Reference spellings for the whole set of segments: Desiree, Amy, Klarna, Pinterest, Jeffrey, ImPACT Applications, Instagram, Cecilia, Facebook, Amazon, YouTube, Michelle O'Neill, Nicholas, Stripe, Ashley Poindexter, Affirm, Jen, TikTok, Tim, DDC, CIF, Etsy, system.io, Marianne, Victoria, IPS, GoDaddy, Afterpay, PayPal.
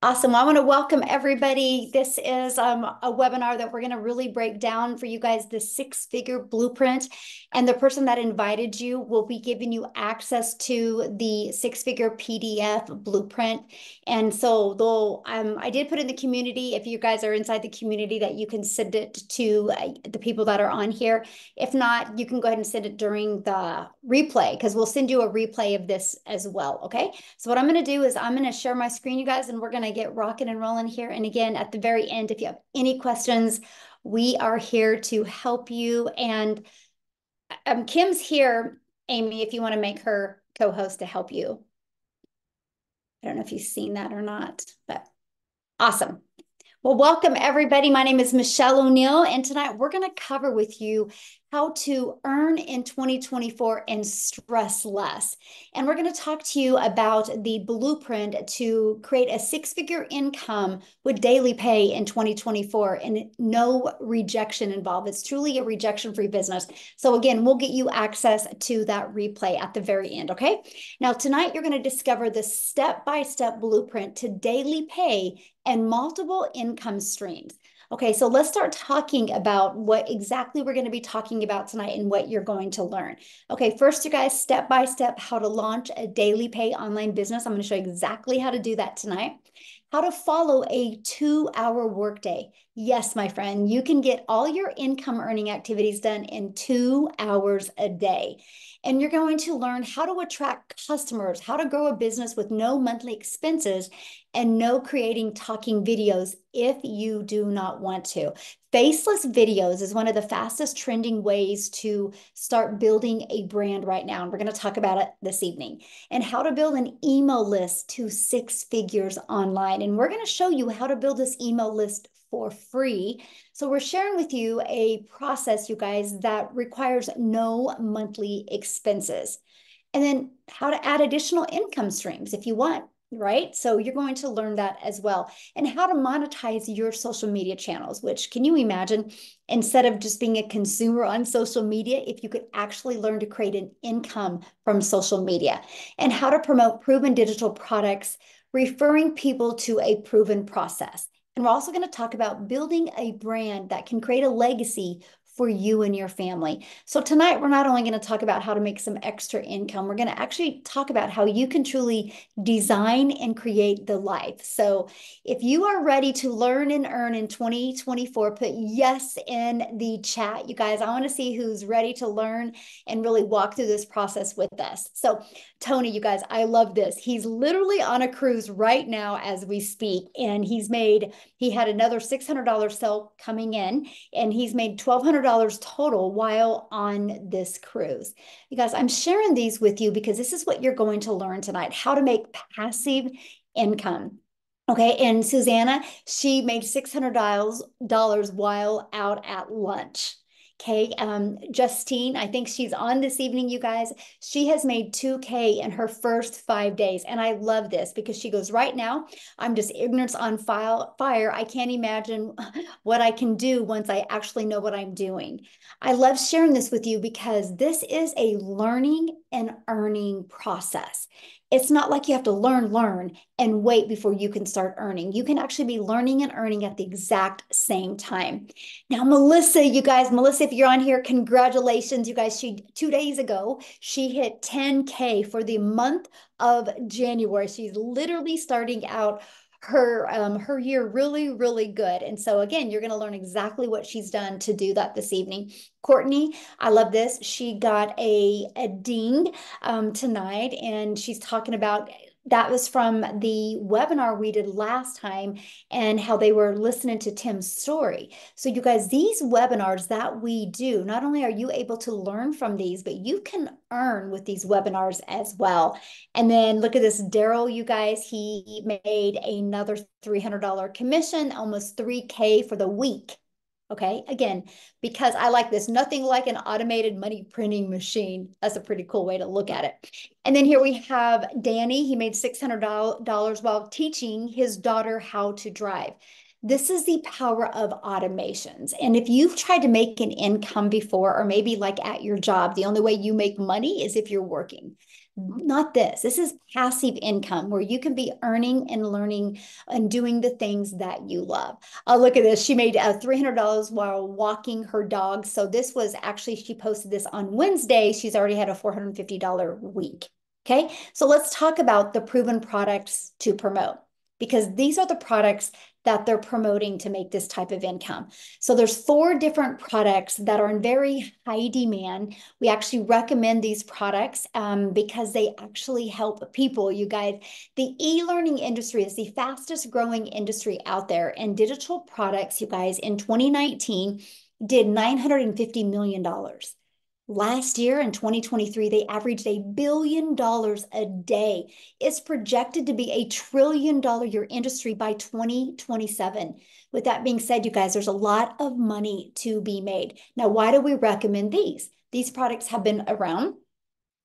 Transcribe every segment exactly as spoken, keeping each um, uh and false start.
Awesome. Well, I want to welcome everybody. This is um, a webinar that we're going to really break down for you guys, the six-figure blueprint. And the person that invited you will be giving you access to the six-figure P D F blueprint. And so though um, I did put in the community, if you guys are inside the community, that you can send it to uh, the people that are on here. If not, you can go ahead and send it during the replay, because we'll send you a replay of this as well. Okay. So what I'm going to do is I'm going to share my screen, you guys, and we're going to get rocking and rolling here. And again, at the very end, if you have any questions, we are here to help you. And um, Kim's here, Amy, if you want to make her co-host to help you. I don't know if you've seen that or not, but awesome. Well, welcome everybody. My name is Michelle O'Neill, and tonight we're going to cover with you how to earn in twenty twenty-four and stress less. And we're going to talk to you about the blueprint to create a six-figure income with daily pay in twenty twenty-four and no rejection involved. It's truly a rejection-free business. So again, we'll get you access to that replay at the very end, okay? Now, tonight you're going to discover the step-by-step blueprint to daily pay and multiple income streams. Okay, so let's start talking about what exactly we're going to be talking about tonight and what you're going to learn. Okay, first, you guys, step-by-step, how to launch a daily pay online business. I'm going to show you exactly how to do that tonight. How to follow a two-hour workday. Yes, my friend, you can get all your income earning activities done in two hours a day. And you're going to learn how to attract customers, how to grow a business with no monthly expenses and no creating talking videos if you do not want to. Faceless videos is one of the fastest trending ways to start building a brand right now. And we're going to talk about it this evening, and how to build an email list to six figures online. And we're going to show you how to build this email list for free. So we're sharing with you a process, you guys, that requires no monthly expenses. And then how to add additional income streams if you want. Right? So you're going to learn that as well. And how to monetize your social media channels, which, can you imagine, instead of just being a consumer on social media, if you could actually learn to create an income from social media. And how to promote proven digital products, referring people to a proven process. And we're also going to talk about building a brand that can create a legacy for you and your family. So tonight, we're not only going to talk about how to make some extra income, we're going to actually talk about how you can truly design and create the life. So if you are ready to learn and earn in twenty twenty-four, put yes in the chat. You guys, I want to see who's ready to learn and really walk through this process with us. So Tony, you guys, I love this. He's literally on a cruise right now as we speak, and he's made, he had another six hundred dollar sale coming in, and he's made twelve hundred dollars total while on this cruise. You guys, I'm sharing these with you because this is what you're going to learn tonight, how to make passive income. Okay, and Susanna, she made six hundred dollars while out at lunch. Okay, um, Justine, I think she's on this evening, you guys. She has made two K in her first five days. And I love this because she goes, right now, I'm just ignorance on file, fire. I can't imagine what I can do once I actually know what I'm doing. I love sharing this with you because this is a learning and earning process. It's not like you have to learn, learn, and wait before you can start earning. You can actually be learning and earning at the exact same time. Now, Melissa, you guys, Melissa, if you're on here, congratulations, you guys. She, two days ago, she hit ten K for the month of January. She's literally starting out her um, her year really, really good. And so again, you're going to learn exactly what she's done to do that this evening. Courtney, I love this. She got a, a ding um, tonight, and she's talking about that was from the webinar we did last time and how they were listening to Tim's story. So you guys, these webinars that we do, not only are you able to learn from these, but you can earn with these webinars as well. And then look at this, Daryl, you guys, he made another three hundred dollar commission, almost three K for the week. Okay, again, because I like this, nothing like an automated money printing machine. That's a pretty cool way to look at it. And then here we have Danny. He made six hundred dollars while teaching his daughter how to drive. This is the power of automations. And if you've tried to make an income before, or maybe like at your job, the only way you make money is if you're working. not this. This is passive income where you can be earning and learning and doing the things that you love. Oh, look at this. She made uh, three hundred dollars while walking her dog. So this was actually, she posted this on Wednesday. She's already had a four hundred fifty dollar week. Okay. So let's talk about the proven products to promote, because these are the products that they're promoting to make this type of income. So there's four different products that are in very high demand. We actually recommend these products um, because they actually help people. You guys, the e-learning industry is the fastest growing industry out there, and digital products, you guys, in twenty nineteen did nine hundred fifty million dollars. Last year in twenty twenty-three, they averaged a billion dollars a day. It's projected to be a trillion dollar year industry by twenty twenty-seven. With that being said, you guys, there's a lot of money to be made. Now, why do we recommend these? These products have been around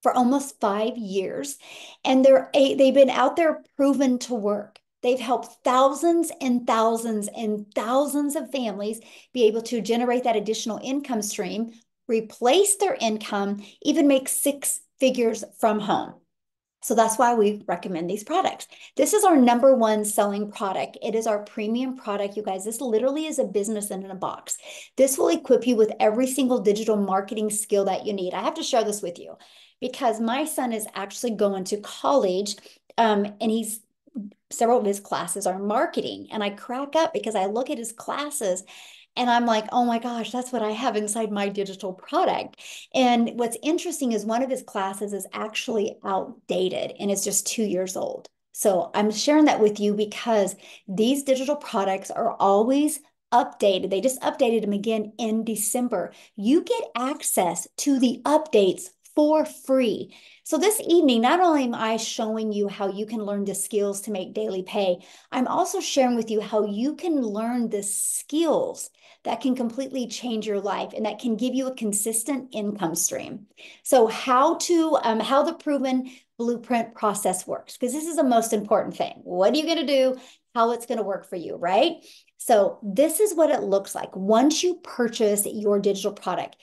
for almost five years, and they're a, they've been out there proven to work. They've helped thousands and thousands and thousands of families be able to generate that additional income stream, replace their income, even make six figures from home. So that's why we recommend these products. This is our number one selling product. It is our premium product. You guys, this literally is a business in a box. This will equip you with every single digital marketing skill that you need. I have to share this with you because my son is actually going to college um, and he's several of his classes are marketing, and I crack up because I look at his classes and I'm like, oh my gosh, that's what I have inside my digital product. And what's interesting is one of his classes is actually outdated and it's just two years old. So I'm sharing that with you because these digital products are always updated. They just updated them again in December. You get access to the updates for free. So this evening, not only am I showing you how you can learn the skills to make daily pay, I'm also sharing with you how you can learn the skills that can completely change your life and that can give you a consistent income stream. So how to, um, how the proven blueprint process works, because this is the most important thing. What are you going to do? How it's going to work for you, right? So this is what it looks like once you purchase your digital product.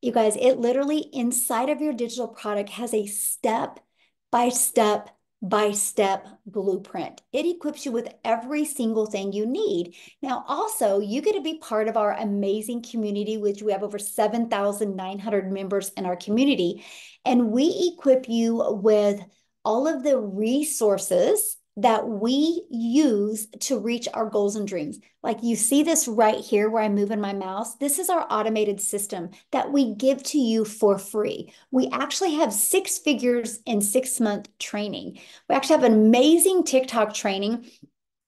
You guys, it literally inside of your digital product has a step-by-step, by-step blueprint. It equips you with every single thing you need. Now, also, you get to be part of our amazing community, which we have over seven thousand nine hundred members in our community. And we equip you with all of the resources that we use to reach our goals and dreams. Like you see this right here where I'm moving my mouse. This is our automated system that we give to you for free. We actually have six figures in six-month training. We actually have amazing TikTok training.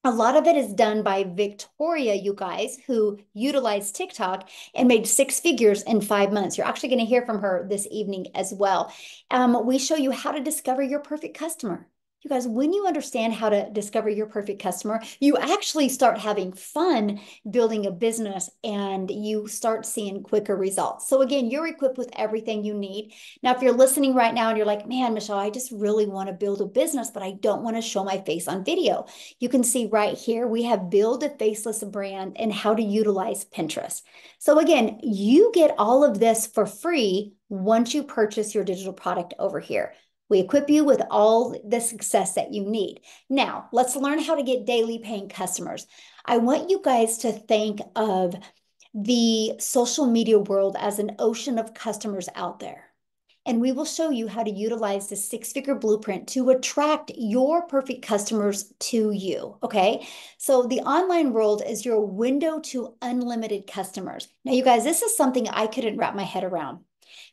A lot of it is done by Victoria, you guys, who utilized TikTok and made six figures in five months. You're actually going to hear from her this evening as well. Um, we show you how to discover your perfect customer. You guys, when you understand how to discover your perfect customer, you actually start having fun building a business and you start seeing quicker results. So again, you're equipped with everything you need. Now, if you're listening right now and you're like, man, Michelle, I just really want to build a business, but I don't want to show my face on video. You can see right here, we have build a faceless brand and how to utilize Pinterest. So again, you get all of this for free once you purchase your digital product over here. We equip you with all the success that you need. Now, let's learn how to get daily paying customers. I want you guys to think of the social media world as an ocean of customers out there. And we will show you how to utilize the six-figure blueprint to attract your perfect customers to you, okay? So the online world is your window to unlimited customers. Now, you guys, this is something I couldn't wrap my head around.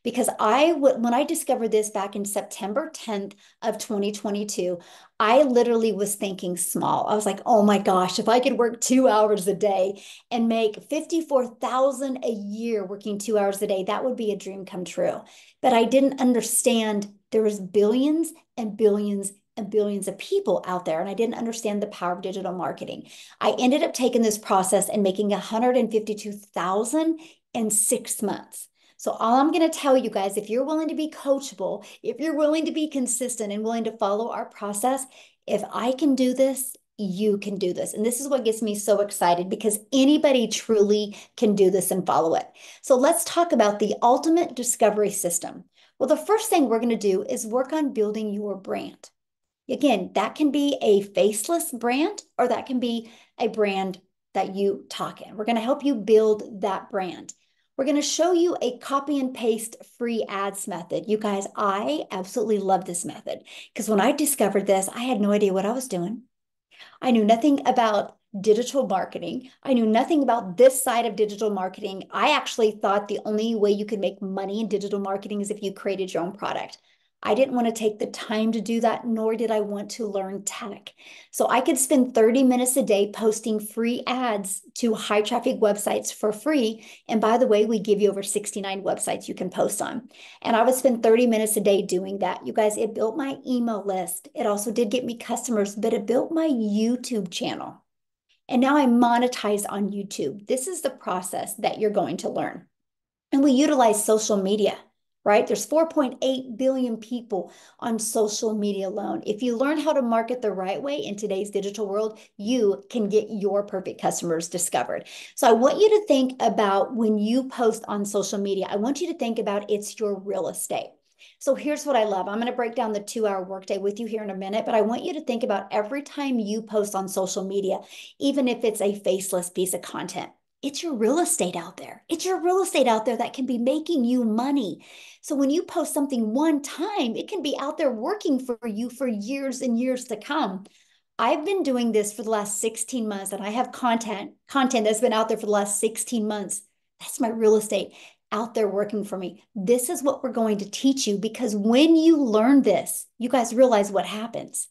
Because I, when I discovered this back in September tenth of twenty twenty-two, I literally was thinking small. I was like, oh my gosh, if I could work two hours a day and make fifty-four thousand dollars a year working two hours a day, that would be a dream come true. But I didn't understand there was billions and billions and billions of people out there. And I didn't understand the power of digital marketing. I ended up taking this process and making one hundred fifty-two thousand dollars in six months. So all I'm going to tell you guys, if you're willing to be coachable, if you're willing to be consistent and willing to follow our process, if I can do this, you can do this. And this is what gets me so excited because anybody truly can do this and follow it. So let's talk about the ultimate discovery system, Well, the first thing we're going to do is work on building your brand. Again, that can be a faceless brand, or that can be a brand that you talk in. We're going to help you build that brand. We're going to show you a copy and paste free ads method. You guys, I absolutely love this method because when I discovered this, I had no idea what I was doing. I knew nothing about digital marketing. I knew nothing about this side of digital marketing. I actually thought the only way you could make money in digital marketing is if you created your own product. I didn't want to take the time to do that, nor did I want to learn tech. So I could spend thirty minutes a day posting free ads to high traffic websites for free. And by the way, we give you over sixty-nine websites you can post on. And I would spend thirty minutes a day doing that. You guys, it built my email list. It also did get me customers, but it built my YouTube channel. And now I monetize on YouTube. This is the process that you're going to learn. And we utilize social media. Right? There's four point eight billion people on social media alone. If you learn how to market the right way in today's digital world, you can get your perfect customers discovered. So I want you to think about when you post on social media, I want you to think about it's your real estate. So here's what I love. I'm going to break down the two-hour workday with you here in a minute, but I want you to think about every time you post on social media, even if it's a faceless piece of content. It's your real estate out there. It's your real estate out there that can be making you money. So when you post something one time, it can be out there working for you for years and years to come. I've been doing this for the last sixteen months, and I have content, content that's been out there for the last sixteen months. That's my real estate out there working for me. This is what we're going to teach you, because when you learn this, you guys realize what happens.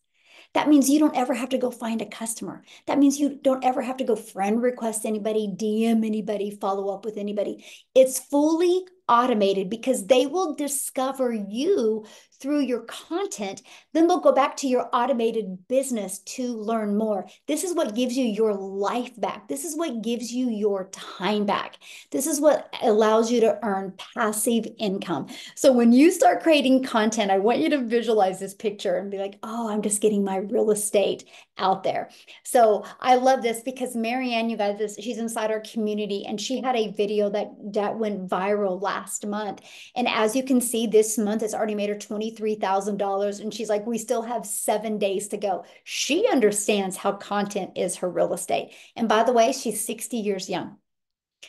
That means you don't ever have to go find a customer. That means you don't ever have to go friend request anybody, D M anybody, follow up with anybody. It's fully automated because they will discover you through your content. Then they'll go back to your automated business to learn more. This is what gives you your life back. This is what gives you your time back. This is what allows you to earn passive income. So when you start creating content, I want you to visualize this picture and be like, oh, I'm just getting my real estate out there. So I love this because Marianne, you guys, this, she's inside our community, and she had a video that, that went viral last month. And as you can see, this month it's already made her twenty-three thousand dollars. And she's like, we still have seven days to go. She understands how content is her real estate. And by the way, she's sixty years young.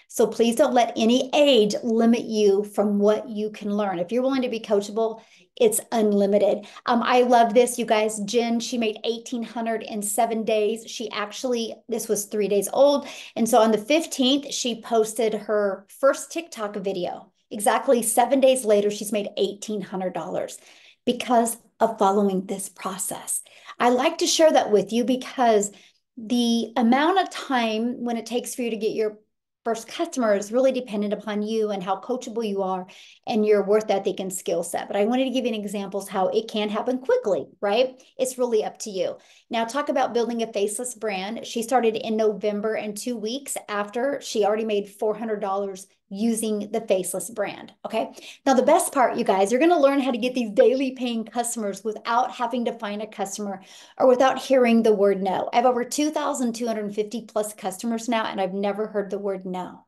So please don't let any age limit you from what you can learn. If you're willing to be coachable, it's unlimited. Um, I love this, you guys. Jen, she made eighteen hundred dollars in seven days. She actually, this was three days old. And so on the fifteenth, she posted her first TikTok video. Exactly seven days later, she's made eighteen hundred dollars because of following this process. I like to share that with you because the amount of time when it takes for you to get your first customer is really dependent upon you and how coachable you are and your worth ethic and skill set. But I wanted to give you an examples how it can happen quickly, right? It's really up to you. Now talk about building a faceless brand. She started in November, and two weeks after, she already made four hundred dollars using the faceless brand, okay? Now the best part, you guys, you're gonna learn how to get these daily paying customers without having to find a customer or without hearing the word no. I have over two thousand two hundred fifty plus customers now, and I've never heard the word no.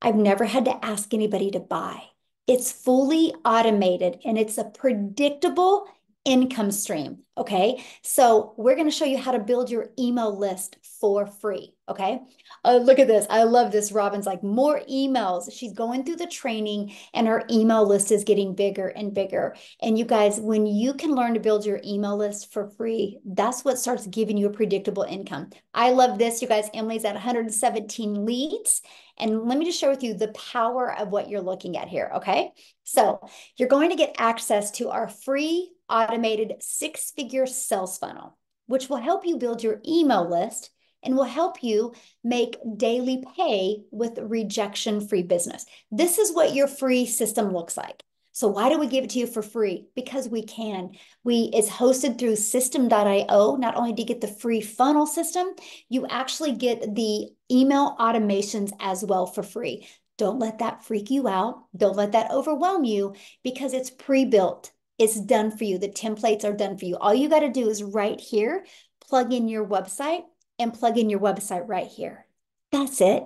I've never had to ask anybody to buy. It's fully automated, and it's a predictable income stream, okay? So we're going to show you how to build your email list for free, okay? Oh, look at this. I love this. Robin's like, more emails. She's going through the training, and her email list is getting bigger and bigger. And you guys, when you can learn to build your email list for free, that's what starts giving you a predictable income. I love this. You guys, Emily's at one hundred seventeen leads. And let me just share with you the power of what you're looking at here, okay? So you're going to get access to our free automated six-figure sales funnel, which will help you build your email list and will help you make daily pay with rejection-free business. This is what your free system looks like. So why do we give it to you for free? Because we can. We It's hosted through system dot i o. Not only do you get the free funnel system, you actually get the email automations as well for free. Don't let that freak you out. Don't let that overwhelm you, because it's pre-built. It's done for you. The templates are done for you. All you got to do is right here, plug in your website and plug in your website right here. That's it.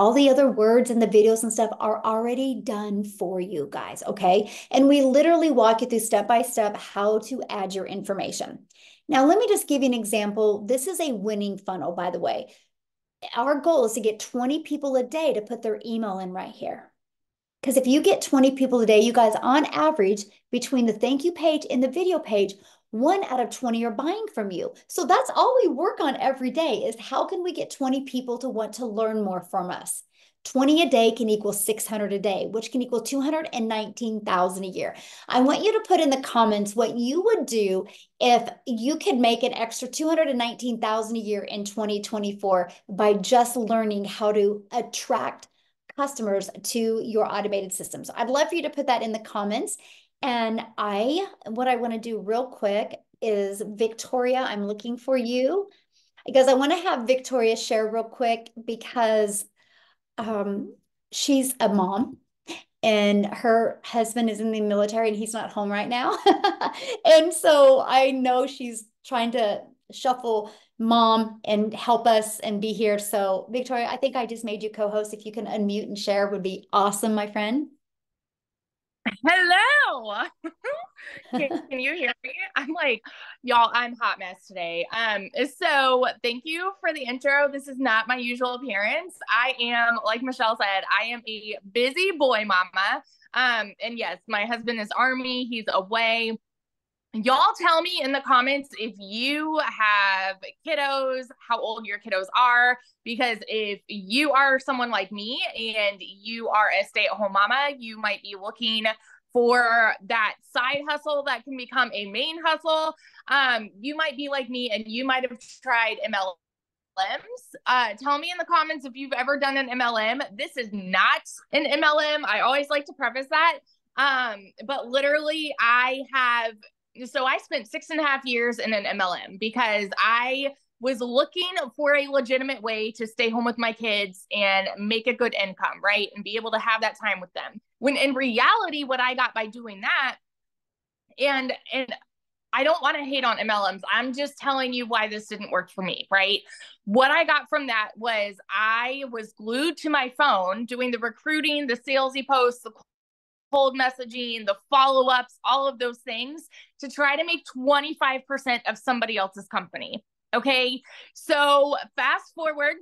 All the other words and the videos and stuff are already done for you guys, okay? And we literally walk you through step-by-step how to add your information. Now, let me just give you an example. This is a winning funnel, by the way. Our goal is to get twenty people a day to put their email in right here. Because if you get twenty people a day, you guys, on average, between the thank you page and the video page, one out of twenty are buying from you. So that's all we work on every day is how can we get twenty people to want to learn more from us? twenty a day can equal six hundred a day, which can equal two hundred nineteen thousand a year. I want you to put in the comments what you would do if you could make an extra two hundred nineteen thousand a year in twenty twenty-four by just learning how to attract customers to your automated system. So I'd love for you to put that in the comments. And I, what I want to do real quick is Victoria, I'm looking for you because I want to have Victoria share real quick because um, she's a mom and her husband is in the military and he's not home right now. And so I know she's trying to shuffle mom and help us and be here. So Victoria, I think I just made you co-host. If you can unmute and share would be awesome, my friend. Hello. can, can you hear me? I'm like, y'all, I'm hot mess today. Um, so thank you for the intro. This is not my usual appearance. I am, like Michelle said, I am a busy boy mama. Um, and yes, my husband is Army. He's away. Y'all tell me in the comments if you have kiddos, how old your kiddos are, because if you are someone like me and you are a stay-at-home mama, you might be looking for that side hustle that can become a main hustle. Um, you might be like me and you might have tried M L M. Uh, tell me in the comments if you've ever done an M L M. This is not an M L M. I always like to preface that. Um, but literally I have... So I spent six and a half years in an M L M because I was looking for a legitimate way to stay home with my kids and make a good income, right? And be able to have that time with them. When in reality, what I got by doing that, and, and I don't want to hate on M L Ms. I'm just telling you why this didn't work for me, right? What I got from that was I was glued to my phone doing the recruiting, the salesy posts, the cold messaging, the follow-ups, all of those things to try to make twenty-five percent of somebody else's company. Okay. So fast forward,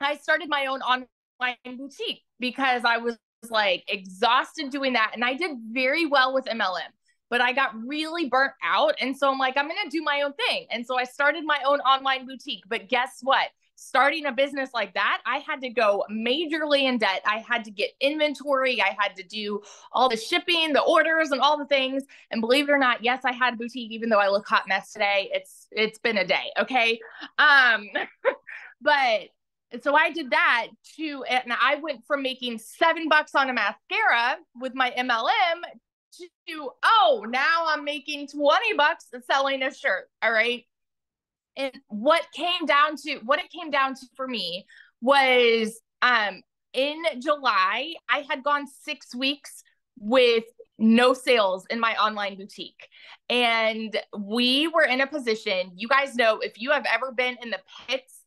I started my own online boutique because I was like exhausted doing that. And I did very well with M L M, but I got really burnt out. And so I'm like, I'm going to do my own thing. And so I started my own online boutique, but guess what? Starting a business like that, I had to go majorly in debt. I had to get inventory. I had to do all the shipping, the orders, and all the things. And believe it or not, yes, I had a boutique, even though I look hot mess today. It's it's been a day, okay? Um, but so I did that to, and I went from making seven bucks on a mascara with my M L M to, oh, now I'm making twenty bucks selling a shirt, all right? And what came down to, what it came down to for me was um, in July, I had gone six weeks with no sales in my online boutique. And we were in a position, you guys know, if you have ever been in the pits,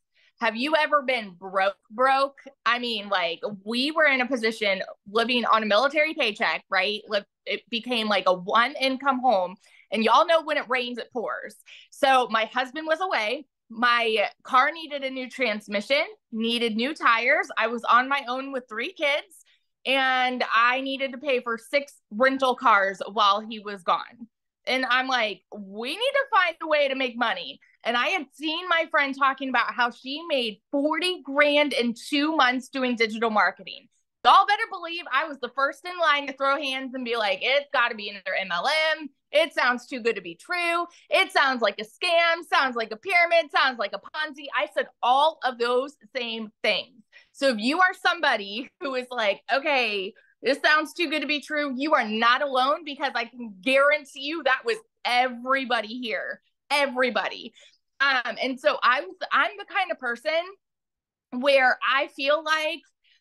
have you ever been broke, broke? I mean, like we were in a position living on a military paycheck, right? It became like a one income home. And y'all know when it rains, it pours. So my husband was away. My car needed a new transmission, needed new tires. I was on my own with three kids and I needed to pay for six rental cars while he was gone. And I'm like, we need to find a way to make money. And I had seen my friend talking about how she made forty grand in two months doing digital marketing. Y'all better believe I was the first in line to throw hands and be like, it's got to be another M L M. It sounds too good to be true. It sounds like a scam, sounds like a pyramid, sounds like a Ponzi. I said all of those same things. So if you are somebody who is like, okay, this sounds too good to be true, you are not alone because I can guarantee you that was everybody here, everybody. Um, and so I'm, I'm the kind of person where I feel like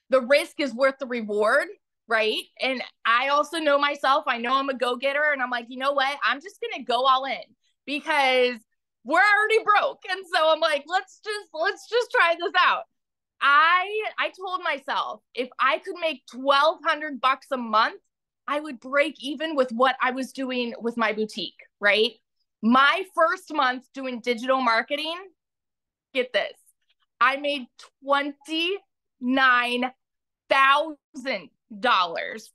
the risk is worth the reward, right? And I also know myself. I know I'm a go-getter and I'm like, you know what? I'm just going to go all in because we're already broke. And so I'm like, let's just, let's just try this out. I I told myself if I could make twelve hundred bucks a month, I would break even with what I was doing with my boutique, right? My first month doing digital marketing, get this, I made twenty-nine thousand dollars.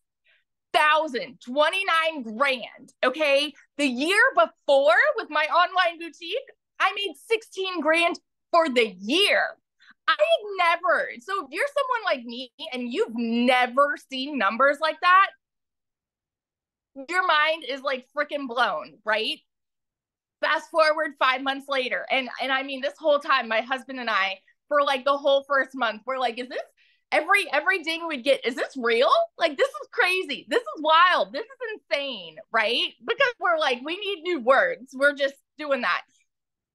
Thousand, twenty-nine grand. Okay. The year before with my online boutique, I made sixteen grand for the year. I had never. So if you're someone like me and you've never seen numbers like that, your mind is like freaking blown, right? Fast forward five months later. And, and I mean, this whole time, my husband and I, for like the whole first month, we're like, is this Every every ding we'd get, is this real? Like, this is crazy. This is wild. This is insane, right? Because we're like, we need new words. We're just doing that.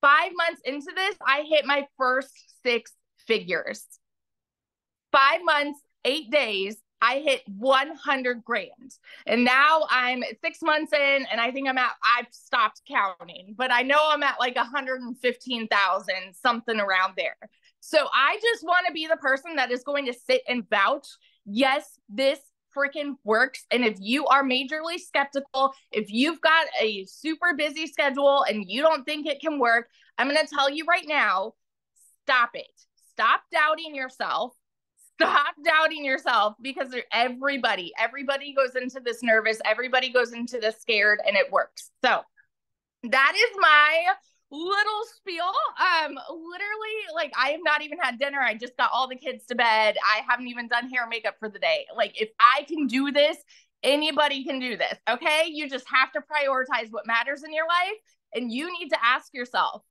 Five months into this, I hit my first six figures. Five months, eight days, I hit one hundred grand. And now I'm six months in, and I think I'm at, I've stopped counting, but I know I'm at like one hundred fifteen thousand, something around there. So I just want to be the person that is going to sit and vouch, yes, this freaking works. And if you are majorly skeptical, if you've got a super busy schedule and you don't think it can work, I'm going to tell you right now, stop it. Stop doubting yourself. Stop doubting yourself, because everybody, everybody goes into this nervous. Everybody goes into this scared, and it works. So that is my little spiel. Um, literally, like, I have not even had dinner. I just got all the kids to bed. I haven't even done hair and makeup for the day. Like, if I can do this, anybody can do this. Okay. You just have to prioritize what matters in your life. And you need to ask yourself,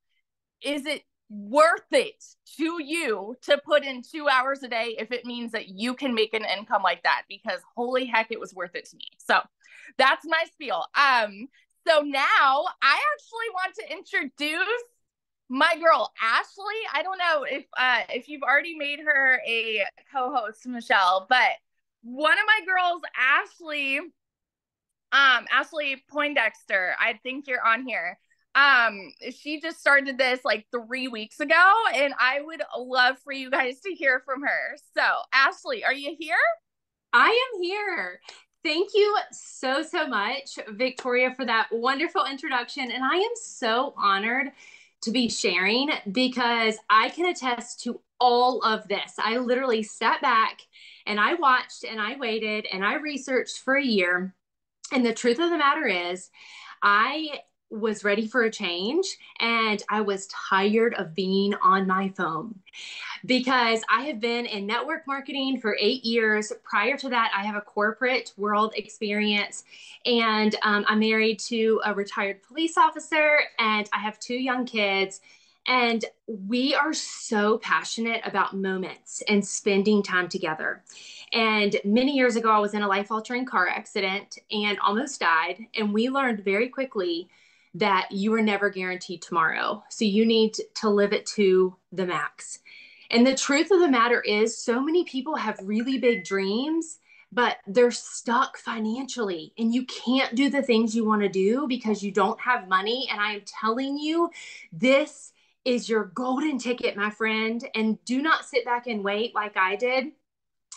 is it worth it to you to put in two hours a day if it means that you can make an income like that? Because holy heck, it was worth it to me. So that's my spiel. Um, So now I actually want to introduce my girl, Ashley. I don't know if uh, if you've already made her a co-host, Michelle, but one of my girls, Ashley, um, Ashley Poindexter, I think you're on here. Um, she just started this like three weeks ago, and I would love for you guys to hear from her. So Ashley, are you here? I am here. Thank you so, so much, Victoria, for that wonderful introduction. And I am so honored to be sharing, because I can attest to all of this. I literally sat back and I watched and I waited and I researched for a year. And the truth of the matter is, I was ready for a change, and I was tired of being on my phone, because I have been in network marketing for eight years. Prior to that, I have a corporate world experience, and um, I'm married to a retired police officer, and I have two young kids, and we are so passionate about moments and spending time together. And many years ago, I was in a life-altering car accident and almost died, and we learned very quickly that you are never guaranteed tomorrow. So you need to live it to the max. And the truth of the matter is, so many people have really big dreams, but they're stuck financially, and you can't do the things you want to do because you don't have money. And I am telling you, this is your golden ticket, my friend, and do not sit back and wait like I did.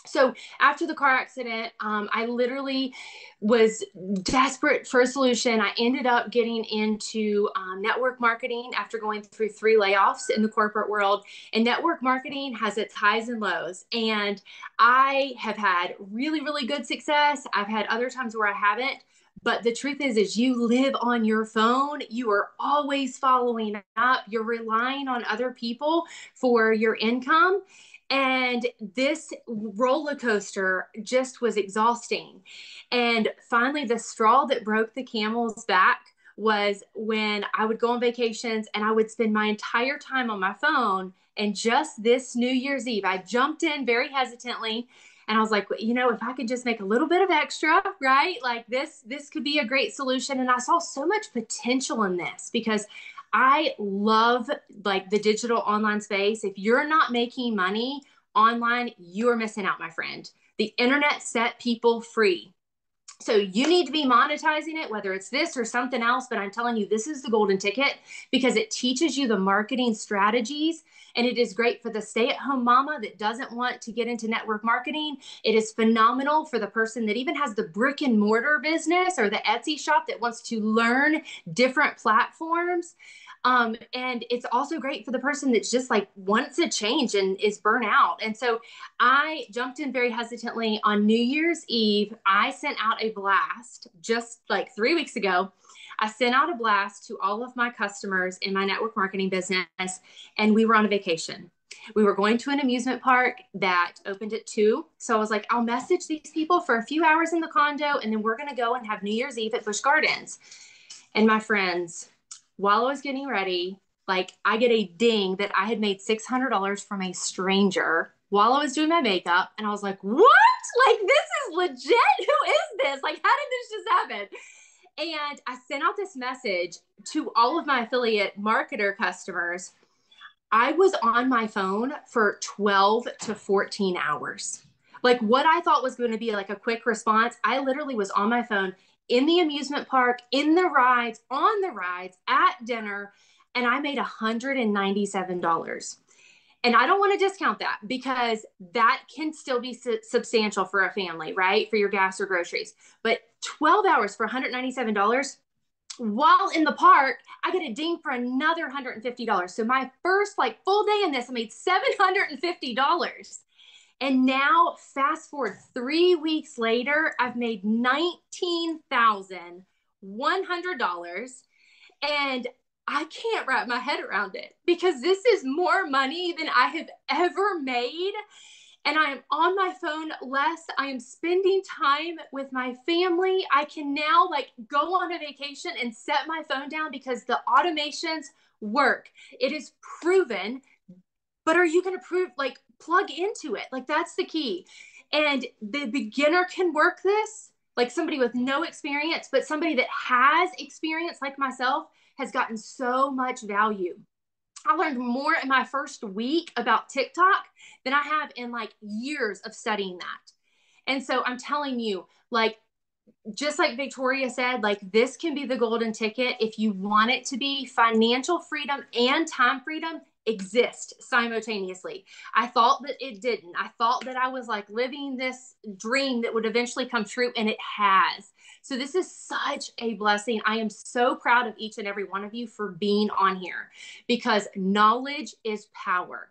So after the car accident, um, I literally was desperate for a solution. I ended up getting into um, network marketing after going through three layoffs in the corporate world. And network marketing has its highs and lows. And I have had really, really good success. I've had other times where I haven't. But the truth is, is you live on your phone. You are always following up. You're relying on other people for your income. And this roller coaster just was exhausting. And finally, the straw that broke the camel's back was when I would go on vacations and I would spend my entire time on my phone. And just this New Year's Eve, I jumped in very hesitantly, and I was like, well, you know, if I could just make a little bit of extra, right? Like this, this could be a great solution. And I saw so much potential in this, because I love like the digital online space. If you're not making money online, you are missing out, my friend. The internet set people free. So you need to be monetizing it, whether it's this or something else. But I'm telling you, this is the golden ticket because it teaches you the marketing strategies. And it is great for the stay-at-home mama that doesn't want to get into network marketing. It is phenomenal for the person that even has the brick and mortar business or the Etsy shop that wants to learn different platforms. Um, and it's also great for the person that's just like wants a change and is burnt out. And so I jumped in very hesitantly on New Year's Eve. I sent out a blast just like three weeks ago. I sent out a blast to all of my customers in my network marketing business, and we were on a vacation. We were going to an amusement park that opened at two. So I was like, I'll message these people for a few hours in the condo, and then we're going to go and have New Year's Eve at Busch Gardens. And my friends, while I was getting ready, like I get a ding that I had made six hundred dollars from a stranger while I was doing my makeup. And I was like, what? Like, this is legit. Who is this? Like, how did this just happen? And I sent out this message to all of my affiliate marketer customers. I was on my phone for twelve to fourteen hours. Like what I thought was going to be like a quick response, I literally was on my phone in the amusement park, in the rides, on the rides, at dinner, and I made one hundred ninety-seven dollars. And I don't want to discount that because that can still be su- substantial for a family, right? For your gas or groceries. But twelve hours for one hundred ninety-seven dollars while in the park, I got a ding for another one hundred fifty dollars. So my first like full day in this, I made seven hundred fifty dollars. And now fast forward three weeks later, I've made nineteen thousand one hundred dollars, and I can't wrap my head around it because this is more money than I have ever made. And I am on my phone less. I am spending time with my family. I can now like go on a vacation and set my phone down because the automations work. It is proven, but are you going to prove, like plug into it? Like that's the key. And the beginner can work this, like somebody with no experience, but somebody that has experience like myself has gotten so much value. I learned more in my first week about TikTok than I have in like years of studying that. And so I'm telling you, like, just like Victoria said, like this can be the golden ticket. If you want it to be, financial freedom and time freedom exist simultaneously. I thought that it didn't. I thought that I was like living this dream that would eventually come true, and it has. So this is such a blessing. I am so proud of each and every one of you for being on here because knowledge is power.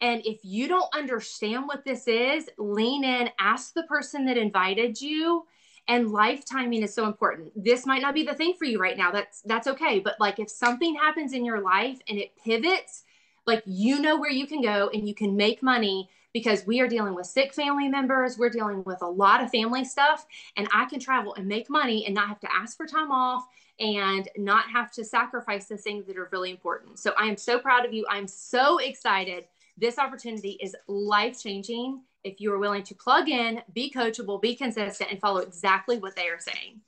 And if you don't understand what this is, lean in, ask the person that invited you. And life timing is so important. This might not be the thing for you right now. That's that's okay. But like if something happens in your life and it pivots, like you know where you can go and you can make money because we are dealing with sick family members. We're dealing with a lot of family stuff. And I can travel and make money and not have to ask for time off and not have to sacrifice the things that are really important. So I am so proud of you. I'm so excited. This opportunity is life-changing. If you are willing to plug in, be coachable, be consistent, and follow exactly what they are saying.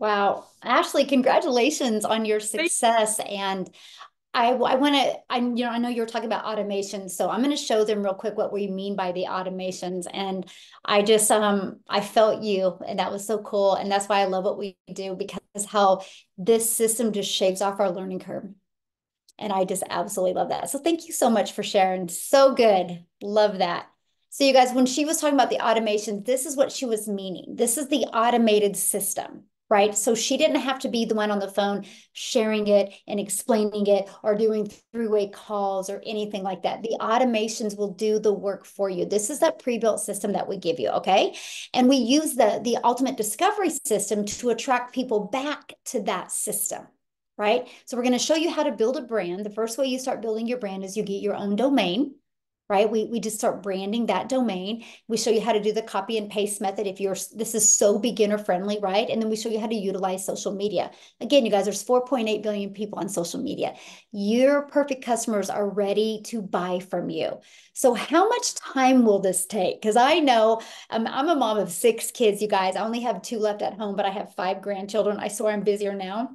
Wow. Ashley, congratulations on your success. And I, I want to, I, you know, I know you were talking about automations, so I'm going to show them real quick what we mean by the automations. And I just, um, I felt you, and that was so cool. And that's why I love what we do, because how this system just shaves off our learning curve. And I just absolutely love that. So thank you so much for sharing. So good. Love that. So you guys, when she was talking about the automation, this is what she was meaning. This is the automated system, right? So she didn't have to be the one on the phone sharing it and explaining it or doing three-way calls or anything like that. The automations will do the work for you. This is that pre-built system that we give you, okay? And we use the, the ultimate discovery system to attract people back to that system. Right? So we're going to show you how to build a brand. The first way you start building your brand is you get your own domain, right? We, we just start branding that domain. We show you how to do the copy and paste method. If you're, this is so beginner friendly, right? And then we show you how to utilize social media. Again, you guys, there's four point eight billion people on social media. Your perfect customers are ready to buy from you. So how much time will this take? Because I know um, I'm a mom of six kids, you guys. I only have two left at home, but I have five grandchildren. I swear I'm busier now.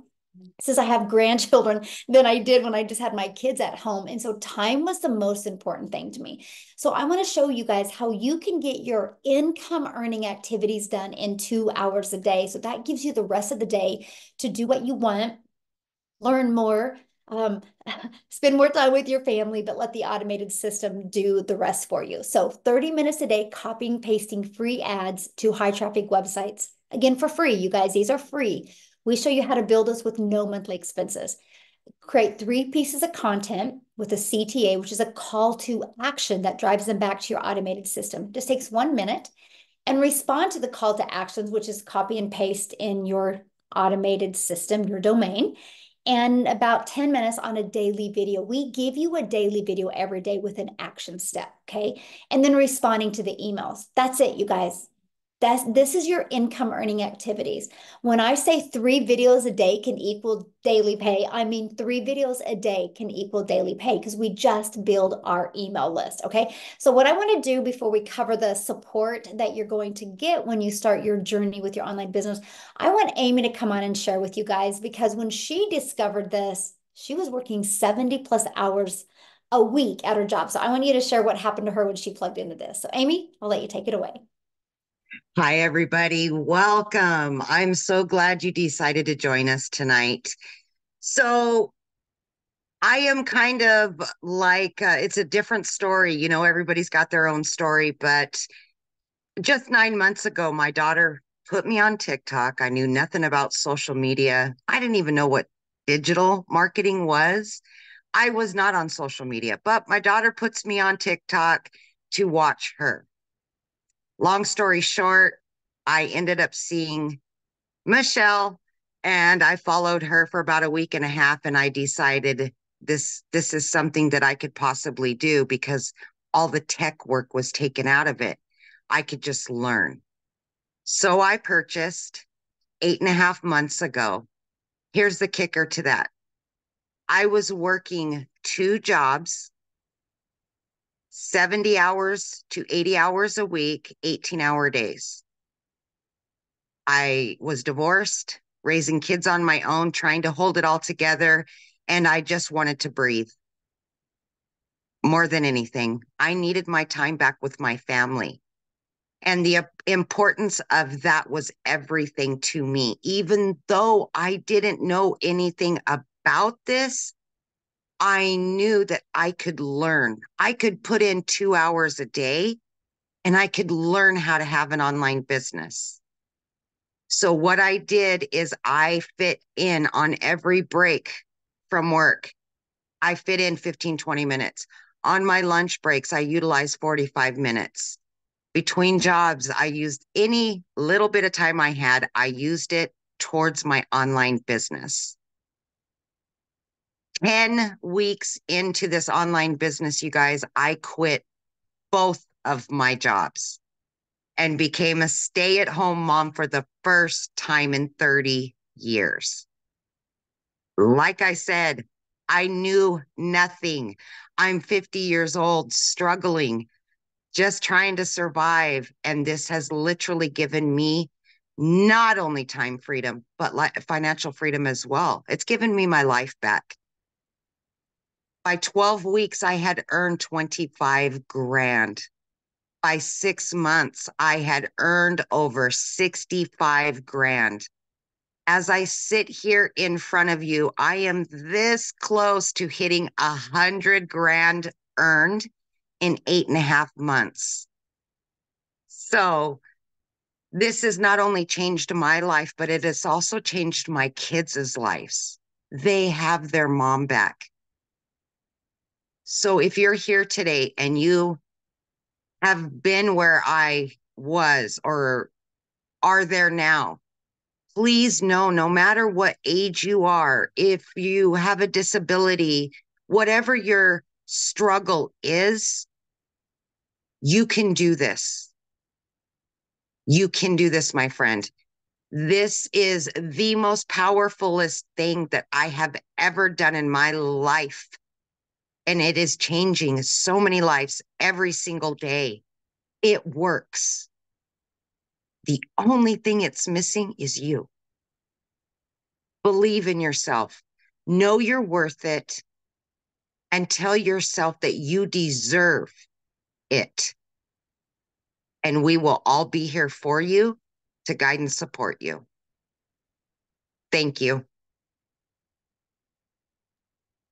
since I have grandchildren than I did when I just had my kids at home. And so time was the most important thing to me. So I want to show you guys how you can get your income earning activities done in two hours a day. So that gives you the rest of the day to do what you want, learn more, um, spend more time with your family, but let the automated system do the rest for you. So thirty minutes a day, copying, pasting free ads to high traffic websites. Again, for free, you guys, these are free. We show you how to build this with no monthly expenses. Create three pieces of content with a C T A, which is a call to action that drives them back to your automated system. Just takes one minute and respond to the call to actions, which is copy and paste in your automated system, your domain, and about ten minutes on a daily video. We give you a daily video every day with an action step, okay? And then responding to the emails. That's it, you guys. That's, this is your income earning activities. When I say three videos a day can equal daily pay, I mean three videos a day can equal daily pay because we just build our email list, okay? So what I want to do before we cover the support that you're going to get when you start your journey with your online business, I want Amy to come on and share with you guys, because when she discovered this, she was working seventy plus hours a week at her job. So I want you to share what happened to her when she plugged into this. So Amy, I'll let you take it away. Hi, everybody. Welcome. I'm so glad you decided to join us tonight. So I am kind of like, uh, it's a different story. You know, everybody's got their own story, but just nine months ago, my daughter put me on TikTok. I knew nothing about social media. I didn't even know what digital marketing was. I was not on social media, but my daughter puts me on TikTok to watch her. Long story short, I ended up seeing Michelle, and I followed her for about a week and a half, and I decided this this is something that I could possibly do because all the tech work was taken out of it. I could just learn. So I purchased eight and a half months ago. Here's the kicker to that. I was working two jobs, seventy hours to eighty hours a week, eighteen hour days. I was divorced, raising kids on my own, trying to hold it all together. And I just wanted to breathe. More than anything, I needed my time back with my family. And the importance of that was everything to me. Even though I didn't know anything about this, I knew that I could learn. I could put in two hours a day and I could learn how to have an online business. So what I did is I fit in on every break from work. I fit in fifteen, twenty minutes. On my lunch breaks, I utilized forty-five minutes. Between jobs, I used any little bit of time I had. I used it towards my online business. ten weeks into this online business, you guys, I quit both of my jobs and became a stay-at-home mom for the first time in thirty years. Like I said, I knew nothing. I'm fifty years old, struggling, just trying to survive. And this has literally given me not only time freedom, but li- financial freedom as well. It's given me my life back. By twelve weeks, I had earned twenty-five grand. By six months, I had earned over sixty-five grand. As I sit here in front of you, I am this close to hitting a hundred grand earned in eight and a half months. So this has not only changed my life, but it has also changed my kids' lives. They have their mom back. So if you're here today and you have been where I was or are there now, please know, no matter what age you are, if you have a disability, whatever your struggle is, you can do this. You can do this, my friend. This is the most powerfulest thing that I have ever done in my life. And it is changing so many lives every single day. It works. The only thing it's missing is you. Believe in yourself. Know you're worth it, and tell yourself that you deserve it. And we will all be here for you to guide and support you. Thank you.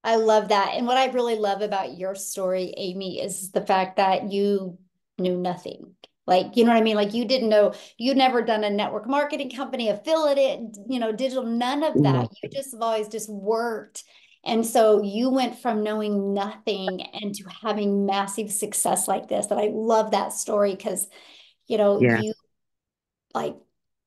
I love that. And what I really love about your story, Amy, is the fact that you knew nothing. Like, you know what I mean? Like, you didn't know, you'd never done a network marketing company, affiliate, you know, digital, none of that. You just have always just worked. And so you went from knowing nothing and to having massive success like this. And I love that story because, you know, yeah. you like,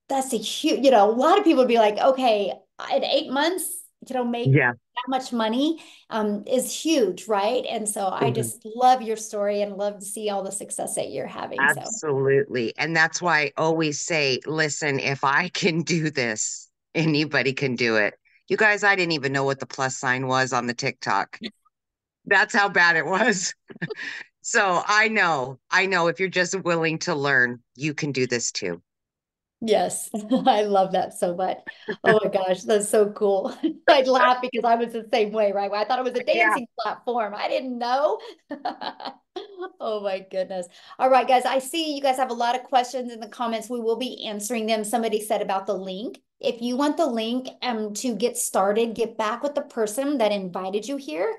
that's a huge, you know, a lot of people would be like, okay, in eight months, you know, make yeah. that much money um, is huge, right? And so mm-hmm. I just love your story and love to see all the success that you're having. Absolutely. So. And that's why I always say, listen, if I can do this, anybody can do it. You guys, I didn't even know what the plus sign was on the TikTok. That's how bad it was. So I know, I know if you're just willing to learn, you can do this too. Yes. I love that so much. Oh my gosh. That's so cool. I'd laugh because I was the same way, right? I thought it was a dancing yeah. platform. I didn't know. Oh my goodness. All right, guys. I see you guys have a lot of questions in the comments. We will be answering them. Somebody said about the link. If you want the link um, to get started, get back with the person that invited you here.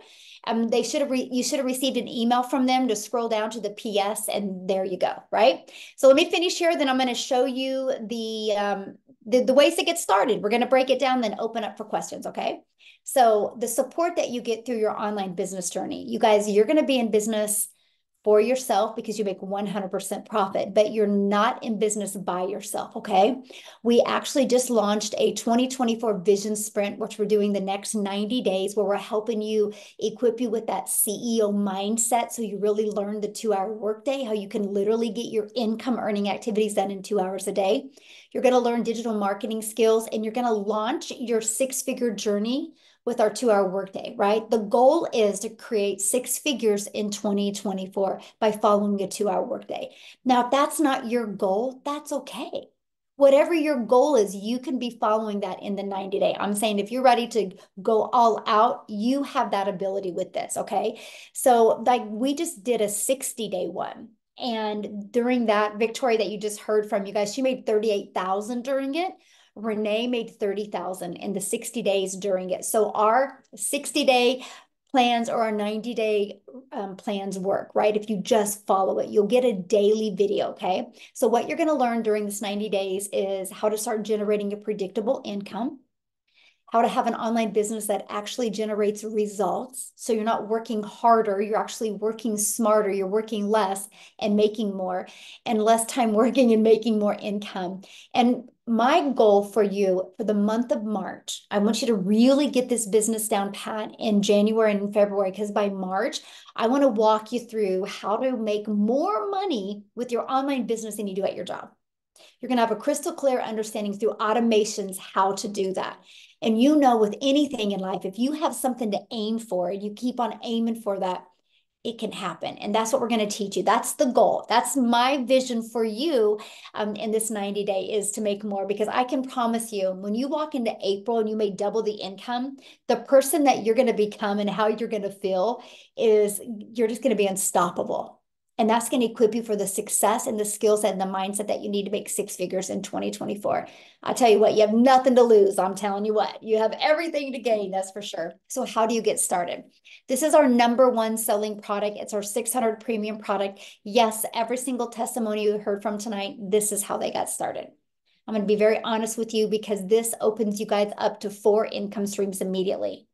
Um, they should have re- you should have received an email from them to scroll down to the P S, and there you go, right? So let me finish here. Then I'm going to show you the, um, the, the ways to get started. We're going to break it down, then open up for questions, okay? So the support that you get through your online business journey, you guys, you're going to be in business for yourself because you make one hundred percent profit, but you're not in business by yourself, okay? We actually just launched a twenty twenty-four Vision Sprint, which we're doing the next ninety days, where we're helping you, equip you with that C E O mindset so you really learn the two-hour workday, how you can literally get your income earning activities done in two hours a day. You're going to learn digital marketing skills, and you're going to launch your six-figure journey with our two-hour workday, right? The goal is to create six figures in twenty twenty-four by following a two-hour workday. Now, if that's not your goal, that's okay. Whatever your goal is, you can be following that in the ninety day. I'm saying if you're ready to go all out, you have that ability with this, okay? So like we just did a sixty day one. And during that, Victoria that you just heard from, you guys, she made thirty-eight thousand dollars during it. Renee made thirty thousand dollars in the sixty days during it. So our sixty day plans or our ninety day um, plans work, right? If you just follow it, you'll get a daily video, okay? So what you're going to learn during this ninety days is how to start generating a predictable income, how to have an online business that actually generates results. So you're not working harder, you're actually working smarter, you're working less and making more, and less time working and making more income. And my goal for you for the month of March, I want you to really get this business down pat in January and February, because by March, I want to walk you through how to make more money with your online business than you do at your job. You're going to have a crystal clear understanding through automations how to do that. And you know, with anything in life, if you have something to aim for and you keep on aiming for that, it can happen. And that's what we're going to teach you. That's the goal. That's my vision for you um, in this ninety day is to make more, because I can promise you when you walk into April and you may double the income, the person that you're going to become and how you're going to feel is you're just going to be unstoppable. And that's going to equip you for the success and the skills and the mindset that you need to make six figures in twenty twenty-four. I'll tell you what, you have nothing to lose. I'm telling you what, you have everything to gain. That's for sure. So how do you get started? This is our number one selling product. It's our six hundred premium product. Yes, every single testimony you heard from tonight, this is how they got started. I'm going to be very honest with you because this opens you guys up to four income streams immediately.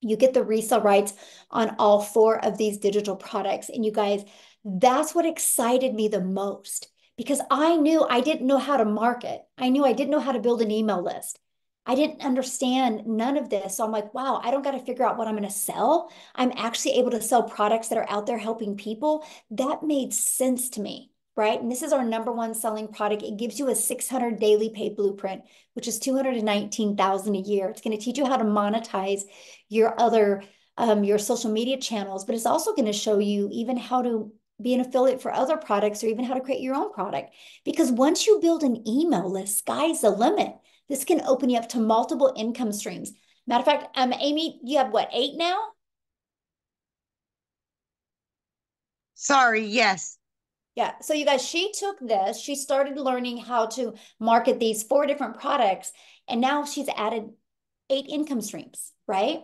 You get the resale rights on all four of these digital products. And you guys, that's what excited me the most, because I knew I didn't know how to market. I knew I didn't know how to build an email list. I didn't understand none of this. So I'm like, wow, I don't got to figure out what I'm going to sell. I'm actually able to sell products that are out there helping people. That made sense to me, right? And this is our number one selling product. It gives you a six hundred daily pay blueprint, which is two hundred nineteen thousand dollars a year. It's going to teach you how to monetize your other, um, your social media channels, but it's also going to show you even how to be an affiliate for other products or even how to create your own product. Because once you build an email list, sky's the limit. This can open you up to multiple income streams. Matter of fact, um, Amy, you have what, eight now? Sorry, yes. Yeah, so you guys, she took this, she started learning how to market these four different products, and now she's added eight income streams, right?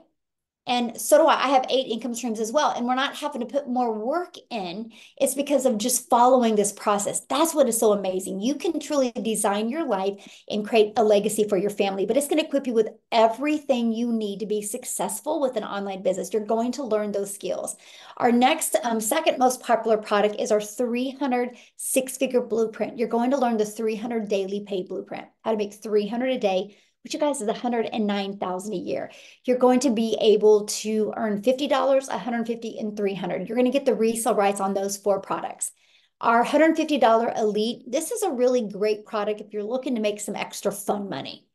And so do I. I have eight income streams as well, and we're not having to put more work in. It's because of just following this process. That's what is so amazing. You can truly design your life and create a legacy for your family, but it's going to equip you with everything you need to be successful with an online business. You're going to learn those skills. Our next um, second most popular product is our three hundred six-figure blueprint. You're going to learn the three hundred daily pay blueprint, how to make three hundred a day, which you guys is one hundred nine thousand a year. You're going to be able to earn fifty dollars, one hundred fifty dollars, and three hundred dollars. You're gonna get the resale rights on those four products. Our one hundred fifty dollar Elite, this is a really great product if you're looking to make some extra fun money,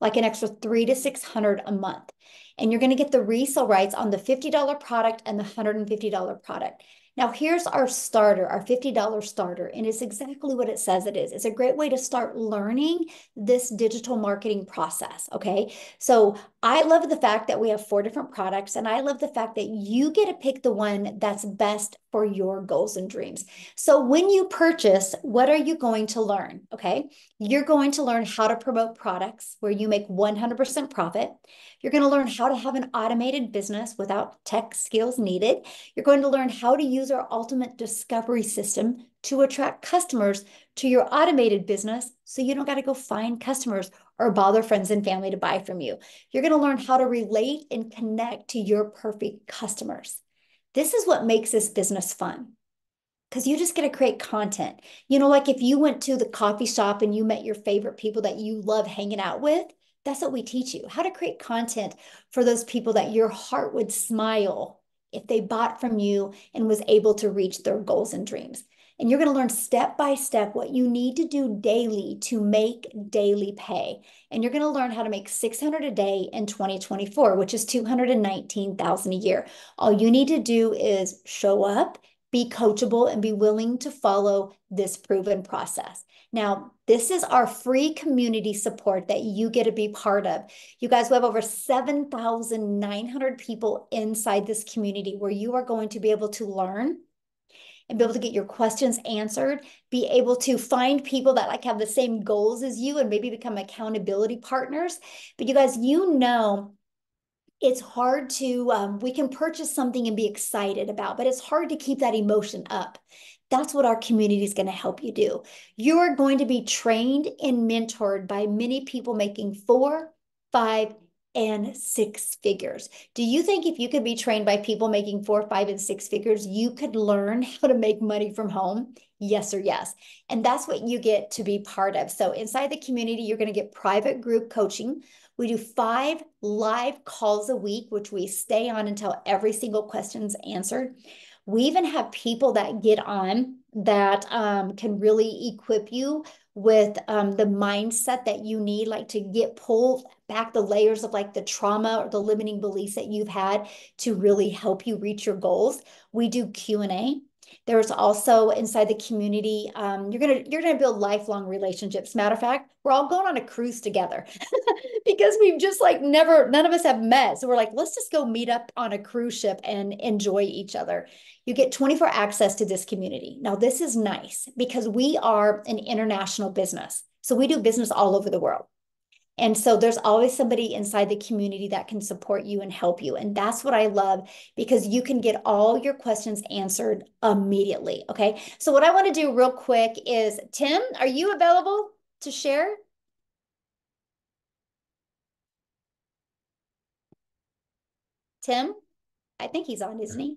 like an extra three to six hundred a month. And you're gonna get the resale rights on the fifty dollar product and the one hundred fifty dollar product. Now here's our starter, our fifty dollar starter, and it's exactly what it says it is. It's a great way to start learning this digital marketing process, okay? So I love the fact that we have four different products, and I love the fact that you get to pick the one that's best for your goals and dreams. So when you purchase, what are you going to learn, okay? You're going to learn how to promote products where you make one hundred percent profit. You're gonna learn how to have an automated business without tech skills needed. You're going to learn how to use our ultimate discovery system to attract customers to your automated business so you don't got to go find customers or bother friends and family to buy from you. You're going to learn how to relate and connect to your perfect customers. This is what makes this business fun, because you just get to create content. You know, like if you went to the coffee shop and you met your favorite people that you love hanging out with, that's what we teach you, how to create content for those people that your heart would smile if they bought from you and was able to reach their goals and dreams. And you're going to learn step by step what you need to do daily to make daily pay. And you're going to learn how to make six hundred a day in twenty twenty-four, which is two hundred nineteen thousand a year. All you need to do is show up, be coachable, and be willing to follow this proven process. Now, this is our free community support that you get to be part of. You guys, we have over seven thousand nine hundred people inside this community where you are going to be able to learn and be able to get your questions answered, be able to find people that like have the same goals as you and maybe become accountability partners. But you guys, you know, it's hard to, um, we can purchase something and be excited about, but it's hard to keep that emotion up. That's what our community is going to help you do. You're going to be trained and mentored by many people making four, five, and six figures. Do you think if you could be trained by people making four, five, and six figures, you could learn how to make money from home? Yes or yes. And that's what you get to be part of. So inside the community, you're going to get private group coaching. We do five live calls a week, which we stay on until every single question's answered. We even have people that get on that um, can really equip you with um, the mindset that you need, like to get pulled back the layers of like the trauma or the limiting beliefs that you've had to really help you reach your goals. We do Q and A. There's also inside the community, um, you're gonna you're gonna build lifelong relationships. Matter of fact, we're all going on a cruise together because we've just like never, none of us have met. So we're like, let's just go meet up on a cruise ship and enjoy each other. You get twenty-four access to this community. Now, this is nice because we are an international business. So we do business all over the world. And so there's always somebody inside the community that can support you and help you. And that's what I love, because you can get all your questions answered immediately, okay? So what I want to do real quick is, Tim, are you available to share? Tim, I think he's on, isn't he?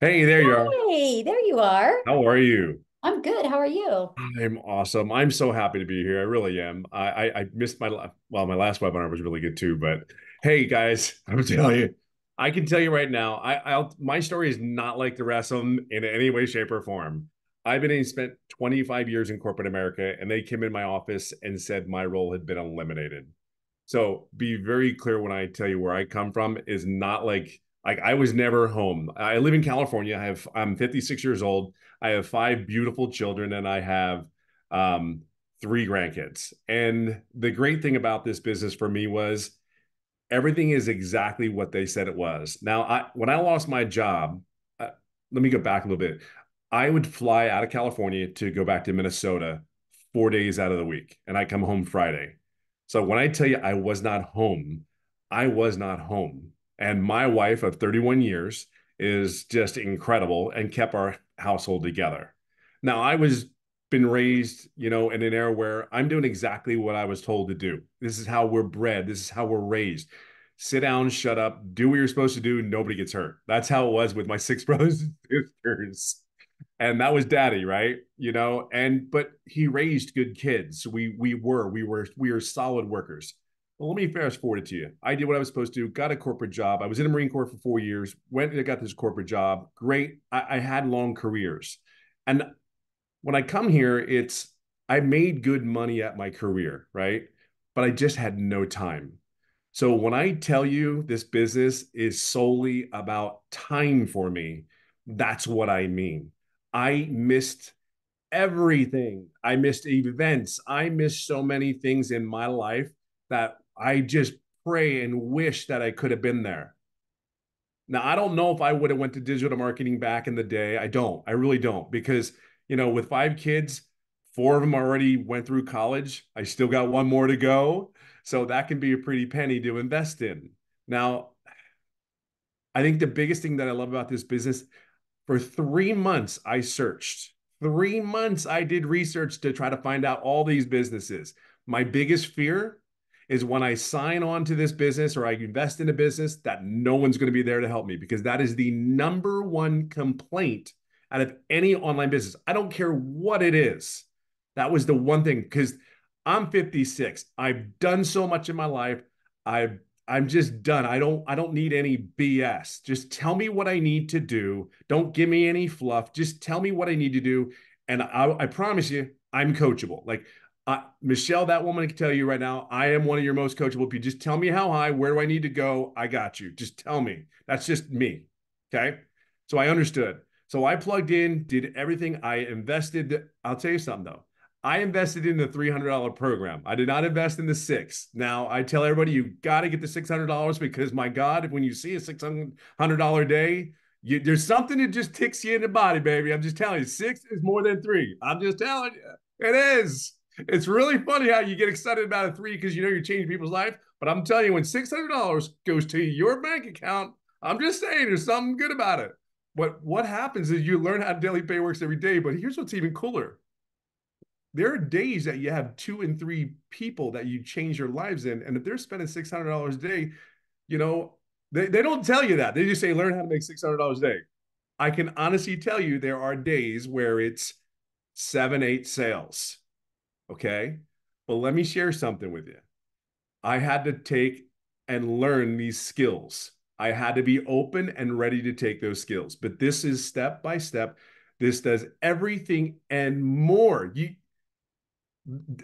Hey, there you are. Hey, there you are. How are you? I'm good. How are you? I'm awesome. I'm so happy to be here. I really am. I I, I missed my, well, my last webinar was really good too, but hey guys, I'm telling you, I can tell you right now, I, I'll, my story is not like the rest of them in any way, shape or form. I've been in, spent twenty-five years in corporate America, and they came in my office and said my role had been eliminated. So be very clear when I tell you where I come from is not like, like I was never home. I live in California. I have, I'm fifty-six years old. I have five beautiful children, and I have um, three grandkids. And the great thing about this business for me was everything is exactly what they said it was. Now, I, when I lost my job, uh, let me go back a little bit. I would fly out of California to go back to Minnesota four days out of the week, and I come home Friday. So when I tell you I was not home, I was not home. And my wife of thirty-one years is just incredible and kept our household together. Now, I was been raised, you know, in an era where I'm doing exactly what I was told to do. This is how we're bred. This is how we're raised. Sit down, shut up, do what you're supposed to do. Nobody gets hurt. That's how it was with my six brothers and sisters. And that was daddy, right? You know, and, but he raised good kids. We, we were, we were, we were solid workers. Well, let me fast forward it to you. I did what I was supposed to, got a corporate job. I was in the Marine Corps for four years, went and got this corporate job. Great. I, I had long careers. And when I come here, it's, I made good money at my career, right? But I just had no time. So when I tell you this business is solely about time for me, that's what I mean. I missed everything. I missed events. I missed so many things in my life that I just pray and wish that I could have been there. Now, I don't know if I would have went to digital marketing back in the day. I don't. I really don't. Because, you know, with five kids, four of them already went through college. I still got one more to go. So that can be a pretty penny to invest in. Now, I think the biggest thing that I love about this business, for three months, I searched. Three months, I did research to try to find out all these businesses. My biggest fear is when I sign on to this business or I invest in a business that no one's going to be there to help me, because that is the number one complaint out of any online business. I don't care what it is. That was the one thing, because I'm fifty-six. I've done so much in my life. I've, I'm just done. I don't, I don't need any B S. Just tell me what I need to do. Don't give me any fluff. Just tell me what I need to do. And I, I promise you, I'm coachable. Like, Uh, Michelle, that woman can tell you right now, I am one of your most coachable people. Just tell me how high, where do I need to go? I got you. Just tell me. That's just me. Okay. So I understood. So I plugged in, did everything. I invested. I'll tell you something though. I invested in the three hundred dollar program. I did not invest in the six. Now I tell everybody, you got to get the six hundred dollars, because my God, when you see a six hundred dollar day, you, there's something that just ticks you in the body, baby. I'm just telling you, six is more than three. I'm just telling you, it is. It's really funny how you get excited about a three because you know you're changing people's life. But I'm telling you, when six hundred dollars goes to your bank account, I'm just saying there's something good about it. But what happens is you learn how daily pay works every day. But here's what's even cooler. There are days that you have two and three people that you change your lives in. And if they're spending six hundred dollars a day, you know, they, they don't tell you that. They just say, learn how to make six hundred dollars a day. I can honestly tell you there are days where it's seven, eight sales. Okay, but let me share something with you. I had to take and learn these skills. I had to be open and ready to take those skills. But this is step by step. This does everything and more. You,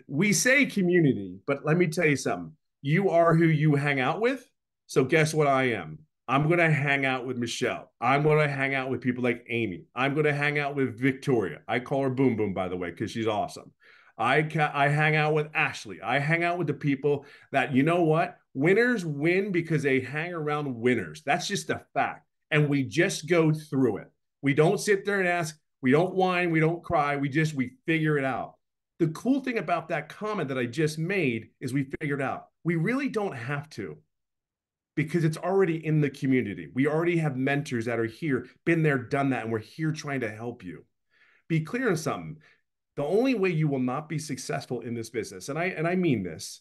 we say community, but let me tell you something. You are who you hang out with. So guess what I am? I'm going to hang out with Michelle. I'm going to hang out with people like Amy. I'm going to hang out with Victoria. I call her Boom Boom, by the way, because she's awesome. I, ca I hang out with Ashley. I hang out with the people that, you know what? Winners win because they hang around winners. That's just a fact. And we just go through it. We don't sit there and ask. We don't whine. We don't cry. We just, we figure it out. The cool thing about that comment that I just made is we figured out. We really don't have to, because it's already in the community. We already have mentors that are here, been there, done that, and we're here trying to help you. Be clear on something. The only way you will not be successful in this business, and I and I mean this,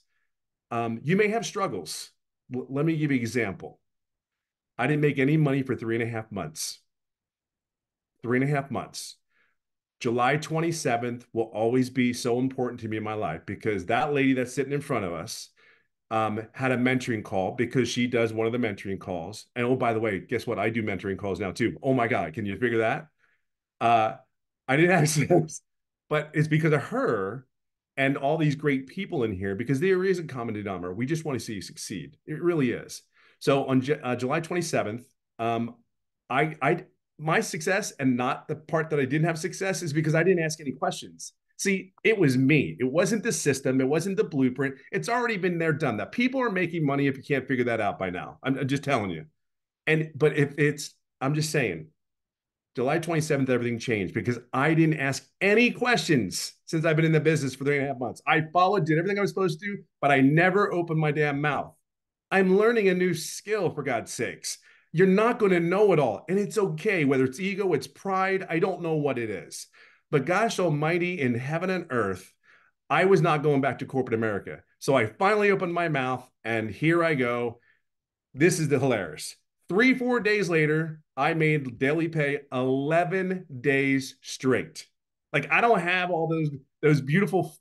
um, you may have struggles. L- let me give you an example. I didn't make any money for three and a half months. Three and a half months. July twenty-seventh will always be so important to me in my life, because that lady that's sitting in front of us um, had a mentoring call, because she does one of the mentoring calls. And oh, by the way, guess what? I do mentoring calls now too. Oh my God, can you figure that? Uh, I didn't have But it's because of her and all these great people in here, because there is a common denominator. We just want to see you succeed. It really is. So on uh, July twenty-seventh, um, I, I, my success, and not the part that I didn't have success, is because I didn't ask any questions. See, it was me. It wasn't the system. It wasn't the blueprint. It's already been there, done that. People are making money if you can't figure that out by now. I'm, I'm just telling you. And but if it's, I'm just saying, July twenty-seventh, everything changed because I didn't ask any questions since I've been in the business for three and a half months. I followed, did everything I was supposed to, but I never opened my damn mouth. I'm learning a new skill, for God's sakes. You're not going to know it all. And it's okay, whether it's ego, it's pride. I don't know what it is. But gosh almighty, in heaven and earth, I was not going back to corporate America. So I finally opened my mouth and here I go. This is the hilarious. Three, four days later, I made daily pay eleven days straight. Like, I don't have all those, those beautiful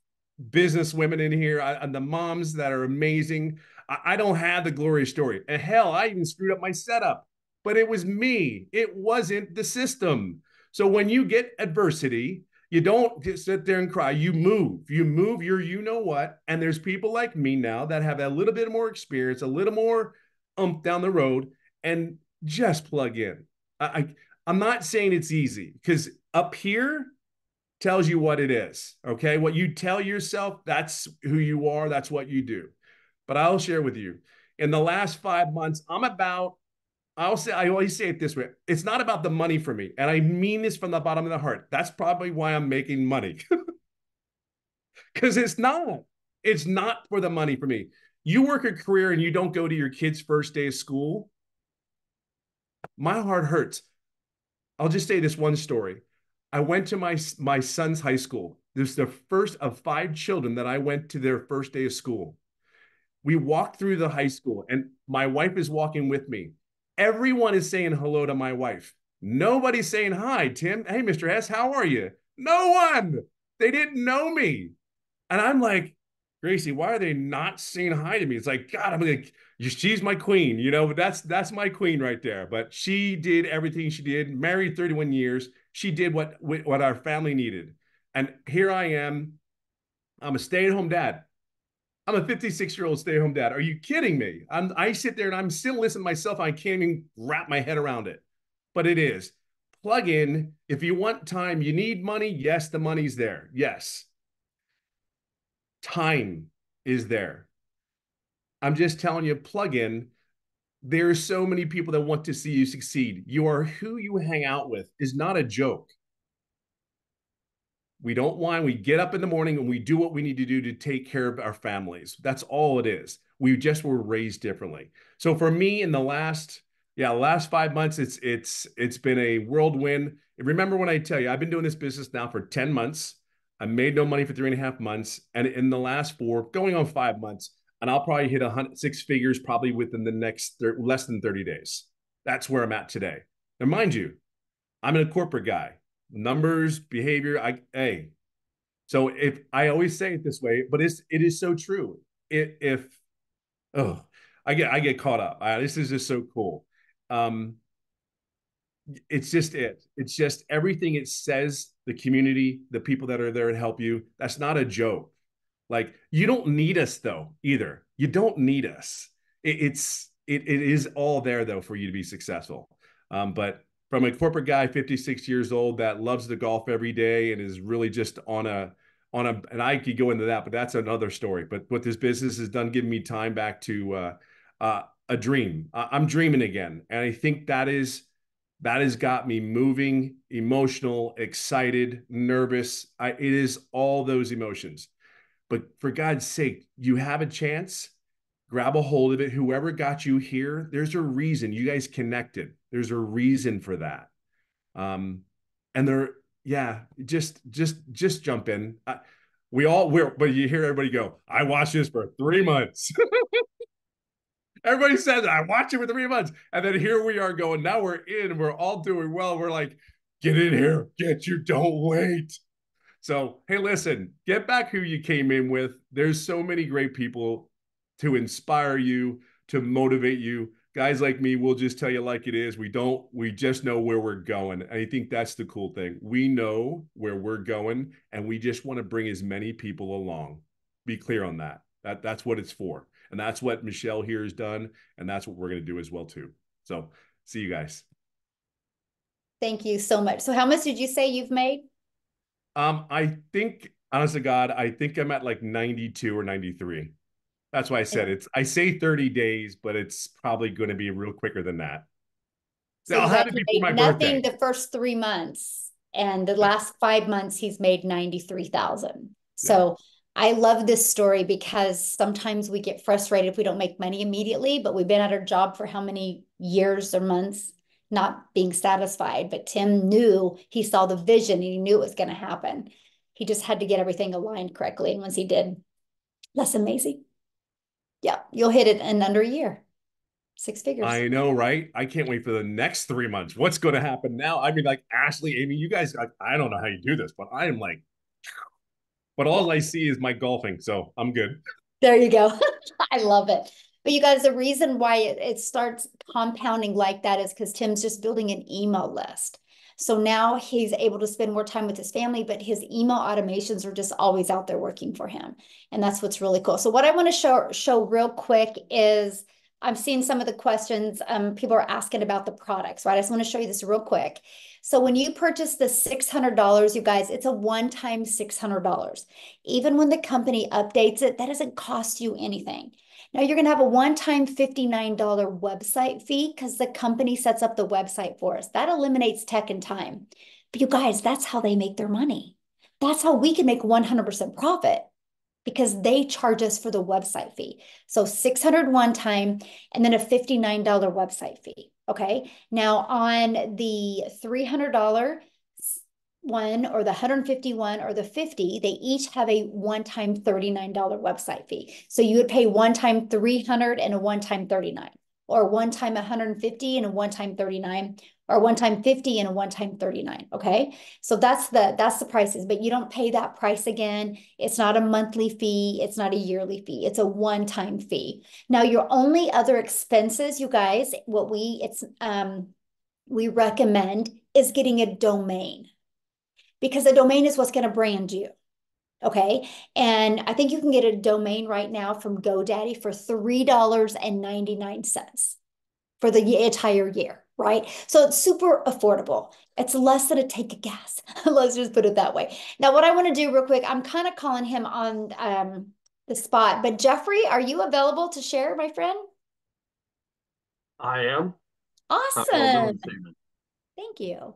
business women in here I, and the moms that are amazing. I, I don't have the glory story. And hell, I even screwed up my setup, but it was me. It wasn't the system. So when you get adversity, you don't just sit there and cry. You move, you move your, you know what? And there's people like me now that have a little bit more experience, a little more umph down the road, and just plug in. I, I, I'm not saying it's easy, because up here tells you what it is. Okay. What you tell yourself, that's who you are. That's what you do. But I'll share with you, in the last five months, I'm about, I'll say, I always say it this way. It's not about the money for me. And I mean this from the bottom of the heart. That's probably why I'm making money. Because it's not. It's not for the money for me. You work a career and you don't go to your kid's first day of school. My heart hurts. I'll just say this one story. I went to my, my son's high school. This is the first of five children that I went to their first day of school. We walked through the high school and my wife is walking with me. Everyone is saying hello to my wife. Nobody's saying, hi, Tim. Hey, Mister S, how are you? No one. They didn't know me. And I'm like, Gracie, why are they not saying hi to me? It's like, God, I'm like, she's my queen. You know, that's, that's my queen right there. But she did everything she did, married thirty-one years. She did what, what our family needed. And here I am. I'm a stay-at-home dad. I'm a fifty-six-year-old stay-at-home dad. Are you kidding me? I'm, I sit there and I'm still listening to myself. I can't even wrap my head around it. But it is. Plug in. If you want time, you need money. Yes, the money's there. Yes. Time is there. I'm just telling you, plug in. There are so many people that want to see you succeed. You are who you hang out with is not a joke. We don't whine. We get up in the morning and we do what we need to do to take care of our families. That's all it is. We just were raised differently. So for me, in the last, yeah, last five months, it's it's it's been a whirlwind. Remember when I tell you, I've been doing this business now for ten months. I made no money for three and a half months. And in the last four, going on five months, and I'll probably hit a hundred, six figures probably within the next thir- less than thirty days. That's where I'm at today. Now, mind you, I'm a corporate guy. Numbers, behavior, I, hey. So if I always say it this way, but it's it is so true. It, if oh, I get I get caught up. Uh, this is just so cool. Um, it's just it. It's just everything it says. The community, the people that are there to help you. That's not a joke. Like, you don't need us though either. You don't need us. It, it's it it is all there though for you to be successful. Um, but. From a corporate guy, fifty-six years old, that loves the golf every day and is really just on a, on a, and I could go into that, but that's another story. But what this business has done, giving me time back to uh, uh, a dream. I I'm dreaming again. And I think that is, that has got me moving, emotional, excited, nervous. I, it is all those emotions. But for God's sake, you have a chance. Grab a hold of it. Whoever got you here, there's a reason you guys connected. There's a reason for that. Um, and there, yeah, just, just, just jump in. I, we all, we're, but you hear everybody go, I watched this for three months. Everybody says, I watched it for three months. And then here we are going, now we're in, we're all doing well. We're like, get in here, get you, don't wait. So, hey, listen, get back who you came in with. There's so many great people to inspire you, to motivate you. Guys like me will just tell you like it is. We don't, we just know where we're going. And I think that's the cool thing. We know where we're going and we just want to bring as many people along. Be clear on that. That that's what it's for. And that's what Michelle here has done. And that's what we're going to do as well too. So see you guys. Thank you so much. So how much did you say you've made? Um, I think honest to God, I think I'm at like ninety-two or ninety-three. That's why I said it's, I say thirty days, but it's probably going to be real quicker than that. So, so I'll have to be for my birthday. Nothing the first three months. And the last five months, he's made ninety-three thousand. So yeah. I love this story because sometimes we get frustrated if we don't make money immediately, but we've been at our job for how many years or months, not being satisfied. But Tim knew, he saw the vision and he knew it was going to happen. He just had to get everything aligned correctly. And once he did, that's amazing. Yeah, you'll hit it in under a year. Six figures. I know, right? I can't wait for the next three months. What's going to happen now? I mean, like Ashley, Amy, you guys, I, I don't know how you do this, but I am like, but all I see is my golfing. So I'm good. There you go. I love it. But you guys, the reason why it, it starts compounding like that is because Tim's just building an email list. So now he's able to spend more time with his family, but his email automations are just always out there working for him. And that's what's really cool. So what I want to show show real quick is I'm seeing some of the questions um, people are asking about the products, right? I just want to show you this real quick. So when you purchase the six hundred dollars, you guys, it's a one-time six hundred dollars. Even when the company updates it, that doesn't cost you anything. Now you're going to have a one-time fifty-nine dollar website fee because the company sets up the website for us. That eliminates tech and time. But you guys, that's how they make their money. That's how we can make one hundred percent profit because they charge us for the website fee. So six hundred dollars one time and then a fifty-nine dollar website fee. Okay. Now on the three hundred dollar one or the one hundred fifty-one or the fifty, they each have a one-time thirty-nine dollar website fee. So you would pay one-time three hundred and a one-time thirty-nine, or one-time one hundred fifty and a one-time thirty-nine, or one-time fifty and a one-time thirty-nine. Okay, so that's the that's the prices, but you don't pay that price again. It's not a monthly fee. It's not a yearly fee. It's a one-time fee. Now your only other expenses, you guys, what we it's um we recommend is getting a domain. Because a domain is what's going to brand you, okay? And I think you can get a domain right now from GoDaddy for three ninety-nine for the entire year, right? So it's super affordable. It's less than a tank of gas. Let's just put it that way. Now, what I want to do real quick, I'm kind of calling him on um, the spot, but Jeffrey, are you available to share, my friend? I am. Awesome. Thank you.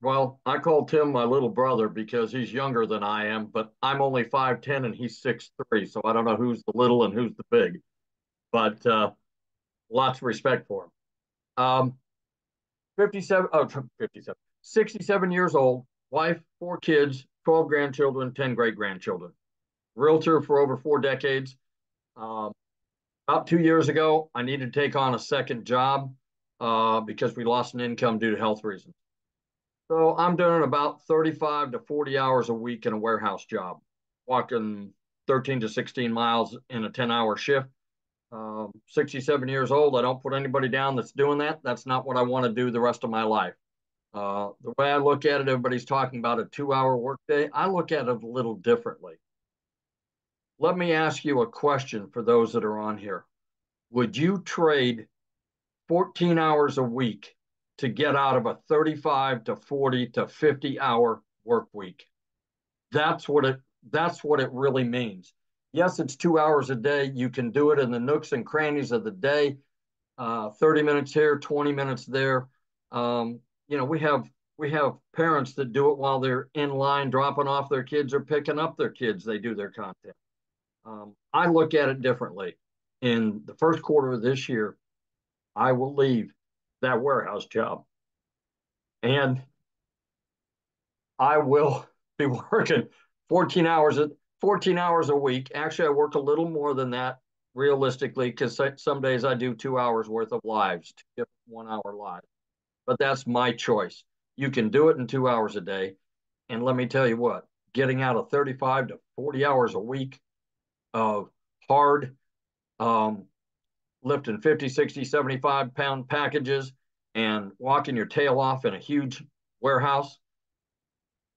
Well, I call Tim my little brother because he's younger than I am, but I'm only five ten and he's six three, so I don't know who's the little and who's the big, but uh, lots of respect for him. Um, fifty-seven, oh, fifty-seven, sixty-seven years old, wife, four kids, twelve grandchildren, ten great-grandchildren. Realtor for over four decades. Um, about two years ago, I needed to take on a second job uh, because we lost an income due to health reasons. So I'm doing about thirty-five to forty hours a week in a warehouse job, walking thirteen to sixteen miles in a ten hour shift. Um, sixty-seven years old. I don't put anybody down that's doing that. That's not what I want to do the rest of my life. Uh, the way I look at it, everybody's talking about a two hour workday. I look at it a little differently. Let me ask you a question for those that are on here. Would you trade fourteen hours a week to get out of a thirty-five to forty to fifty hour work week? That's what it, that's what it really means. Yes, it's two hours a day. You can do it in the nooks and crannies of the day. Uh, thirty minutes here, twenty minutes there. Um, you know, we have, we have parents that do it while they're in line, dropping off their kids or picking up their kids. They do their content. Um, I look at it differently. In the first quarter of this year, I will leave that warehouse job, and I will be working fourteen hours, fourteen hours a week. Actually, I work a little more than that realistically, because some days I do two hours worth of lives, two different one hour lives, but that's my choice. You can do it in two hours a day. And let me tell you what, getting out of thirty-five to forty hours a week of hard, um, lifting fifty, sixty, seventy-five pound packages and walking your tail off in a huge warehouse,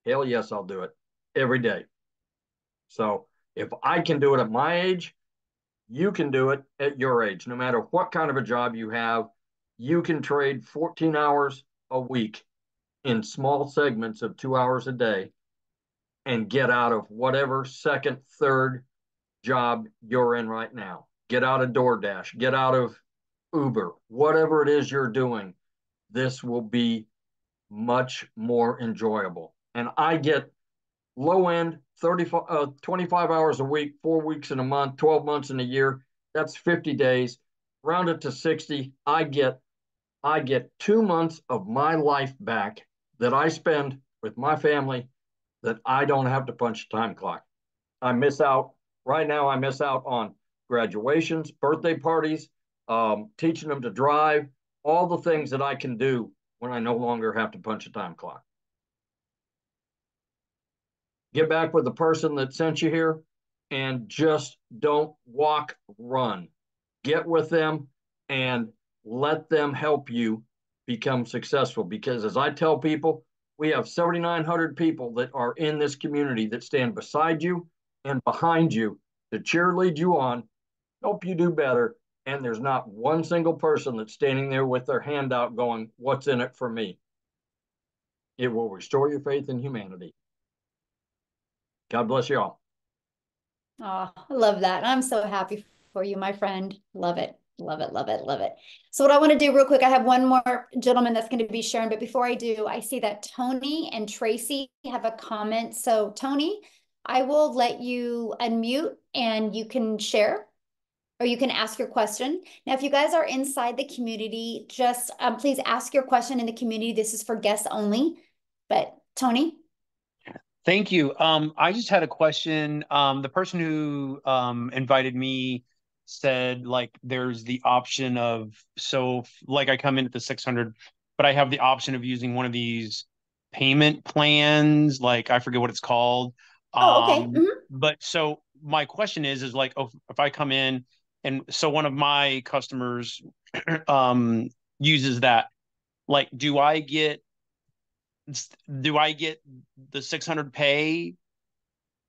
hell yes, I'll do it every day. So if I can do it at my age, you can do it at your age. No matter what kind of a job you have, you can trade fourteen hours a week in small segments of two hours a day and get out of whatever second, third job you're in right now. Get out of DoorDash, get out of Uber, whatever it is you're doing, this will be much more enjoyable. And I get low end, thirty, uh, twenty-five hours a week, four weeks in a month, twelve months in a year. That's fifty days. Round it to sixty. I get, I get two months of my life back that I spend with my family that I don't have to punch a time clock. I miss out. Right now, I miss out on graduations, birthday parties, um, teaching them to drive, all the things that I can do when I no longer have to punch a time clock. Get back with the person that sent you here and just don't walk, run. Get with them and let them help you become successful. Because as I tell people, we have seventy-nine hundred people that are in this community that stand beside you and behind you to cheerlead you on, help you do better. And there's not one single person that's standing there with their hand out going, what's in it for me? It will restore your faith in humanity. God bless you all. Oh, I love that. I'm so happy for you, my friend. Love it. Love it. Love it. Love it. So what I want to do real quick, I have one more gentleman that's going to be sharing. But before I do, I see that Tony and Tracy have a comment. So Tony, I will let you unmute and you can share or you can ask your question. Now, if you guys are inside the community, just um, please ask your question in the community. This is for guests only. But Tony. Thank you. Um, I just had a question. Um, the person who um, invited me said, like, there's the option of, so like I come in at the six hundred, but I have the option of using one of these payment plans. Like, I forget what it's called. Oh, okay. Um, mm-hmm. But so my question is, is like, oh, if I come in and so one of my customers um, uses that, like, do I get do I get the six hundred pay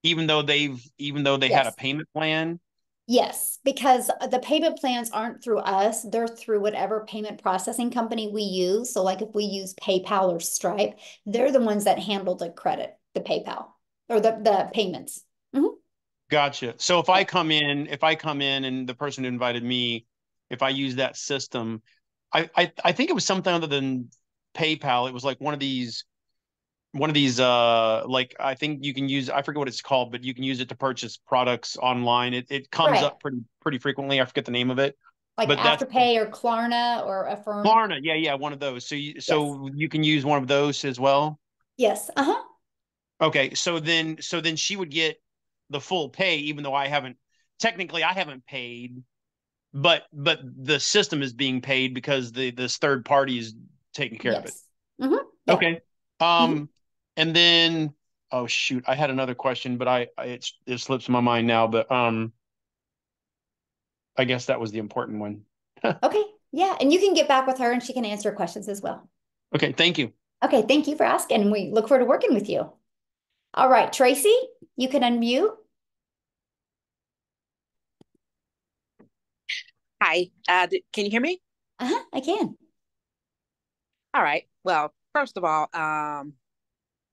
even though they've even though they yes. had a payment plan? Yes, because the payment plans aren't through us. They're through whatever payment processing company we use. So like if we use PayPal or Stripe, they're the ones that handle the credit, the PayPal or the, the payments. Mm-hmm. Gotcha. So if I come in, if I come in and the person who invited me, if I use that system, I, I, I think it was something other than PayPal. It was like one of these one of these uh like I think you can use, I forget what it's called, but you can use it to purchase products online. It it comes right. up pretty pretty frequently. I forget the name of it. Like but Afterpay or Klarna or Affirm. Klarna, yeah, yeah, one of those. So you, so yes. you can use one of those as well? Yes. Uh-huh. Okay. So then so then she would get the full pay even though I haven't technically I haven't paid, but but the system is being paid because the this third party is taking care yes. of it. Mm-hmm. Yeah. Okay. Um, mm-hmm. And then, oh shoot, I had another question, but I, I it, it slips my mind now, but um, I guess that was the important one. Okay. Yeah. And you can get back with her and she can answer questions as well. Okay. Thank you. Okay. Thank you for asking. We look forward to working with you. All right, Tracy, you can unmute. Hi. Uh, can you hear me? Uh-huh. I can. All right. Well, first of all, um,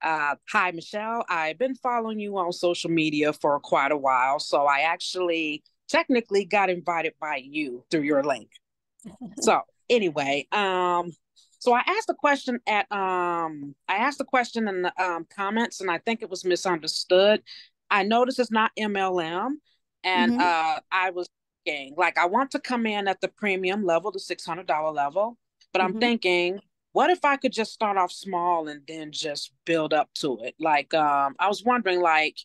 uh, hi, Michelle. I've been following you on social media for quite a while. So I actually technically got invited by you through your link. So anyway, um, so I asked a question at, um, I asked a question in the um, comments and I think it was misunderstood. I noticed it's not M L M and mm-hmm. uh, I was thinking, like, I want to come in at the premium level, the six hundred dollar level, but mm-hmm. I'm thinking, what if I could just start off small and then just build up to it? Like, um, I was wondering, like,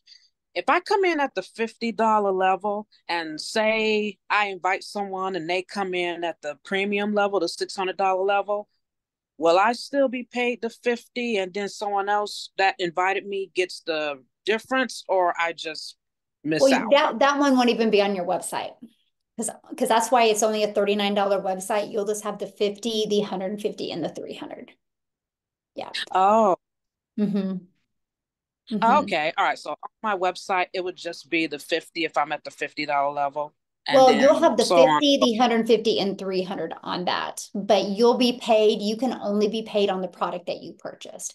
if I come in at the fifty dollar level and say I invite someone and they come in at the premium level, the six hundred dollar level, will I still be paid the fifty and then someone else that invited me gets the difference, or I just miss well, out? That, that one won't even be on your website. Because that's why it's only a thirty-nine dollar website. You'll just have the fifty, the one hundred fifty, and the three hundred. Yeah. Oh. Mm-hmm. Mm-hmm. Okay. All right. So on my website, it would just be the fifty if I'm at the fifty dollar level. And well, then, you'll have the so fifty, on. The one hundred fifty, and three hundred on that. But you'll be paid. You can only be paid on the product that you purchased.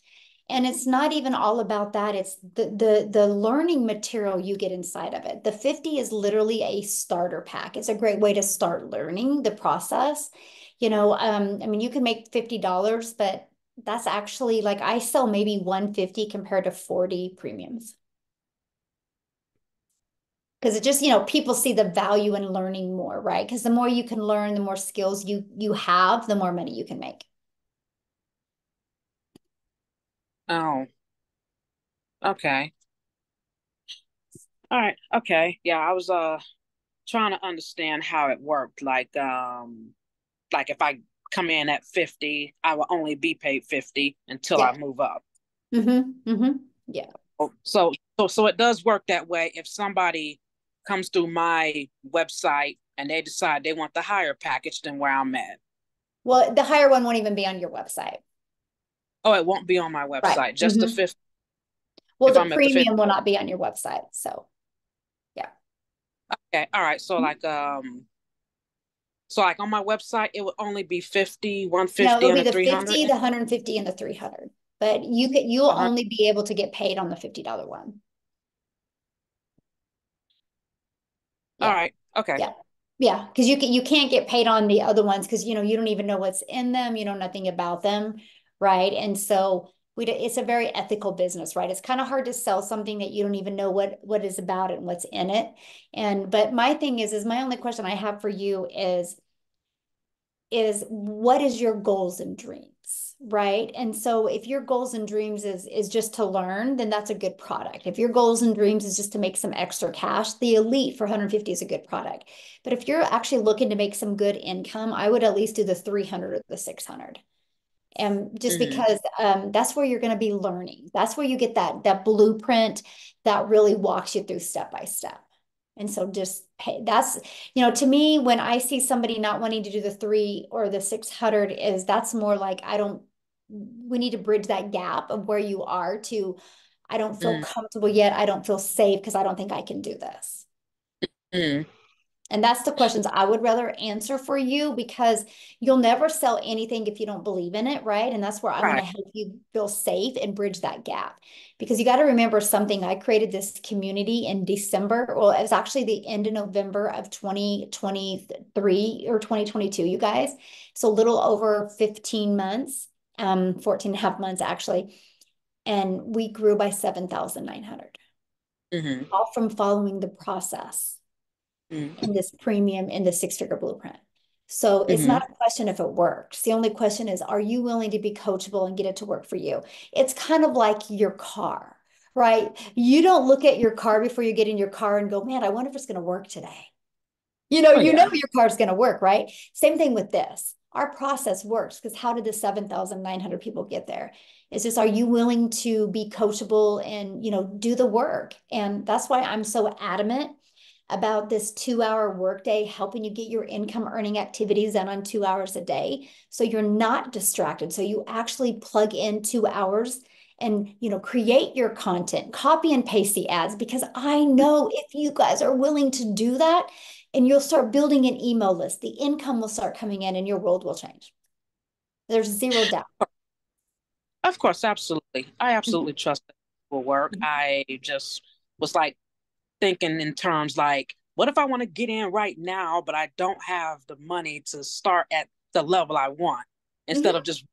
And it's not even all about that. It's the, the, the learning material you get inside of it. The fifty is literally a starter pack. It's a great way to start learning the process. You know, um, I mean, you can make fifty dollars, but that's actually like I sell maybe one hundred fifty dollars compared to forty premiums. Because it just, you know, people see the value in learning more, right? Because the more you can learn, the more skills you you have, the more money you can make. Oh, okay. All right. Okay. Yeah, I was uh trying to understand how it worked. Like, um, like if I come in at fifty, I will only be paid fifty until yeah. I move up. Mm-hmm. Mm-hmm. Yeah. So, so, so it does work that way. If somebody comes through my website and they decide they want the higher package than where I'm at. Well, the higher one won't even be on your website. Oh, it won't be on my website. Right. Just mm-hmm. the fifth. Well, the I'm premium will not be on your website. So, yeah. Okay. All right. So, mm-hmm. like, um, so like on my website, it would only be fifty, one fifty, no, it'll and be the three hundred. fifty, the one hundred fifty, and the three hundred. But you could you'll uh-huh. only be able to get paid on the fifty dollar one. Yeah. All right. Okay. Yeah. Yeah, because you can you can't get paid on the other ones because you know you don't even know what's in them. You know nothing about them. Right. And so we do, it's a very ethical business, right? It's kind of hard to sell something that you don't even know what, what is about it and what's in it. And, but my thing is, is my only question I have for you is, is what is your goals and dreams, right? And so if your goals and dreams is, is just to learn, then that's a good product. If your goals and dreams is just to make some extra cash, the Elite for one hundred fifty is a good product. But if you're actually looking to make some good income, I would at least do the three hundred or the six hundred. And just mm-hmm. because um, that's where you're going to be learning. That's where you get that that blueprint that really walks you through step by step. And so just pay. That's, you know, to me, when I see somebody not wanting to do the three or the six hundred is that's more like, I don't, we need to bridge that gap of where you are to, I don't feel mm-hmm. comfortable yet. I don't feel safe because I don't think I can do this. Mm-hmm. And that's the questions I would rather answer for you because you'll never sell anything if you don't believe in it, right? And that's where I want to help you feel safe and bridge that gap. Because you got to remember something. I created this community in December. Well, it was actually the end of November of twenty twenty-three or twenty twenty-two, you guys. So a little over fifteen months, um, fourteen and a half months actually. And we grew by seven thousand nine hundred, mm-hmm. all from following the process. Mm-hmm. in this premium, in the six-figure blueprint. So mm-hmm. it's not a question if it works. The only question is, are you willing to be coachable and get it to work for you? It's kind of like your car, right? You don't look at your car before you get in your car and go, man, I wonder if it's going to work today. You know, oh, you yeah. know your car's going to work, right? Same thing with this. Our process works because how did the seven thousand nine hundred people get there? It's just, are you willing to be coachable and, you know, do the work? And that's why I'm so adamant about this two-hour workday, helping you get your income-earning activities done on two hours a day, so you're not distracted. So you actually plug in two hours and you know create your content, copy and paste the ads. Because I know if you guys are willing to do that, and you'll start building an email list, the income will start coming in, and your world will change. There's zero doubt. Of course, absolutely. I absolutely mm-hmm. trust that it will work. Mm-hmm. I just was like. Thinking in terms like, what if I want to get in right now, but I don't have the money to start at the level I want? Instead mm-hmm. of just,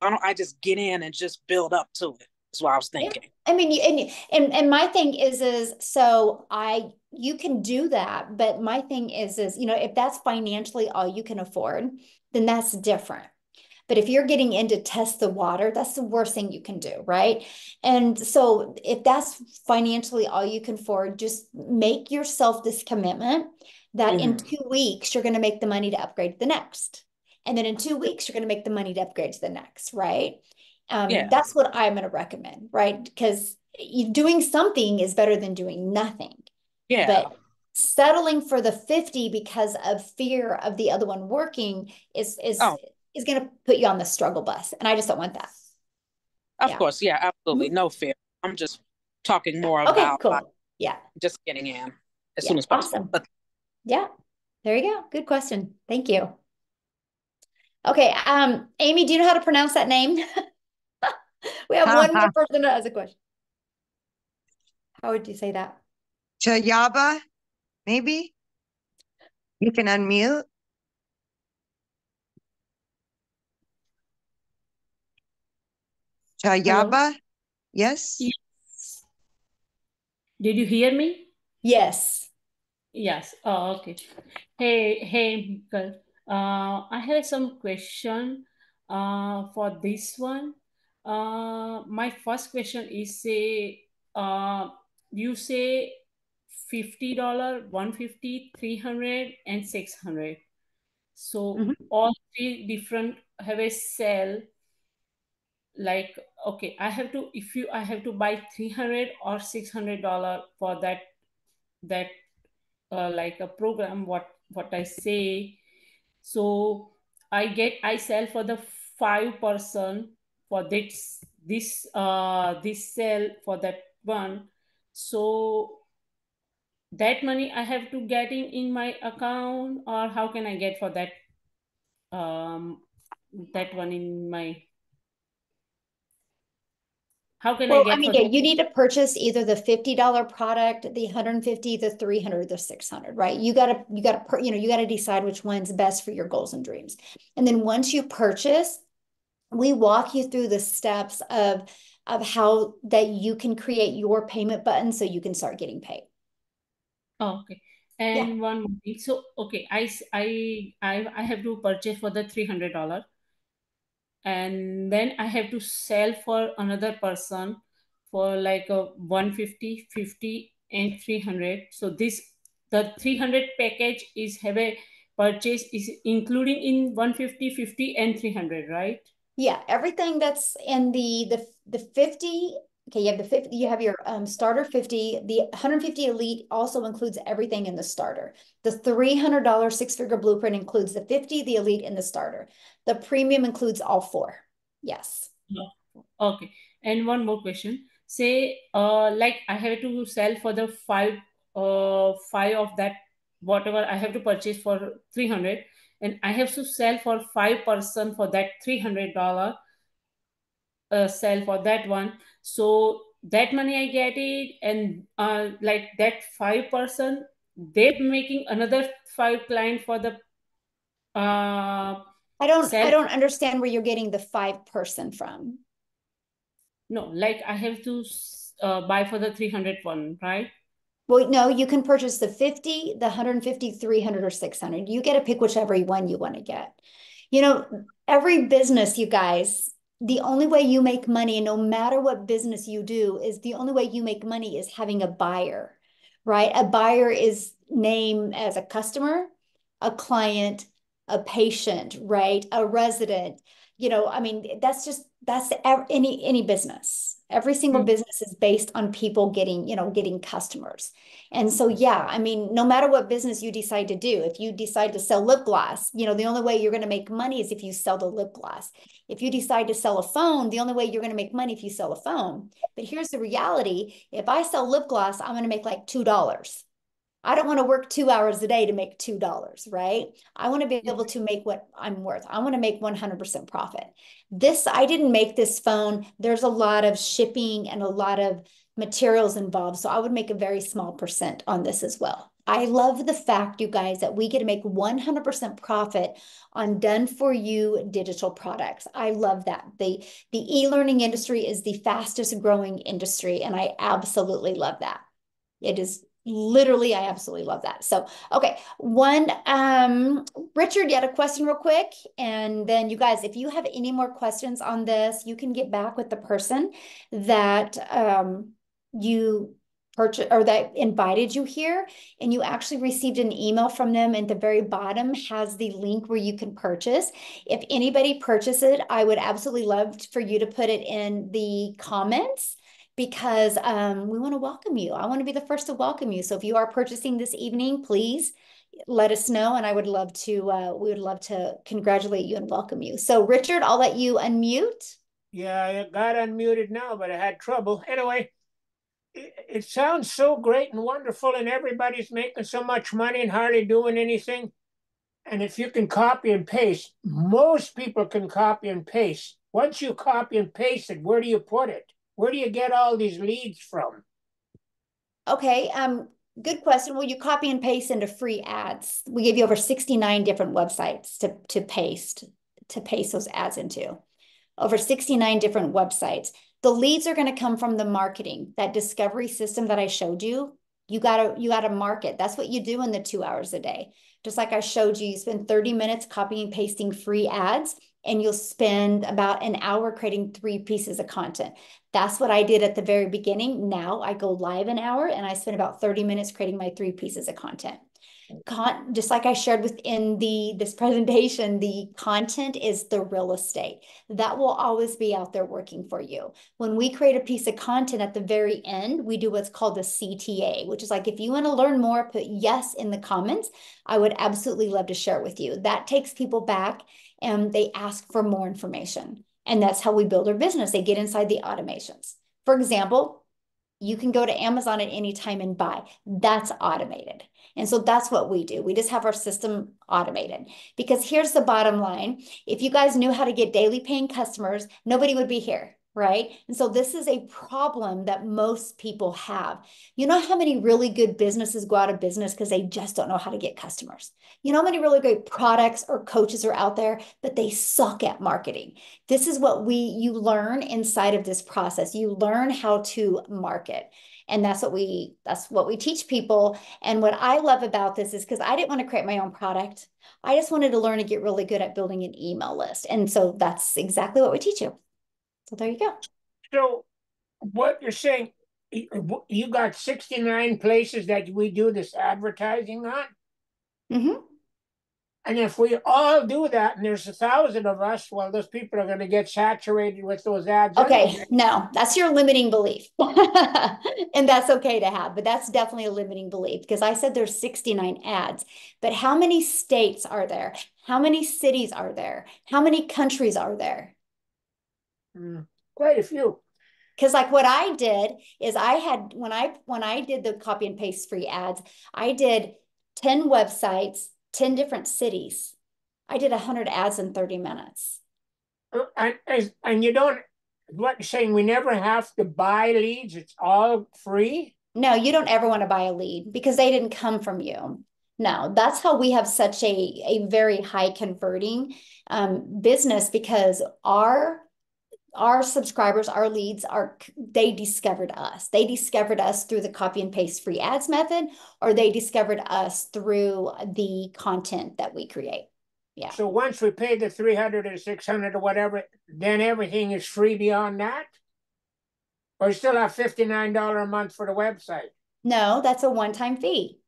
I don't. I just get in and just build up to it. That's what I was thinking. Yeah. I mean, and, and and my thing is, is so I you can do that, but my thing is, is you know, if that's financially all you can afford, then that's different. But if you're getting in to test the water, that's the worst thing you can do, right? And so if that's financially all you can afford, just make yourself this commitment that mm. in two weeks, you're going to make the money to upgrade to the next. And then in two weeks, you're going to make the money to upgrade to the next, right? Um, yeah. That's what I'm going to recommend, right? Because doing something is better than doing nothing. Yeah. But settling for the fifty because of fear of the other one working is is. Oh. is going to put you on the struggle bus. And I just don't want that. Of yeah. course. Yeah, absolutely. No fear. I'm just talking more okay, about cool. like, yeah, just getting in as yeah. soon as possible. Awesome. Yeah. There you go. Good question. Thank you. Okay. Um, Amy, do you know how to pronounce that name? We have one more person that has a question. How would you say that? Chayaba, maybe? You can unmute. Chayaba, yes? Yes. Did you hear me? Yes. Yes. Oh, okay. Hey, hey, girl. Uh, I have some question uh, for this one. Uh, my first question is, say, uh, you say fifty dollars, one hundred fifty dollars, three hundred dollars, and six hundred dollars. So mm-hmm. all three different have a sale. Like, okay, I have to, if you, I have to buy three hundred dollars or six hundred dollars for that, that uh, like a program, what, what I say. So I get, I sell for the five person for this, this, uh, this sale for that one. So that money I have to get in, in my account, or how can I get for that, um, that one in my, how can well, I get I mean, yeah, you need to purchase either the fifty dollar product, the one hundred fifty, the three hundred, the six hundred, right? You gotta, you gotta, you know, you gotta decide which one's best for your goals and dreams. And then once you purchase, we walk you through the steps of, of how that you can create your payment button so you can start getting paid. Oh, okay. And yeah. one more thing. So, okay, I, I, I, I have to purchase for the three hundred dollars. And then I have to sell for another person for like a one hundred fifty, fifty, and three hundred. So this, the three hundred package is have a purchase is including in one hundred fifty, fifty, and three hundred, right? Yeah, everything that's in the, the, the fifty, okay, you have the fifty, you have your um, starter fifty, the one hundred fifty elite also includes everything in the starter. The three hundred dollar six-figure blueprint includes the fifty, the elite, and the starter. The premium includes all four. Yes. Okay. And one more question. Say, uh, like I have to sell for the five, uh, five of that, whatever I have to purchase for three hundred, and I have to sell for five person for that three hundred dollar uh, sell for that one. So that money I get it, and uh, like that five person, they're making another five client for the uh I don't sell. I don't understand where you're getting the five person from. No, like I have to uh, buy for the three hundred one, right? Well, no, you can purchase the fifty, the one hundred fifty, three hundred, or six hundred. You get to pick whichever one you want to get. You know, every business, you guys, the only way you make money, no matter what business you do, is the only way you make money is having a buyer, right? A buyer is named as a customer, a client, a patient, right? A resident, you know, I mean, that's just, that's any, any business. Every single mm-hmm. business is based on people getting, you know, getting customers. And so, yeah, I mean, no matter what business you decide to do, if you decide to sell lip gloss, you know, the only way you're going to make money is if you sell the lip gloss. If you decide to sell a phone, the only way you're going to make money if you sell a phone. But here's the reality. If I sell lip gloss, I'm going to make like two dollars. I don't want to work two hours a day to make two dollars, right? I want to be able to make what I'm worth. I want to make one hundred percent profit. This, I didn't make this phone. There's a lot of shipping and a lot of materials involved. So I would make a very small percent on this as well. I love the fact, you guys, that we get to make one hundred percent profit on done-for-you digital products. I love that. The, the e-learning industry is the fastest growing industry, and I absolutely love that. It is literally, I absolutely love that. So, okay. One, um, Richard, you had a question real quick. And then you guys, if you have any more questions on this, you can get back with the person that um, you purchased or that invited you here. And you actually received an email from them, and the very bottom has the link where you can purchase. If anybody purchases it, I would absolutely love for you to put it in the comments, because um, we want to welcome you. I want to be the first to welcome you. So if you are purchasing this evening, please let us know. And I would love to, uh, we would love to congratulate you and welcome you. So Richard, I'll let you unmute. Yeah, I got unmuted now, but I had trouble. Anyway, it, it sounds so great and wonderful, and everybody's making so much money and hardly doing anything. And if you can copy and paste, most people can copy and paste Once you copy and paste it, where do you put it? Where do you get all these leads from? Okay, um, good question. Well, you copy and paste into free ads. We give you over sixty-nine different websites to, to paste, to paste those ads into. Over sixty-nine different websites. The leads are going to come from the marketing, that discovery system that I showed you. You gotta, you gotta market. That's what you do in the two hours a day. Just like I showed you, you spend thirty minutes copying and pasting free ads, and you'll spend about an hour creating three pieces of content. That's what I did at the very beginning. Now I go live an hour and I spend about thirty minutes creating my three pieces of content. Con just like I shared within the this presentation, the content is the real estate. That will always be out there working for you. When we create a piece of content at the very end, we do what's called a C T A, which is like, if you want to learn more, put yes in the comments. I would absolutely love to share with you. That takes people back and they ask for more information. And that's how we build our business. They get inside the automations. For example, you can go to Amazon at any time and buy. That's automated. And so that's what we do. We just have our system automated. Because here's the bottom line. If you guys knew how to get daily paying customers, nobody would be here, right? And so this is a problem that most people have. You know how many really good businesses go out of business because they just don't know how to get customers? You know how many really great products or coaches are out there, but they suck at marketing? This is what we you learn inside of this process. You learn how to market. And that's what we that's what we teach people. And what I love about this is because I didn't want to create my own product. I just wanted to learn and get really good at building an email list. And so that's exactly what we teach you. So there you go. So what you're saying, you got sixty-nine places that we do this advertising on? Mm-hmm. And if we all do that, and there's a thousand of us, well, those people are going to get saturated with those ads. Okay, anyway. No, that's your limiting belief. And that's okay to have, but that's definitely a limiting belief, because I said there's sixty-nine ads, but how many states are there? How many cities are there? How many countries are there? Mm, quite a few. Because like what I did is I had, when I, when I did the copy and paste free ads, I did ten websites, ten different cities. I did one hundred ads in thirty minutes. And, and you don't, what you're saying, we never have to buy leads. It's all free? No, you don't ever want to buy a lead because they didn't come from you. No, that's how we have such a, a very high converting um, business, because our our subscribers, our leads, are they discovered us. They discovered us through the copy and paste free ads method, or they discovered us through the content that we create. Yeah. So once we pay the three hundred or six hundred or whatever, then everything is free beyond that? Or you still have fifty-nine dollars a month for the website? No, that's a one-time fee.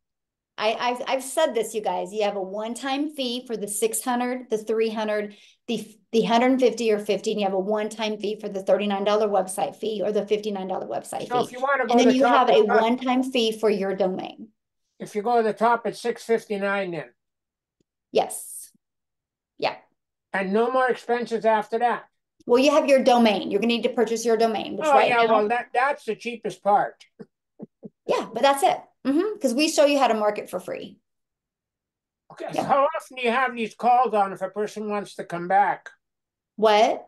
I, I've, I've said this, you guys. You have a one-time fee for the six hundred, the three hundred, the, the one hundred fifty or fifty, and you have a one-time fee for the thirty-nine dollar website fee or the fifty-nine dollar website so fee. If you want to go and then to you top, have a one-time fee for your domain. If you go to the top, it's six fifty-nine then. Yes. Yeah. And no more expenses after that. Well, you have your domain. You're going to need to purchase your domain. Which oh, right yeah. Now, well, that, that's the cheapest part. Yeah, but that's it. Because mm-hmm. we show you how to market for free. Okay. Yeah. So how often do you have these calls on if a person wants to come back? What?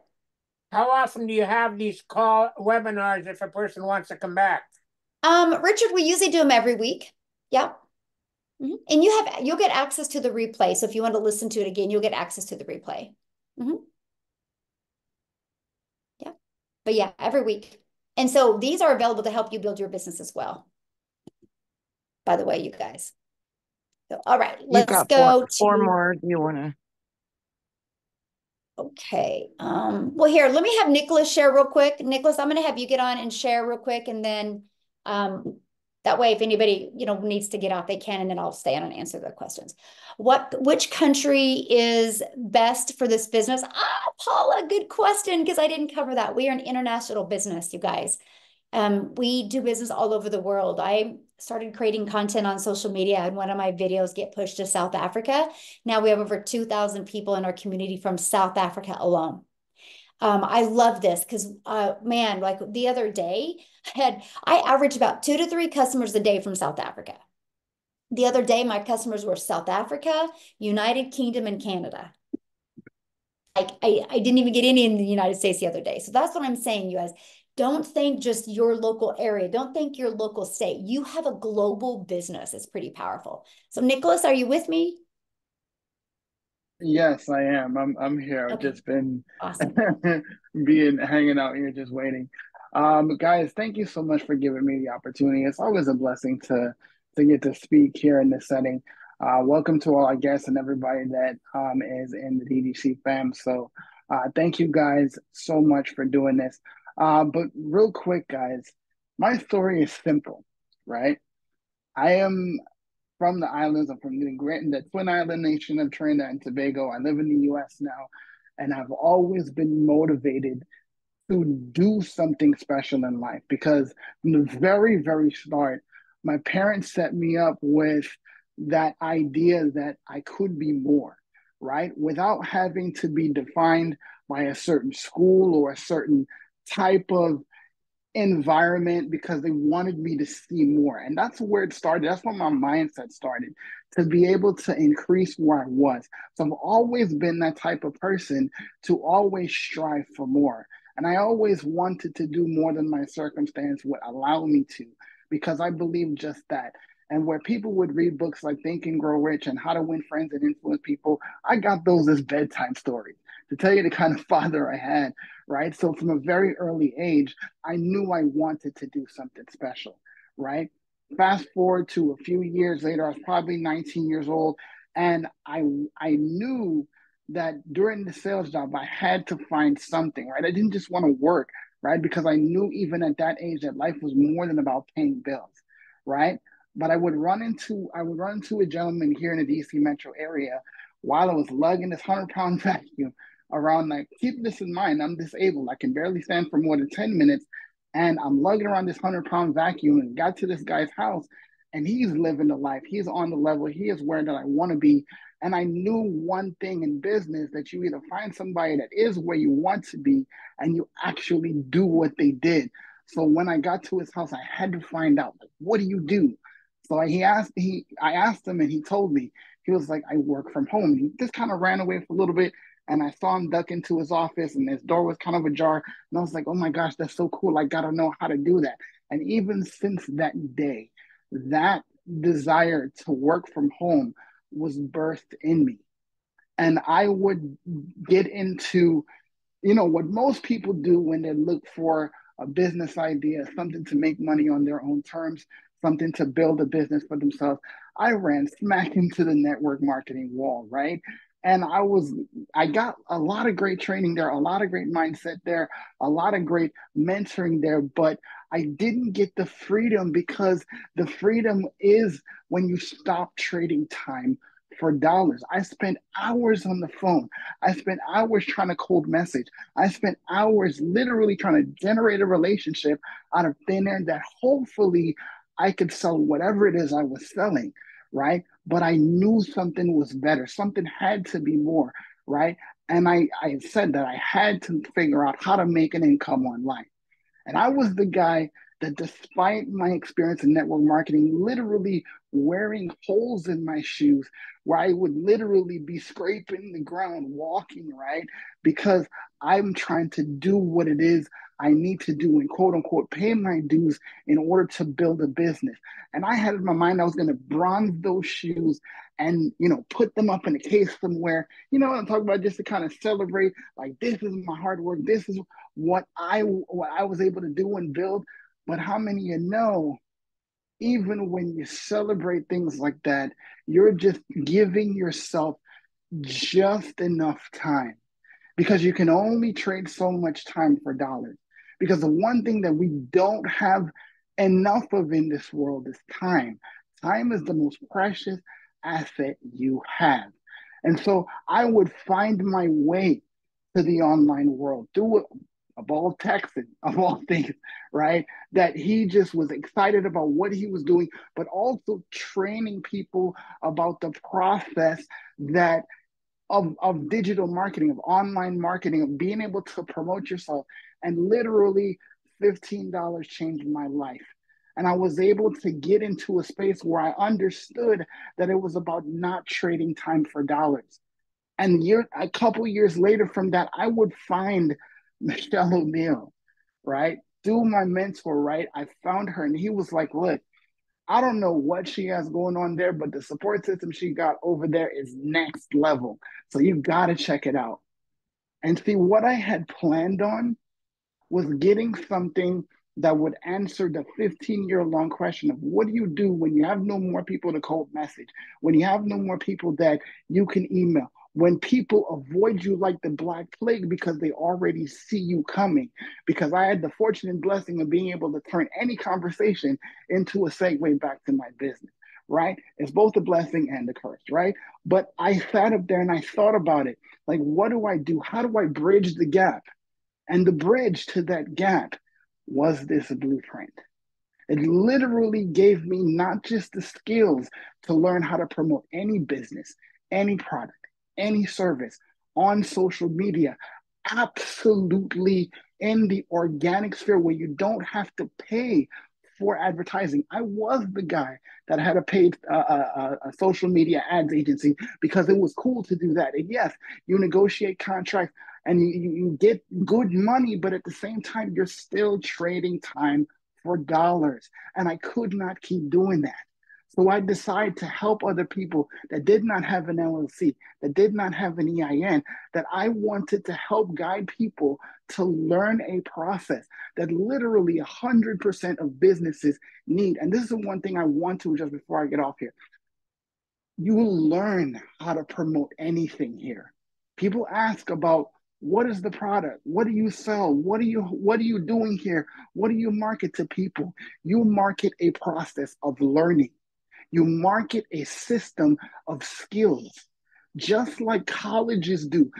How often do you have these call webinars if a person wants to come back? Um, Richard, we usually do them every week. Yeah. Mm-hmm. And you have you'll get access to the replay. So if you want to listen to it again, you'll get access to the replay. Mm-hmm. Yeah. But yeah, every week. And so these are available to help you build your business as well. By the way, you guys. So, all right, let's go four, to four more. Do you want to? Okay. Um, well, here, let me have Nicholas share real quick. Nicholas, I'm going to have you get on and share real quick, and then um, that way, if anybody you know needs to get off, they can, and then I'll stay on and answer their questions. What? Which country is best for this business? Ah, Paula, good question, because I didn't cover that. We are an international business, you guys. Um, we do business all over the world. I started creating content on social media, and one of my videos get pushed to South Africa. Now we have over two thousand people in our community from South Africa alone. Um, I love this because, uh, man, like the other day, I had I averaged about two to three customers a day from South Africa. The other day, my customers were South Africa, United Kingdom, and Canada. like I, I didn't even get any in the United States the other day. So that's what I'm saying, you guys. Don't think just your local area. Don't think your local state. You have a global business. It's pretty powerful. So Nicholas, are you with me? Yes, I am. I'm I'm here. Okay. I've just been awesome. being hanging out here, just waiting. Um, guys, thank you so much for giving me the opportunity. It's always a blessing to to get to speak here in this setting. Uh, welcome to all our guests and everybody that um, is in the D D C fam. So uh, thank you guys so much for doing this. Uh, but real quick, guys, my story is simple, right? I am from the islands. I'm from the, the Twin Island nation of Trinidad and Tobago. I live in the U S now, and I've always been motivated to do something special in life because from the very, very start, my parents set me up with that idea that I could be more, right? Without having to be defined by a certain school or a certain type of environment because they wanted me to see more. And that's where it started. That's where my mindset started, to be able to increase where I was. So I've always been that type of person to always strive for more. And I always wanted to do more than my circumstance would allow me to because I believe just that. And where people would read books like Think and Grow Rich and How to Win Friends and Influence People, I got those as bedtime stories to tell you the kind of father I had, right? So from a very early age, I knew I wanted to do something special, right? Fast forward to a few years later, I was probably nineteen years old, and I, I knew that during the sales job, I had to find something, right? I didn't just want to work, right? Because I knew even at that age that life was more than about paying bills, right? But I would run into I would run into a gentleman here in the D C metro area while I was lugging this hundred pound vacuum around. Like, keep this in mind, I'm disabled. I can barely stand for more than ten minutes. And I'm lugging around this hundred pound vacuum and got to this guy's house, and he's living the life. He's on the level. He is where that I want to be. And I knew one thing in business, that you either find somebody that is where you want to be and you actually do what they did. So when I got to his house, I had to find out, like, what do you do? So he asked, he, I asked him, and he told me. He was like, I work from home. He just kind of ran away for a little bit, and I saw him duck into his office, and his door was kind of ajar. And I was like, oh my gosh, that's so cool. I got to know how to do that. And even since that day, that desire to work from home was birthed in me. And I would get into, you know, what most people do when they look for a business idea, something to make money on their own terms, something to build a business for themselves. I ran smack into the network marketing wall, right? And I was, I got a lot of great training there, a lot of great mindset there, a lot of great mentoring there, but I didn't get the freedom, because the freedom is when you stop trading time for dollars. I spent hours on the phone. I spent hours trying to cold message. I spent hours literally trying to generate a relationship out of thin air that hopefully I could sell whatever it is I was selling, right? But I knew something was better. Something had to be more, right? And I, I said that I had to figure out how to make an income online. And I was the guy that, despite my experience in network marketing, literally wearing holes in my shoes, where I would literally be scraping the ground walking, right? Because I'm trying to do what it is I need to do and, quote unquote, pay my dues in order to build a business. And I had in my mind I was going to bronze those shoes and, you know, put them up in a case somewhere. You know what I'm talking about? Just to kind of celebrate, like, this is my hard work. This is what I what I was able to do and build. But how many of you know, even when you celebrate things like that, you're just giving yourself just enough time, because you can only trade so much time for dollars. Because the one thing that we don't have enough of in this world is time. Time is the most precious asset you have. And so I would find my way to the online world through, of all Texan, of all things, right? That he just was excited about what he was doing, but also training people about the process that Of, of digital marketing, of online marketing, of being able to promote yourself. And literally fifteen dollars changed my life. And I was able to get into a space where I understood that it was about not trading time for dollars. And year, a couple years later from that, I would find Michelle O'Neill, right? Through my mentor, right? I found her, and he was like, look, I don't know what she has going on there, but the support system she got over there is next level. So you got to check it out. And see, what I had planned on was getting something that would answer the fifteen-year-long question of what do you do when you have no more people to cold message, when you have no more people that you can email, when people avoid you like the Black Plague because they already see you coming. Because I had the fortune and blessing of being able to turn any conversation into a segue back to my business, right? It's both a blessing and a curse, right? But I sat up there and I thought about it. Like, what do I do? How do I bridge the gap? And the bridge to that gap was this blueprint. It literally gave me not just the skills to learn how to promote any business, any product, any service on social media, absolutely in the organic sphere where you don't have to pay for advertising. I was the guy that had a paid uh, uh, uh, social media ads agency because it was cool to do that. And yes, you negotiate contracts and you, you get good money, but at the same time, you're still trading time for dollars. And I could not keep doing that. So I decided to help other people that did not have an L L C, that did not have an E I N, that I wanted to help guide people to learn a process that literally one hundred percent of businesses need. And this is the one thing I want to, just before I get off here, you will learn how to promote anything here. People ask about, what is the product? What do you sell? What are you, what are you doing here? What do you market to people? You market a process of learning. You market a system of skills, just like colleges do.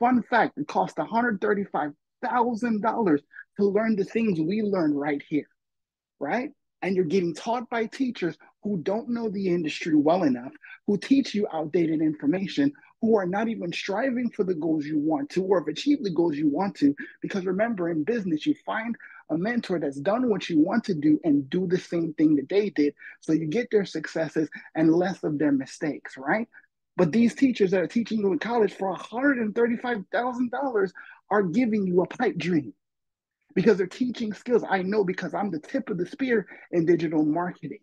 Fun fact, it costs one hundred thirty-five thousand dollars to learn the things we learn right here, right? And you're getting taught by teachers who don't know the industry well enough, who teach you outdated information, who are not even striving for the goals you want to or have achieved the goals you want to. Because remember, in business, you find a mentor that's done what you want to do and do the same thing that they did. So you get their successes and less of their mistakes, right? But these teachers that are teaching you in college for one hundred thirty-five thousand dollars are giving you a pipe dream because they're teaching skills. I know, because I'm the tip of the spear in digital marketing,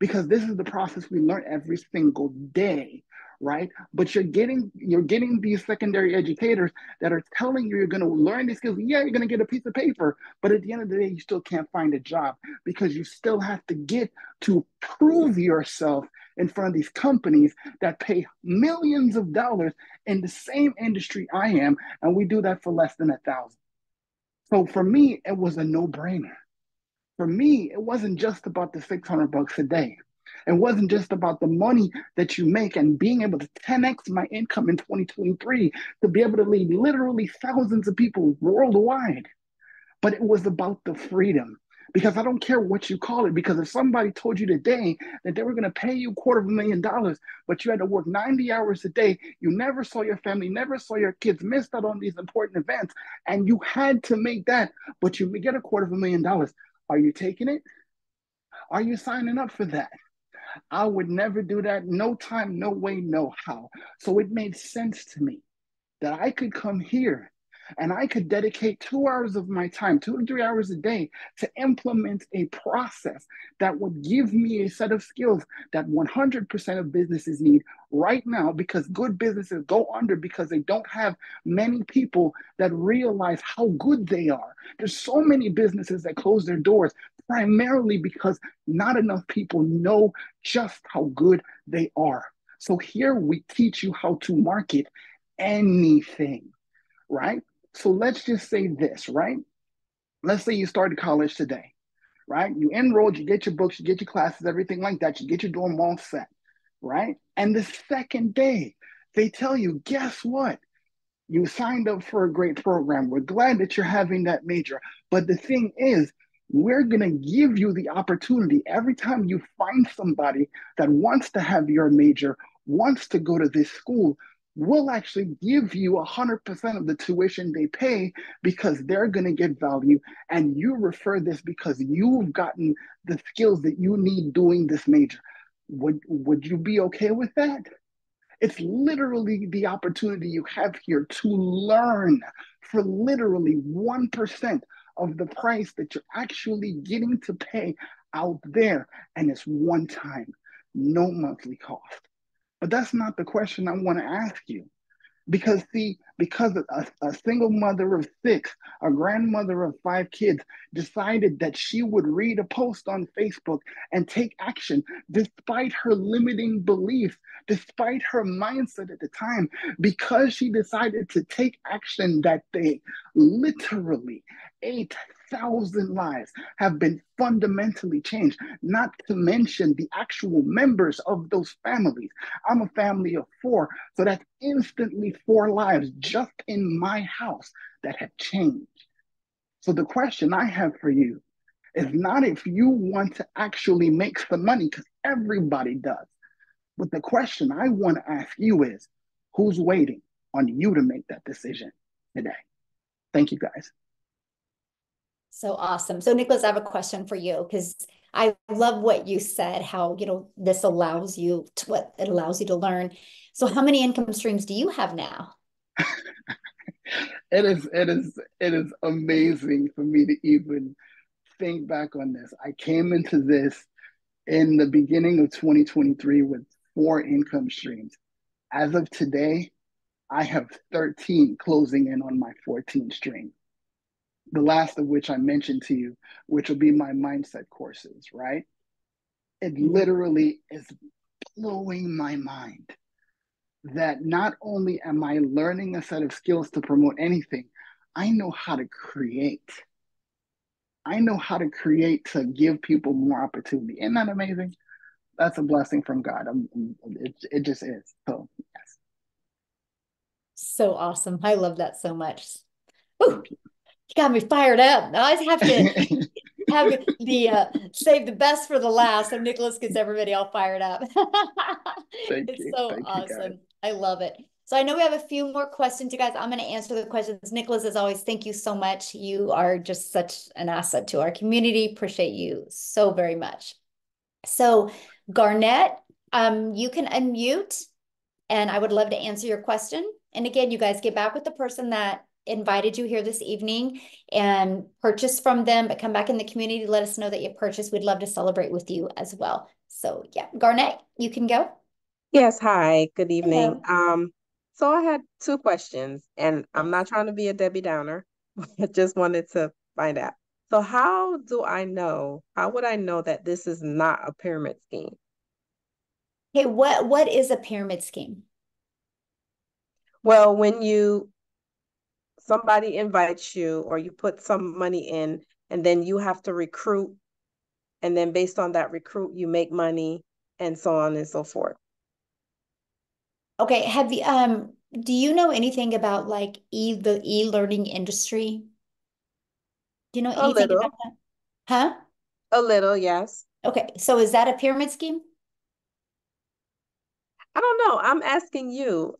because this is the process we learn every single day, right? But you're getting you're getting these secondary educators that are telling you you're going to learn these skills. Yeah, you're going to get a piece of paper, but at the end of the day, you still can't find a job because you still have to get to prove yourself in front of these companies that pay millions of dollars in the same industry I am, and we do that for less than a thousand. So for me, it was a no-brainer. For me, it wasn't just about the six hundred bucks a day. It wasn't just about the money that you make and being able to ten X my income in twenty twenty-three to be able to lead literally thousands of people worldwide. But it was about the freedom, because I don't care what you call it, because if somebody told you today that they were going to pay you a quarter of a million dollars, but you had to work ninety hours a day, you never saw your family, never saw your kids, missed out on these important events, and you had to make that, but you get a quarter of a million dollars. Are you taking it? Are you signing up for that? I would never do that. No time, no way, no how. So it made sense to me that I could come here and I could dedicate two hours of my time, two to three hours a day, to implement a process that would give me a set of skills that one hundred percent of businesses need right now, because good businesses go under because they don't have many people that realize how good they are. There's so many businesses that close their doors primarily because not enough people know just how good they are. So here we teach you how to market anything, right? So let's just say this, right? Let's say you started college today, right? You enrolled, you get your books, you get your classes, everything like that. You get your dorm all set, right? And the second day, they tell you, guess what? You signed up for a great program. We're glad that you're having that major. But the thing is, we're going to give you the opportunity every time you find somebody that wants to have your major, wants to go to this school, we'll actually give you one hundred percent of the tuition they pay because they're going to get value. And you refer this because you've gotten the skills that you need doing this major. Would, would you be okay with that? It's literally the opportunity you have here to learn for literally one percent of the price that you're actually getting to pay out there. And it's one time, no monthly cost. But that's not the question I want to ask you. Because see, because a, a single mother of six, a grandmother of five kids decided that she would read a post on Facebook and take action despite her limiting beliefs, despite her mindset at the time, because she decided to take action that day, literally eight thousand lives have been fundamentally changed, not to mention the actual members of those families. I'm a family of four, so that's instantly four lives just in my house that have changed. So the question I have for you is not if you want to actually make some money, because everybody does, but the question I want to ask you is, who's waiting on you to make that decision today? Thank you, guys. So awesome. So Nicholas, I have a question for you, because I love what you said, how, you know, this allows you to, what it allows you to learn. So how many income streams do you have now? It is, it is, it is amazing for me to even think back on this. I came into this in the beginning of twenty twenty-three with four income streams. As of today, I have thirteen, closing in on my fourteenth stream. The last of which I mentioned to you, which will be my mindset courses, right? It literally is blowing my mind that not only am I learning a set of skills to promote anything, I know how to create. I know how to create to give people more opportunity. Isn't that amazing? That's a blessing from God. I'm, it, it just is. So, yes. So awesome. I love that so much. Ooh. You got me fired up. I always have to have the uh, save the best for the last, so Nicholas gets everybody all fired up. Thank it's you. so Thank awesome. You I love it. So I know we have a few more questions, you guys. I'm going to answer the questions. Nicholas, as always, thank you so much. You are just such an asset to our community. Appreciate you so very much. So Garnett, um, you can unmute, and I would love to answer your question. And again, you guys get back with the person that invited you here this evening and purchase from them, but come back in the community, let us know that you purchased. We'd love to celebrate with you as well. So yeah, Garnett, you can go. Yes, hi, good evening. Hello. Um, so I had two questions, and I'm not trying to be a Debbie Downer, I just wanted to find out. So how do I know, how would I know that this is not a pyramid scheme? Okay, what, what is a pyramid scheme? Well, when you somebody invites you or you put some money in, and then you have to recruit. And then based on that recruit, you make money and so on and so forth. Okay. Have you, um, do you know anything about like e the e-learning industry? Do you know anything about that? Huh? A little, yes. Okay. So is that a pyramid scheme? I don't know. I'm asking you,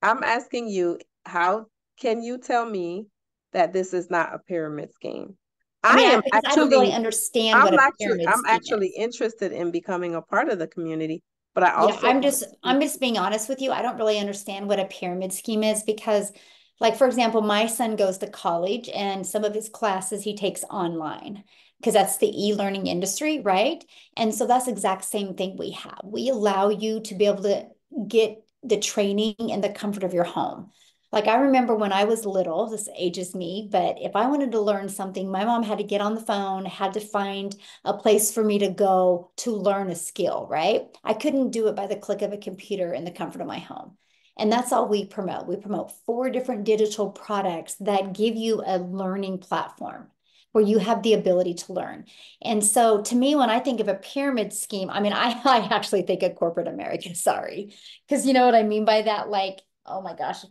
I'm asking you how, can you tell me that this is not a pyramid scheme? I, I mean, am actually, I don't really understand I'm what a pyramid actually, I'm scheme actually is. interested in becoming a part of the community, but I also yeah, I'm just I'm just being honest with you. I don't really understand what a pyramid scheme is because, like, for example, my son goes to college and some of his classes he takes online because that's the e-learning industry, right? And so that's the exact same thing we have. We allow you to be able to get the training in the comfort of your home. Like I remember when I was little, this ages me, but if I wanted to learn something, my mom had to get on the phone, had to find a place for me to go to learn a skill, right? I couldn't do it by the click of a computer in the comfort of my home. And that's all we promote. We promote four different digital products that give you a learning platform where you have the ability to learn. And so to me, when I think of a pyramid scheme, I mean, I, I actually think of corporate America, sorry. Because you know what I mean by that? Like, oh my gosh.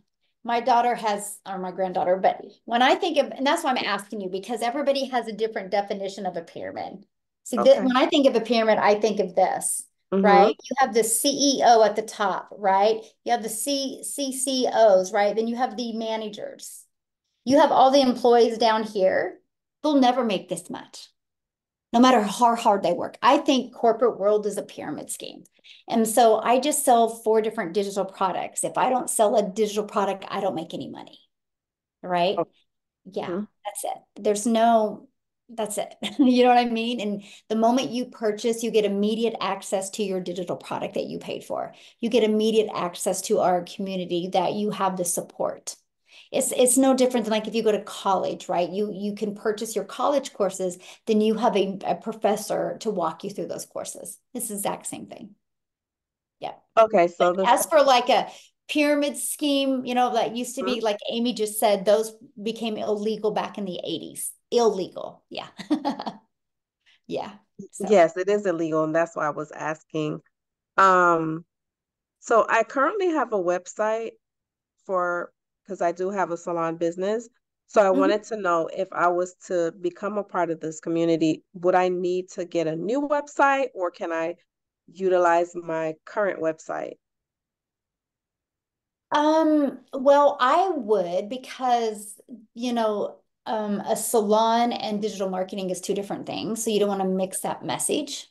My daughter has, or my granddaughter, but when I think of, and that's why I'm asking you, because everybody has a different definition of a pyramid. So okay. this, when I think of a pyramid, I think of this, mm-hmm. right? You have the C E O at the top, right? You have the C C Os, right? Then you have the managers. You have all the employees down here. They'll never make this much. no matter how hard they work. I think corporate world is a pyramid scheme. And so I just sell four different digital products. If I don't sell a digital product, I don't make any money. Right? Oh. Yeah, mm-hmm. That's it. There's no, that's it. You know what I mean? And the moment you purchase, you get immediate access to your digital product that you paid for. You get immediate access to our community that you have the support. It's, it's no different than like if you go to college, right? You, you can purchase your college courses, then you have a, a professor to walk you through those courses. It's the exact same thing. Yeah. Okay. So like, as for like a pyramid scheme, you know, that used to be, like Amy just said, those became illegal back in the eighties. Illegal. Yeah. Yeah. So. Yes, it is illegal. And that's why I was asking. Um, so I currently have a website for, because I do have a salon business. So I mm-hmm. wanted to know if I was to become a part of this community, would I need to get a new website or can I utilize my current website? Um, well, I would, because, you know, um, a salon and digital marketing is two different things. So you don't want to mix that message.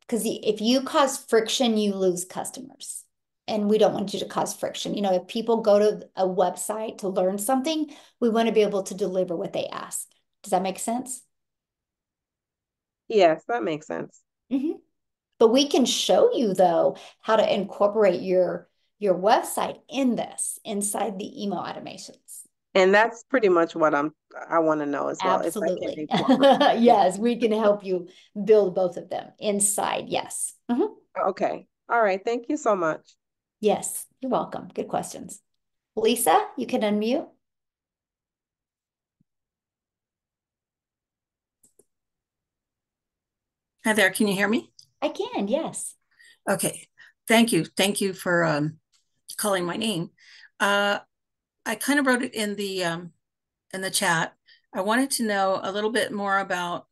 Because if you cause friction, you lose customers. And we don't want you to cause friction. You know, if people go to a website to learn something, we want to be able to deliver what they ask. Does that make sense? Yes, that makes sense. Mm-hmm. But we can show you, though, how to incorporate your your website in this, inside the email automations. And that's pretty much what I'm, I want to know as well. Absolutely. Yes, we can help you build both of them inside. Yes. Mm-hmm. Okay. All right. Thank you so much. Yes, you're welcome. Good questions. Lisa, you can unmute. Hi there. Can you hear me? I can, yes. Okay. Thank you. Thank you for um, calling my name. Uh, I kind of wrote it in the um, in the chat. I wanted to know a little bit more about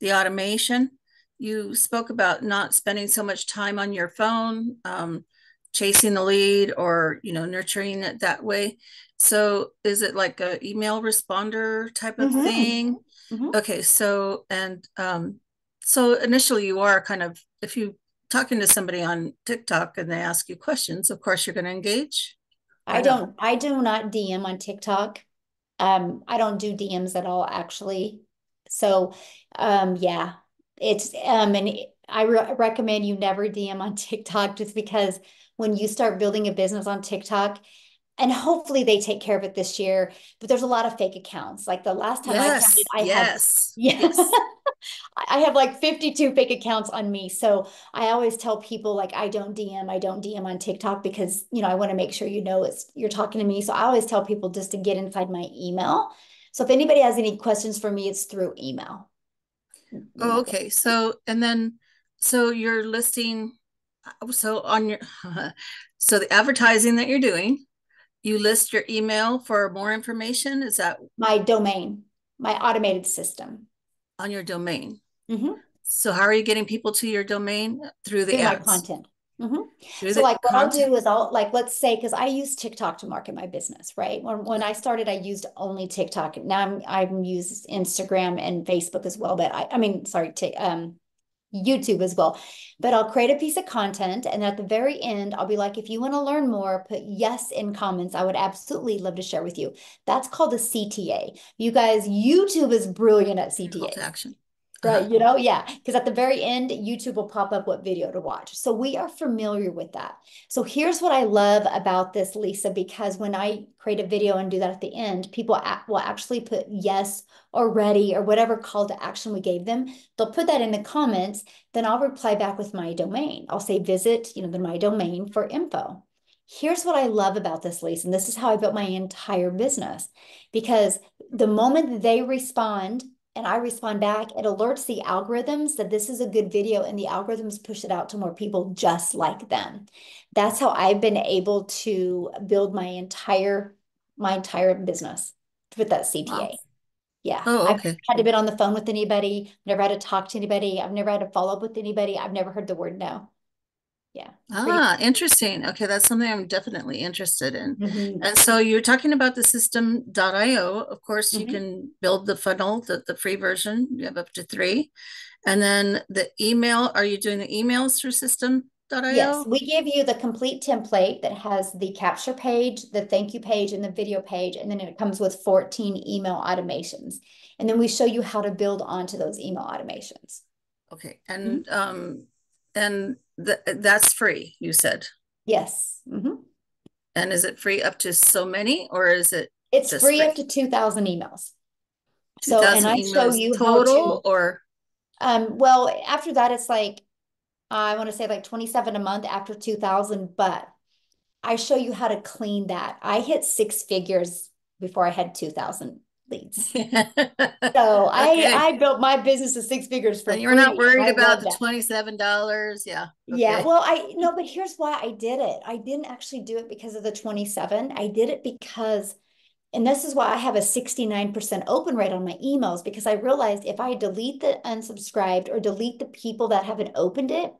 the automation. You spoke about not spending so much time on your phone, um, chasing the lead or, you know, nurturing it that way. So is it like a email responder type of mm-hmm. thing? Mm-hmm. Okay. So, and um, so initially you are kind of, if you're talking to somebody on TikTok and they ask you questions, of course you're going to engage. I don't, I do not D M on TikTok. Um, I don't do D Ms at all, actually. So um, yeah. It's, um, and I re recommend you never D M on TikTok, just because when you start building a business on TikTok, and hopefully they take care of it this year, but there's a lot of fake accounts. Like the last time yes, I counted, I yes, had, yes, yes. I have like fifty-two fake accounts on me. So I always tell people, like, I don't D M, I don't D M on TikTok, because, you know, I want to make sure, you know, it's, you're talking to me. So I always tell people just to get inside my email. So if anybody has any questions for me, it's through email. Oh, okay. So, and then, so you're listing, so on your, so the advertising that you're doing, you list your email for more information. Is that my domain, my automated system on your domain? Mm-hmm. So how are you getting people to your domain? Through the through ads. My content. Mm-hmm. So like what content. I'll do is I'll like, let's say, because I use TikTok to market my business, right? When when I started, I used only TikTok. Now I'm I'm used Instagram and Facebook as well, but I I mean sorry, um, YouTube as well. But I'll create a piece of content, and at the very end, I'll be like, if you want to learn more, put yes in comments. I would absolutely love to share with you. That's called a C T A. You guys, YouTube is brilliant at C T A. Right, you know, yeah, because at the very end, YouTube will pop up what video to watch. So we are familiar with that. So here's what I love about this, Lisa, because when I create a video and do that at the end, people will actually put yes or ready or whatever call to action we gave them. They'll put that in the comments. Then I'll reply back with my domain. I'll say visit, you know, the my domain for info. Here's what I love about this, Lisa, and this is how I built my entire business, because the moment they respond, and I respond back, it alerts the algorithms that this is a good video, and the algorithms push it out to more people just like them. That's how I've been able to build my entire, my entire business with that C T A. Wow. Yeah. Oh, okay. I've never had to be on the phone with anybody, never had to talk to anybody. I've never had to follow up with anybody. I've never heard the word no. Yeah. Ah, interesting. Okay. That's something I'm definitely interested in. Mm-hmm. And so you're talking about the system dot i o. Of course, mm-hmm. you can build the funnel, the, the free version. You have up to three. And then the email, are you doing the emails through system dot i o? Yes. We give you the complete template that has the capture page, the thank you page, and the video page. And then it comes with fourteen email automations. And then we show you how to build onto those email automations. Okay. And, mm-hmm. um, and, Th- that's free, you said? Yes. Mm-hmm. And is it free up to so many, or is it? It's just free, free up to two thousand emails. two, so, and I show you total to, or? Um, well, after that, it's like, I want to say like twenty-seven a month after two thousand, but I show you how to clean that. I hit six figures before I had two thousand leads. So okay. I I built my business to six figures for. And you're free. Not worried I about the twenty-seven dollars. Yeah. Okay. Yeah. Well, I no, but here's why I did it. I didn't actually do it because of the twenty-seven. I did it because, and this is why I have a sixty-nine percent open rate on my emails, because I realized if I delete the unsubscribed or delete the people that haven't opened it,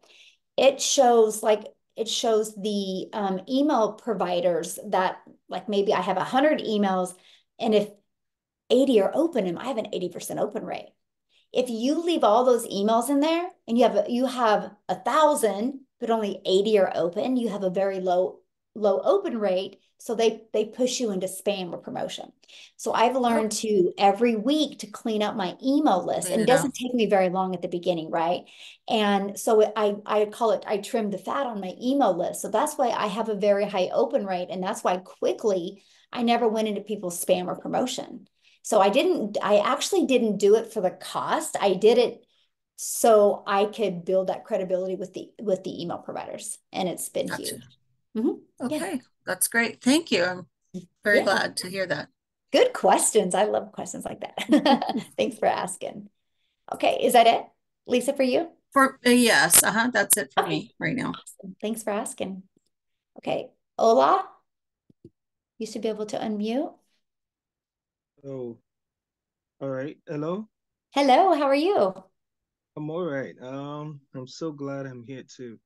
it shows like it shows the um, email providers that like maybe I have a hundred emails, and if eighty are open, and I have an eighty percent open rate. If you leave all those emails in there and you have a, you have a thousand, but only eighty are open, you have a very low low open rate. So they they push you into spam or promotion. So I've learned to every week to clean up my email list, and it doesn't take me very long at the beginning, right? And so I I call it I trim the fat on my email list. So that's why I have a very high open rate, and that's why quickly I never went into people's spam or promotion. So I didn't, I actually didn't do it for the cost. I did it so I could build that credibility with the, with the email providers. And it's been gotcha. Huge. Mm-hmm. Okay. Yeah. That's great. Thank you. I'm very yeah. glad to hear that. Good questions. I love questions like that. Thanks for asking. Okay. Is that it, Lisa, for you? For uh, yes. Uh-huh. That's it for okay. me right now. Awesome. Thanks for asking. Okay. Ola, you should be able to unmute. Oh, all right. Hello. Hello. How are you? I'm all right. Um, I'm so glad I'm here too.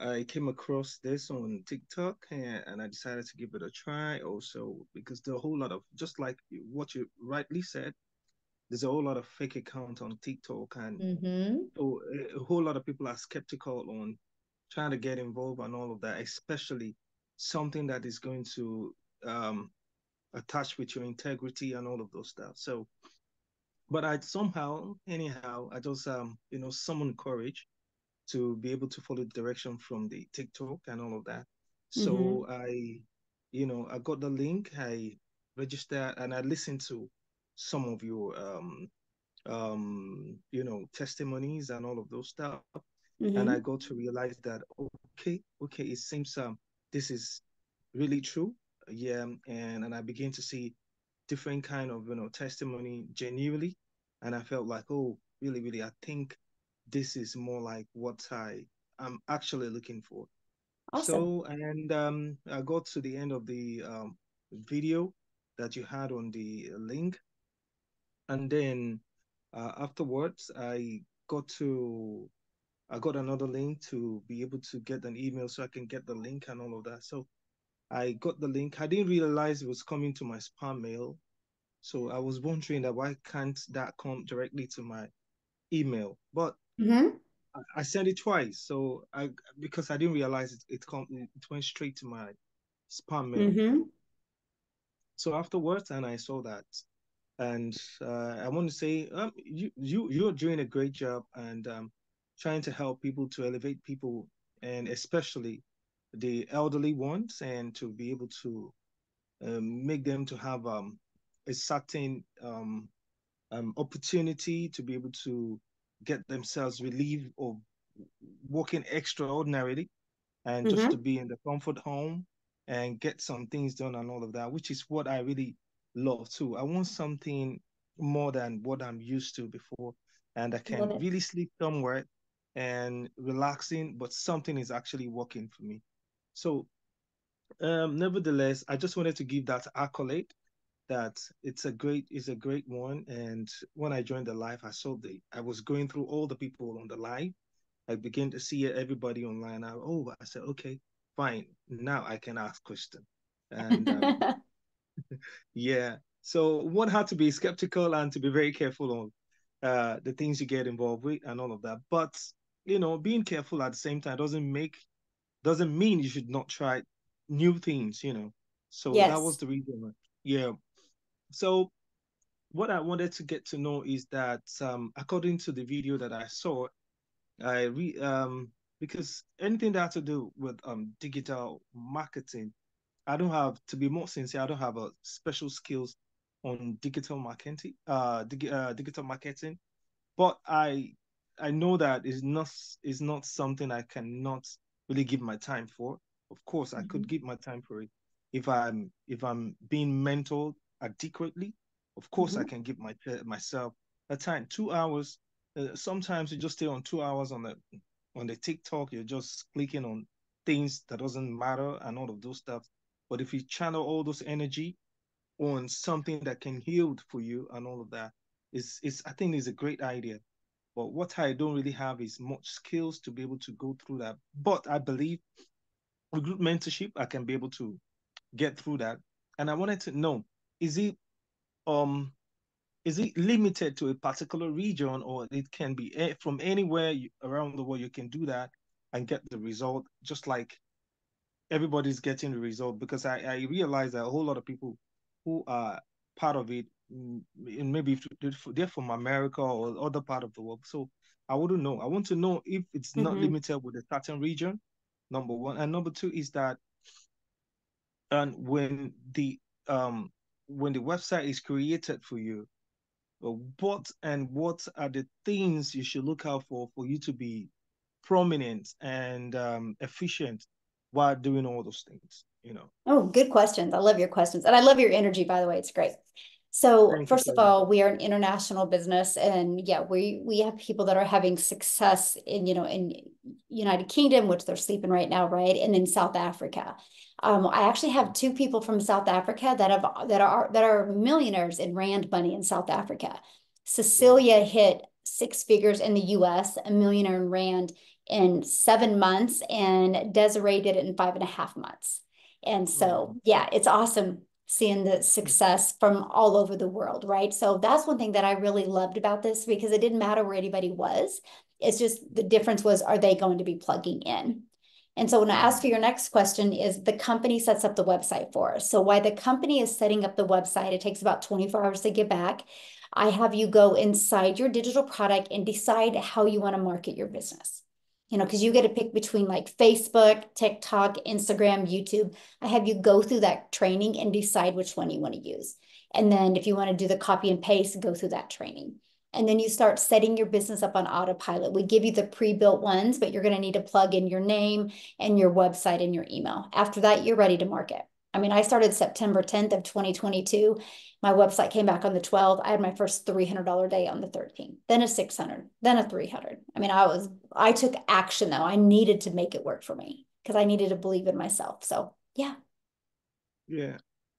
I came across this on TikTok, and, and I decided to give it a try also, because there's a whole lot of, just like what you rightly said, there's a whole lot of fake accounts on TikTok, and mm-hmm. so a whole lot of people are skeptical on trying to get involved and all of that, especially something that is going to, um, attached with your integrity and all of those stuff. So, but I somehow, anyhow, I just, um, you know, summoned courage to be able to follow the direction from the TikTok and all of that. So mm-hmm. I, you know, I got the link, I registered, and I listened to some of your, um, um, you know, testimonies and all of those stuff. Mm-hmm. And I got to realize that, okay, okay, it seems um, this is really true. Yeah, and and I began to see different kind of, you know, testimony genuinely, and I felt like, oh, really, really, I think this is more like what I am actually looking for. Awesome. So, and um, I got to the end of the um, video that you had on the link, and then uh, afterwards, I got to, I got another link to be able to get an email so I can get the link and all of that. So I got the link. I didn't realize it was coming to my spam mail. So I was wondering that why can't that come directly to my email? But mm-hmm. I, I sent it twice. So I, because I didn't realize it, it, come, it went straight to my spam mail. Mm-hmm. So afterwards, and I saw that. And uh, I want to say, um, you, you, you're doing a great job, and um, trying to help people, to elevate people, and especially the elderly ones, and to be able to um, make them to have um, a certain um, um, opportunity to be able to get themselves relieved of working extraordinarily, and mm-hmm. just to be in the comfort home and get some things done and all of that, which is what I really love too. I want something more than what I'm used to before, and I can really sleep somewhere and relaxing, but something is actually working for me. So um, nevertheless, I just wanted to give that accolade, that it's a great, it's a great one. And when I joined the live, I saw the, I was going through all the people on the live, I begin to see everybody online. I, oh, I said, okay, fine. Now I can ask questions. And um, yeah, so one had to be skeptical and to be very careful on uh, the things you get involved with and all of that. But, you know, being careful at the same time doesn't make, doesn't mean you should not try new things, you know. So yes. That was the reason. Yeah. So what I wanted to get to know is that um, according to the video that I saw, I re um because anything that had to do with um digital marketing, I don't have to be more sincere. I don't have a special skills on digital marketing, uh, dig uh digital marketing, but I I know that is not is not something I cannot really give my time for. Of course, mm-hmm. I could give my time for it if I'm if I'm being mentored adequately. Of course, mm-hmm. I can give my myself a time two hours. Uh, sometimes you just stay on two hours on the on the TikTok. You're just clicking on things that doesn't matter and all of those stuff. But if you channel all those energy on something that can heal for you and all of that, is is I think is a great idea. But what I don't really have is much skills to be able to go through that. But I believe with group mentorship, I can be able to get through that. And I wanted to know, is it um. Is it limited to a particular region, or it can be from anywhere around the world? You can do that and get the result, just like everybody's getting the result. Because I, I realize that a whole lot of people who are part of it, and maybe they're from America or other part of the world. So I wouldn't know. I want to know if it's mm-hmm. not limited with a certain region, number one. And number two is that and when the um when the website is created for you, what and what are the things you should look out for for you to be prominent and um, efficient while doing all those things, you know? Oh, good questions. I love your questions. And I love your energy, by the way. It's great. So Thank first of all, we are an international business, and yeah, we, we have people that are having success in, you know, in United Kingdom, which they're sleeping right now, right? And in South Africa. Um, I actually have two people from South Africa that have, that are, that are millionaires in Rand money in South Africa. Cecilia hit six figures in the U S, a millionaire in Rand in seven months, and Desiree did it in five and a half months. And so, yeah, it's awesome seeing the success from all over the world, right? So that's one thing that I really loved about this, because it didn't matter where anybody was. It's just the difference was, are they going to be plugging in? And so when I ask for your next question is, the company sets up the website for us. So while the company is setting up the website, it takes about twenty-four hours to get back. I have you go inside your digital product and decide how you want to market your business. You know, because you get to pick between like Facebook, TikTok, Instagram, YouTube. I have you go through that training and decide which one you want to use. And then if you want to do the copy and paste, go through that training. And then you start setting your business up on autopilot. We give you the pre-built ones, but you're going to need to plug in your name and your website and your email. After that, you're ready to market. I mean, I started September tenth of twenty twenty-two. My website came back on the twelfth. I had my first three hundred dollar day on the thirteenth, then a six hundred, then a three hundred. I mean, I was, I took action though. I needed to make it work for me because I needed to believe in myself. So yeah. Yeah.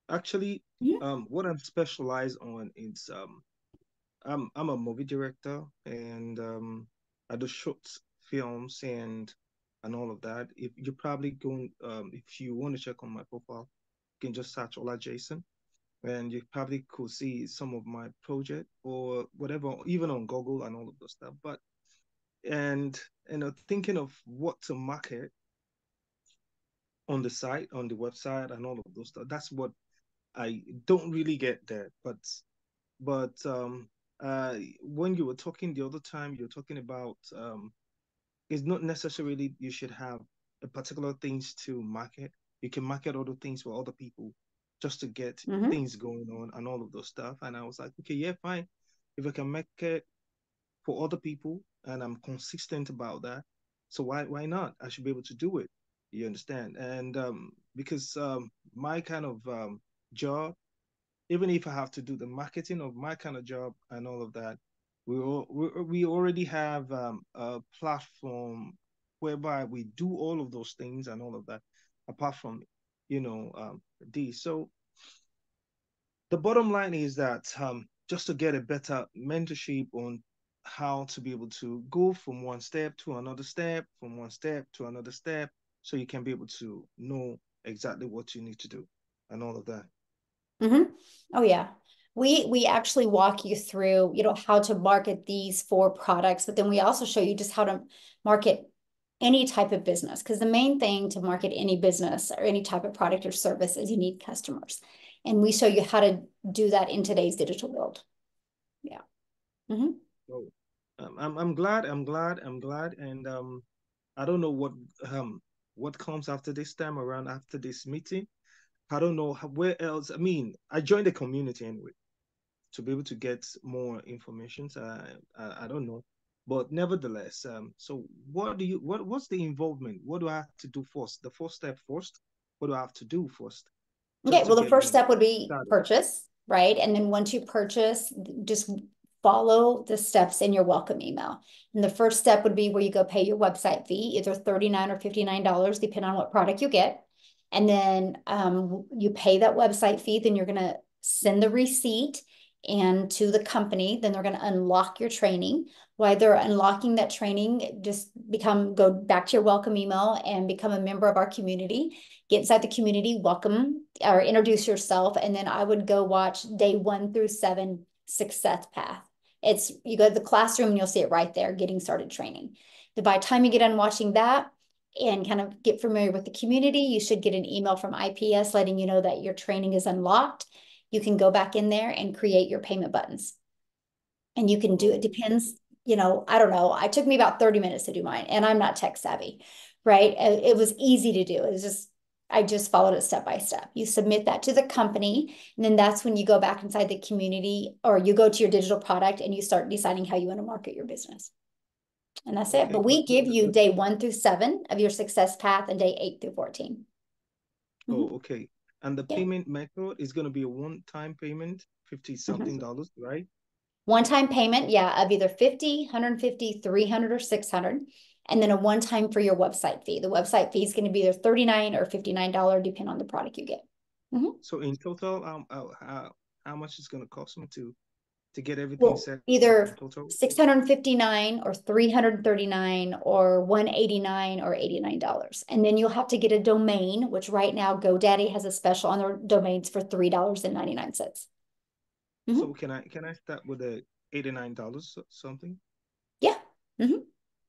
Actually, yeah. Um, what I'm specialized on is, um, I'm, I'm a movie director, and um, I do short films and, and all of that. If you're probably going, um, if you want to check on my profile, you can just search Ola Jason, and you probably could see some of my project or whatever, even on Google and all of those stuff. But, and, you know, thinking of what to market on the site, on the website and all of those stuff, that's what I don't really get there. But, but um, uh, when you were talking the other time, you're talking about, um, it's not necessarily you should have a particular things to market. You can market other things for other people, just to get mm-hmm. things going on and all of those stuff. And I was like, okay, yeah, fine. If I can make it for other people and I'm consistent about that, so why why not? I should be able to do it. You understand? And um, because um, my kind of um, job, even if I have to do the marketing of my kind of job and all of that, we all, we, we already have um, a platform whereby we do all of those things and all of that, apart from, you know, um, these. So the bottom line is that um, just to get a better mentorship on how to be able to go from one step to another step, from one step to another step, so you can be able to know exactly what you need to do and all of that. Mm-hmm. Oh, yeah. We we actually walk you through, you know, how to market these four products, but then we also show you just how to market any type of business, because the main thing to market any business or any type of product or service is you need customers. And we show you how to do that in today's digital world. Yeah. Mm-hmm. So, um, I'm I'm glad I'm glad I'm glad, and um, I don't know what um what comes after this time around, after this meeting. I don't know how, where else. I mean, I joined the community anyway to be able to get more information. So I, I I don't know, but nevertheless, um, so what do you what what's the involvement? What do I have to do first? The first step first. What do I have to do first? Okay, well, the first step would be purchase, right? And then once you purchase, just follow the steps in your welcome email. And the first step would be where you go pay your website fee, either thirty-nine dollars or fifty-nine dollars, depending on what product you get. And then um, you pay that website fee, then you're going to send the receipt and to the company, then they're going to unlock your training. While they're unlocking that training, just become, go back to your welcome email and become a member of our community. Get inside the community, welcome, or introduce yourself. And then I would go watch day one through seven success path. It's, you go to the classroom and you'll see it right there, getting started training. By the time you get on watching that and kind of get familiar with the community, you should get an email from I P S letting you know that your training is unlocked. You can go back in there and create your payment buttons. And you can do, it depends, you know, I don't know. It took me about thirty minutes to do mine, and I'm not tech savvy, right? It was easy to do. It was just, I just followed it step by step. You submit that to the company, and then that's when you go back inside the community, or you go to your digital product and you start deciding how you want to market your business. And that's it. But we give you day one through seven of your success path and day eight through fourteen. Mm-hmm. Oh, okay. And the yeah. payment method is going to be a one-time payment, fifty something mm-hmm. dollars, right? One-time payment, yeah, of either fifty, one hundred fifty, three hundred, or six hundred. And then a one-time for your website fee. The website fee is going to be either thirty-nine dollars or fifty-nine dollars, depending on the product you get. Mm-hmm. So in total, um, how, how much is going to cost me to, to get everything well, set? Either six hundred fifty-nine dollars or three hundred thirty-nine dollars or one hundred eighty-nine dollars or eighty-nine dollars. And then you'll have to get a domain, which right now GoDaddy has a special on their domains for three dollars and ninety-nine cents. Mm-hmm. So can I, can I start with a eighty-nine dollars something? Yeah. Mm-hmm.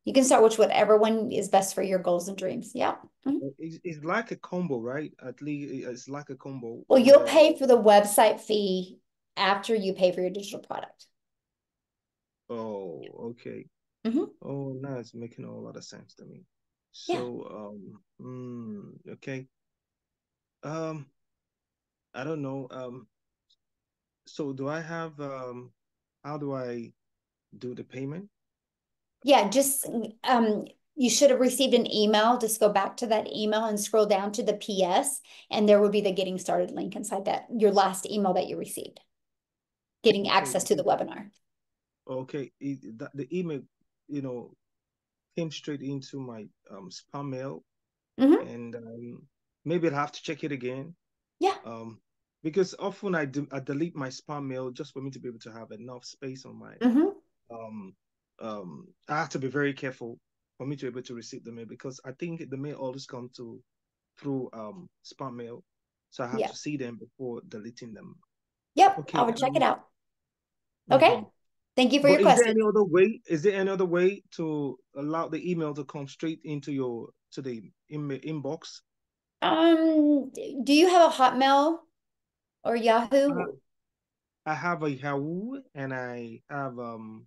You can start with whatever one is best for your goals and dreams. Yeah. Mm-hmm. It's, it's like a combo, right? At least it's like a combo. Well, you'll pay for the website fee after you pay for your digital product. Oh, okay. Mm-hmm. Oh, now it's making a lot of sense to me. So, yeah. um, mm, okay. Um, I don't know. Um, so do I have, um, how do I do the payment? Yeah, just um, you should have received an email. Just go back to that email and scroll down to the P S, and there would be the getting started link inside that, your last email that you received, getting access to the webinar. Okay, it, the, the email, you know, came straight into my um, spam mail, mm-hmm. and um, maybe I'll have to check it again. Yeah. Um, because often I, do, I delete my spam mail just for me to be able to have enough space on my mm-hmm. um. Um, I have to be very careful for me to be able to receive the mail, because I think the mail always comes to through um spam mail, so I have yeah. to see them before deleting them. Yep, okay. I will check um, it out. Okay, mm-hmm. thank you for but your is question. Is there any other way? Is there any other way to allow the email to come straight into your to the email inbox? Um, do you have a Hotmail or Yahoo? Uh, I have a Yahoo, and I have um.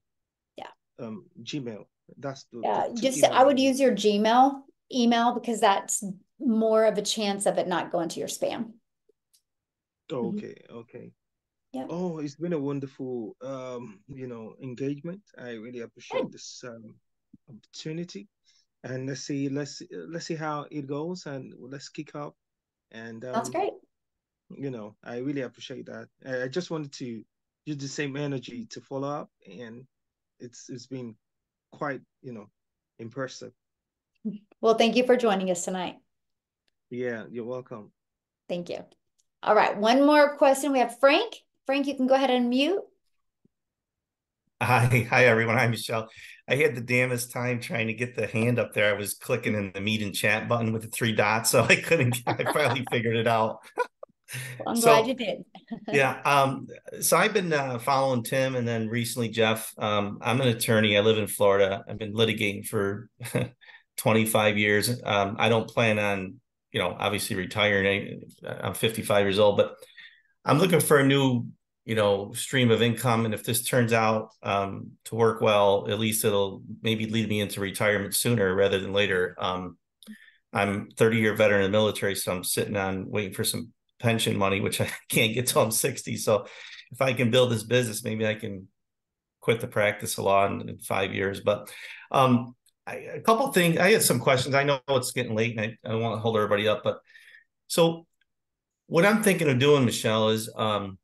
Um, Gmail. That's the, yeah. The just email. I would use your Gmail email, because that's more of a chance of it not going to your spam. Okay. Mm-hmm. Okay. Yeah. Oh, it's been a wonderful, um, you know, engagement. I really appreciate Good. this um, opportunity, and let's see, let's let's see how it goes, and let's kick up. And um, that's great. You know, I really appreciate that. I just wanted to use the same energy to follow up, and It's it's been quite, you know, impressive. Well, thank you for joining us tonight. Yeah, you're welcome. Thank you. All right, one more question. We have Frank. Frank, you can go ahead and mute. Hi, hi everyone. Hi, Michelle. I had the damnest time trying to get the hand up there. I was clicking in the meet and chat button with the three dots, so I couldn't. I finally figured it out. Well, I'm so glad you did. yeah. Um, so I've been uh, following Tim and then recently Jeff. Um, I'm an attorney. I live in Florida. I've been litigating for twenty-five years. Um, I don't plan on, you know, obviously retiring. I'm fifty-five years old, but I'm looking for a new, you know, stream of income. And if this turns out um, to work well, at least it'll maybe lead me into retirement sooner rather than later. Um, I'm thirty year veteran in the military, so I'm sitting on waiting for some pension money, which I can't get till I'm sixty. So if I can build this business, maybe I can quit the practice of law in, in five years. But um, I, a couple of things, I had some questions. I know it's getting late and I, I don't want to hold everybody up, but so what I'm thinking of doing, Michelle, is, um,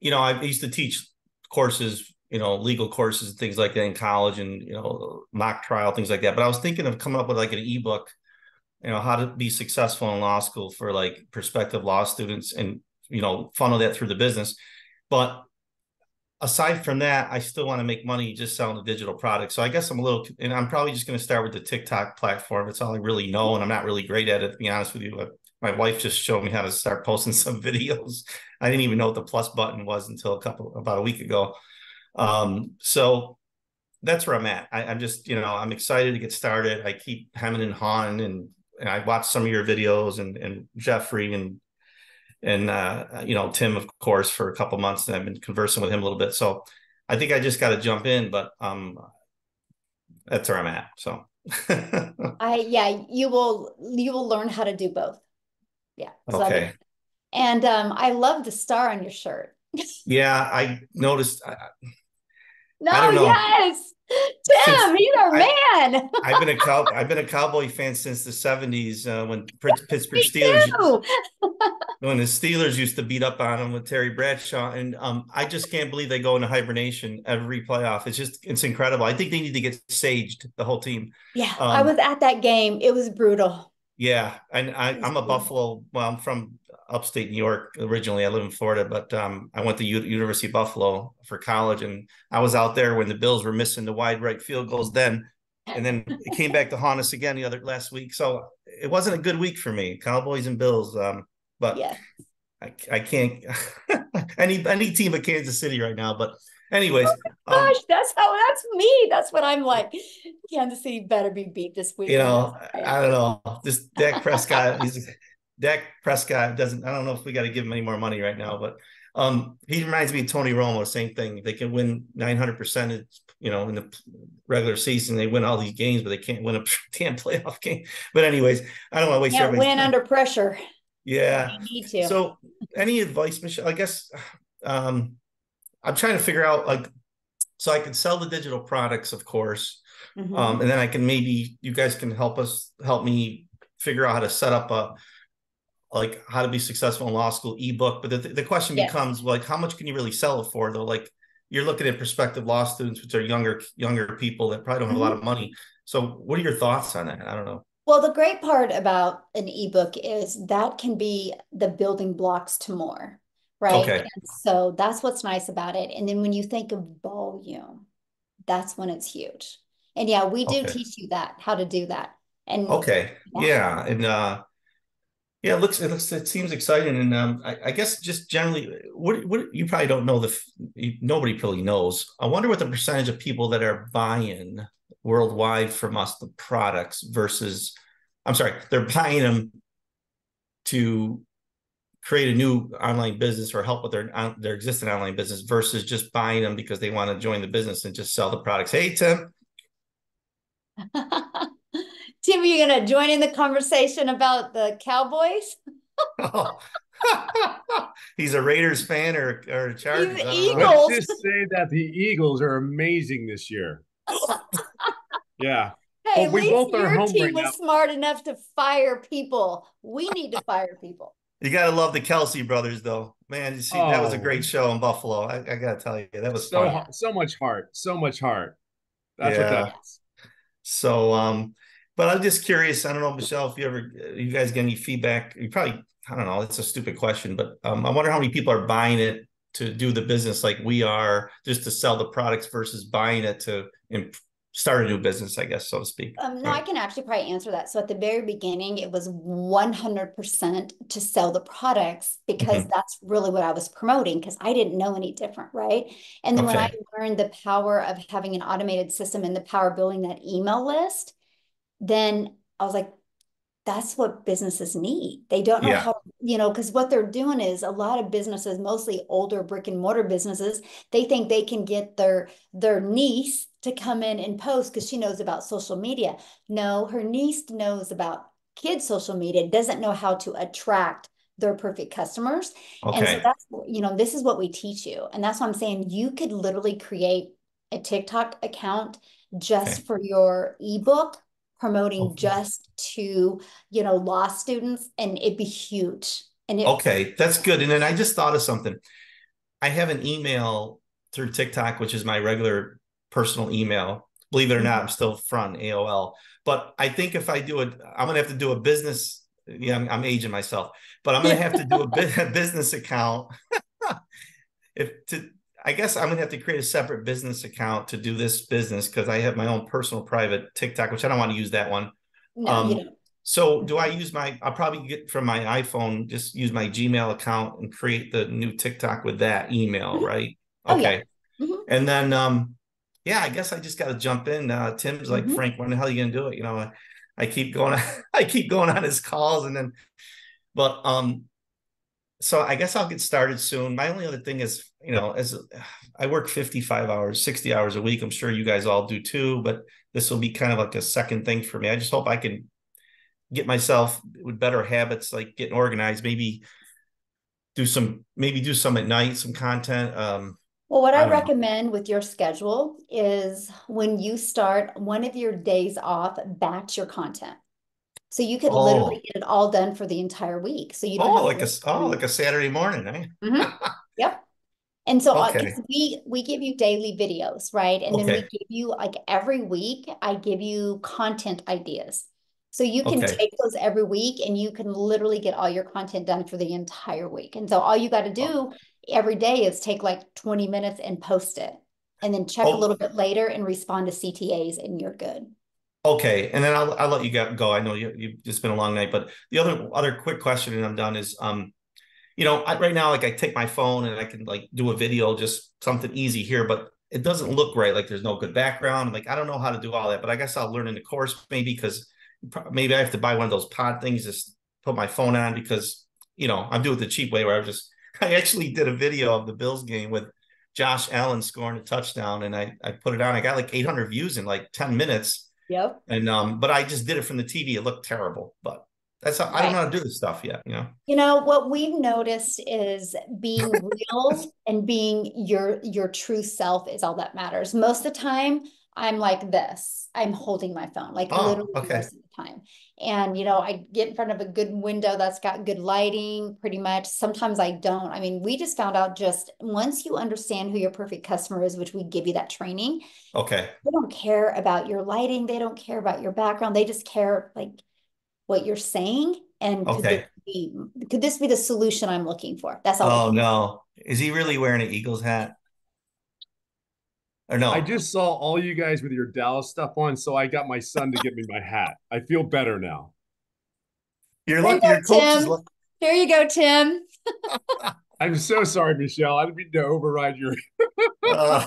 you know, I used to teach courses, you know, legal courses and things like that in college and, you know, mock trial, things like that. But I was thinking of coming up with like an ebook, you know, how to be successful in law school for like prospective law students and, you know, funnel that through the business. But aside from that, I still want to make money just selling the digital product. So I guess I'm a little, and I'm probably just going to start with the TikTok platform. It's all I really know. And I'm not really great at it, to be honest with you. My wife just showed me how to start posting some videos. I didn't even know what the plus button was until a couple, about a week ago. Um, so that's where I'm at. I, I'm just, you know, I'm excited to get started. I keep hemming and hawing and, and I watched some of your videos and, and Jeffrey and, and, uh, you know, Tim, of course, for a couple months, and I've been conversing with him a little bit. So I think I just got to jump in, but, um, that's where I'm at. So I, yeah, you will, you will learn how to do both. Yeah. So okay. And, um, I love the star on your shirt. Yeah. I noticed. I, no, I don't know. Yes. Tim, he's our man. I've been a cow, I've been a Cowboy fan since the seventies uh, when Prince, Pittsburgh Steelers used, when the Steelers used to beat up on him with Terry Bradshaw, and um, I just can't believe they go into hibernation every playoff. It's just it's incredible. I think they need to get saged, the whole team. Yeah, um, I was at that game. It was brutal. Yeah, and I, I'm a Buffalo. Well, I'm from upstate New York originally. I live in Florida, but um, I went to U University of Buffalo for college, and I was out there when the Bills were missing the wide right field goals then, and then it came back to haunt us again the other last week. So it wasn't a good week for me, Cowboys and Bills. Um, but yeah. I, I can't any any team of Kansas City right now. But anyways, oh gosh, um, that's how that's me. That's what I'm like. Kansas City better be beat this week. You know, I don't know. This Dak Prescott. He's, Dak Prescott doesn't, I don't know if we got to give him any more money right now, but um, he reminds me of Tony Romo, same thing. They can win nine hundred percent, you know, in the regular season, they win all these games, but they can't win a damn playoff game. But anyways, I don't want to waste everybody's time. Win under pressure. Yeah. You need to. So any advice, Michelle? I guess um, I'm trying to figure out, like, so I can sell the digital products, of course. Mm-hmm. um, and then I can maybe, you guys can help us, help me figure out how to set up a, like how to be successful in law school ebook. But the, the question yes. becomes like, how much can you really sell it for though? Like you're looking at prospective law students, which are younger, younger people that probably don't have mm-hmm. a lot of money. So what are your thoughts on that? I don't know. Well, the great part about an ebook is that can be the building blocks to more, right? Okay. And so that's what's nice about it. And then when you think of volume, that's when it's huge. And yeah, we do okay. teach you that, how to do that. And okay. Yeah. yeah. And, uh, Yeah, it looks, it looks, it seems exciting. And um, I, I guess just generally, what, what you probably don't know, the nobody probably knows. I wonder what the percentage of people that are buying worldwide from us, the products versus, I'm sorry, they're buying them to create a new online business or help with their, their existing online business versus just buying them because they want to join the business and just sell the products. Hey, Tim. Tim, are you going to join in the conversation about the Cowboys? Oh. He's a Raiders fan or, or a Chargers. He's Eagles. Let's just say that the Eagles are amazing this year. Yeah. Hey, well, at we least both your are home team right was now. Smart enough to fire people. We need to fire people. You got to love the Kelsey brothers, though. Man, you see, oh. that was a great show in Buffalo. I, I got to tell you, that was so fun. So much heart. So much heart. That's yeah. what that is. So, um, but I'm just curious. I don't know, Michelle, if you ever, you guys get any feedback? You probably, I don't know. It's a stupid question, but um, I wonder how many people are buying it to do the business like we are, just to sell the products versus buying it to imp- start a new business, I guess, so to speak? Um, no, right. I can actually probably answer that. So at the very beginning, it was one hundred percent to sell the products, because mm-hmm. that's really what I was promoting, because I didn't know any different, right? And then okay. when I learned the power of having an automated system and the power of building that email list, then I was like, that's what businesses need. They don't know yeah. how, you know, because what they're doing is a lot of businesses, mostly older brick and mortar businesses, they think they can get their, their niece to come in and post because she knows about social media. No, her niece knows about kids' social media, doesn't know how to attract their perfect customers. Okay. And so that's, you know, this is what we teach you. And that's what I'm saying. You could literally create a TikTok account just okay. for your ebook, promoting okay. just to, you know, law students, and it'd be huge. And it- Okay, that's good. And then I just thought of something. I have an email through TikTok, which is my regular personal email. Believe it or not, I'm still front A O L. But I think if I do it, I'm going to have to do a business. Yeah, I'm, I'm aging myself, but I'm going to have to do a, a business account. if to, I guess I'm going to have to create a separate business account to do this business, because I have my own personal private TikTok, which I don't want to use that one. No, um, you don't. So do I use my, I'll probably get from my iPhone, just use my Gmail account and create the new TikTok with that email, mm-hmm. right? Okay. Oh, yeah. mm-hmm. And then, um, yeah, I guess I just got to jump in. Uh, Tim's like, mm-hmm. Frank, when the hell are you going to do it? You know, I, I keep going, on, I keep going on his calls, and then, but, um, so I guess I'll get started soon. My only other thing is, you know, as I work fifty-five hours, sixty hours a week, I'm sure you guys all do too, but this will be kind of like a second thing for me. I just hope I can get myself with better habits, like getting organized, maybe do some, maybe do some at night, some content. Um, well, what I, I recommend know. with your schedule is when you start one of your days off, batch your content. So you could oh. literally get it all done for the entire week. So you don't oh, like a oh, like a Saturday morning, eh? Mm-hmm. Yep. And so okay. we we give you daily videos, right? And okay. then we give you, like, every week, I give you content ideas. So you can okay. take those every week, and you can literally get all your content done for the entire week. And so all you got to do oh. every day is take like twenty minutes and post it, and then check oh. a little bit later and respond to C T As, and you're good. Okay, and then I'll I'll let you go. I know you you've just been a long night, but the other other quick question, and I'm done, is um, you know, I, right now, like, I take my phone and I can, like, do a video, just something easy here, but it doesn't look right. Like, there's no good background. Like, I don't know how to do all that, but I guess I'll learn in the course, maybe, because maybe I have to buy one of those pod things, just put my phone on, because, you know, I'm doing it the cheap way, where I just I actually did a video of the Bills game with Josh Allen scoring a touchdown, and I I put it on. I got like eight hundred views in like ten minutes. Yep. And um, but I just did it from the T V. It looked terrible, but that's how right. I don't know how to do this stuff yet. You know. You know what we've noticed is being real and being your your true self is all that matters. Most of the time, I'm like this. I'm holding my phone, like oh, literally okay. most of the time. And you know, I get in front of a good window that's got good lighting, pretty much. Sometimes I don't. I mean, we just found out, just once you understand who your perfect customer is, which we give you that training. Okay. They don't care about your lighting. They don't care about your background. They just care, like, what you're saying. And could, okay. this, be, could this be the solution I'm looking for? That's all. Oh no. Is he really wearing an Eagles hat? Or no? I just saw all you guys with your Dallas stuff on, so I got my son to give me my hat. I feel better now. You're lucky your coach is lucky. There you go, Tim. I'm so sorry, Michelle. I didn't mean to override your. uh,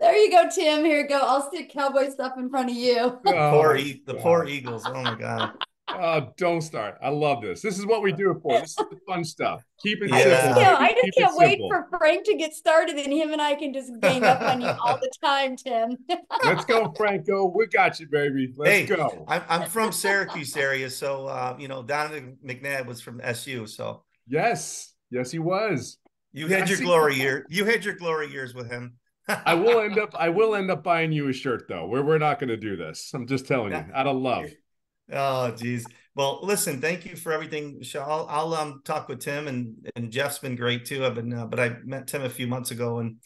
there you go, Tim. Here you go. I'll stick Cowboy stuff in front of you. Oh, poor e- the poor Eagles. Oh my God. Oh, don't start. I love this. This is what we do it for. This is the fun stuff. Keep it yeah. simple. Yeah, I just Keep can't wait simple. for Frank to get started, and him and I can just gang up on you all the time, Tim. Let's go, Franco. We got you, baby. Let's hey, go. I'm, I'm from Syracuse area, so, uh, you know, Donovan McNabb was from S U, so. Yes. Yes, he was. You had I your glory that. year. You had your glory years with him. I will end up, I will end up buying you a shirt, though. We're, we're not going to do this. I'm just telling you, out of love. Oh, geez. Well, listen, thank you for everything, Michelle. I'll, I'll um, talk with Tim, and, and Jeff's been great too. I've been, uh, but I met Tim a few months ago, and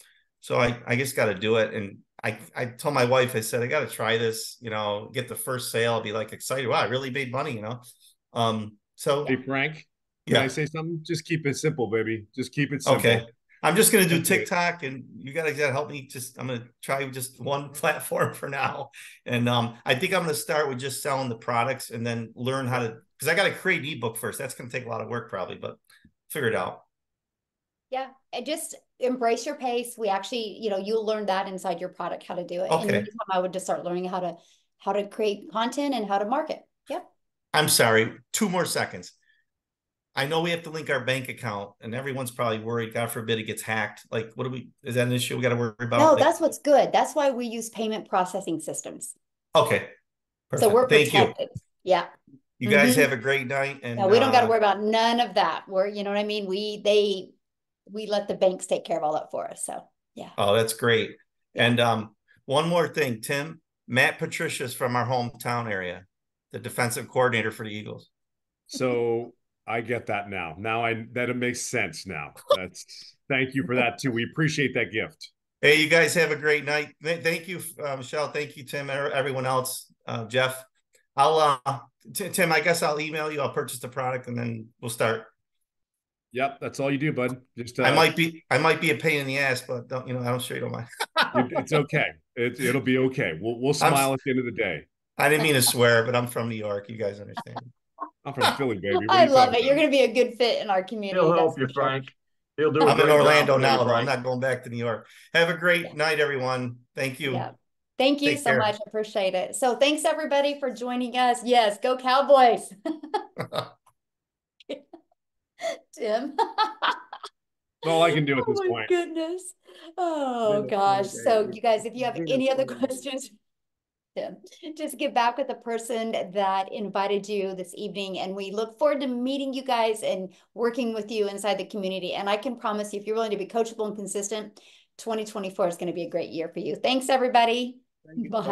so I, I just got to do it. And I, I told my wife, I said, I got to try this, you know, get the first sale, be like excited. Wow, I really made money, you know? Um, so. Hey, Frank, can yeah. I say something? Just keep it simple, baby. Just keep it simple. Okay. I'm just going to do TikTok, and you guys got to help me. Just, I'm going to try just one platform for now. And um, I think I'm going to start with just selling the products and then learn how to, because I got to create an ebook first. That's going to take a lot of work probably, but figure it out. Yeah. And just embrace your pace. We actually, you know, you'll learn that inside your product, how to do it. Okay. In the meantime, I would just start learning how to, how to create content and how to market. Yeah. I'm sorry. Two more seconds. I know we have to link our bank account, and everyone's probably worried, God forbid it gets hacked. Like, what do we, is that an issue we got to worry about? No, that's what's good. That's why we use payment processing systems. Okay. Perfect. So we're protected. Yeah. You guys mm-hmm. have a great night. And no, we don't uh, got to worry about none of that. We're, you know what I mean? We, they, we let the banks take care of all that for us. So yeah. Oh, that's great. Yeah. And um, one more thing, Tim, Matt Patricia's from our hometown area, the defensive coordinator for the Eagles. So I get that now. Now I that it makes sense now. That's thank you for that too. We appreciate that gift. Hey, you guys have a great night. Thank you, uh, Michelle. Thank you, Tim, and everyone else. Uh, Jeff, I'll uh, Tim. I guess I'll email you. I'll purchase the product, and then we'll start. Yep, that's all you do, bud. Just uh, I might be I might be a pain in the ass, but don't you know? I'm sure you don't mind. It's okay. It, it'll be okay. We'll we'll smile I'm, at the end of the day. I didn't mean to swear, but I'm from New York. You guys understand. I'm from Philly, baby. What I love it. About? You're going to be a good fit in our community. He'll help you, Frank. He'll do it. I'm in Orlando now, though. I'm not going back to New York. Have a great yeah. night, everyone. Thank you. Yeah. Thank you Take so care. much. I appreciate it. So thanks, everybody, for joining us. Yes, go Cowboys. Tim. That's all I can do at this oh my point. Goodness. Oh, gosh. So you guys, if you have any other questions, Tim, just get back with the person that invited you this evening, and we look forward to meeting you guys and working with you inside the community. And I can promise you, if you're willing to be coachable and consistent, twenty twenty-four is going to be a great year for you. Thanks, everybody. Thank you. Bye.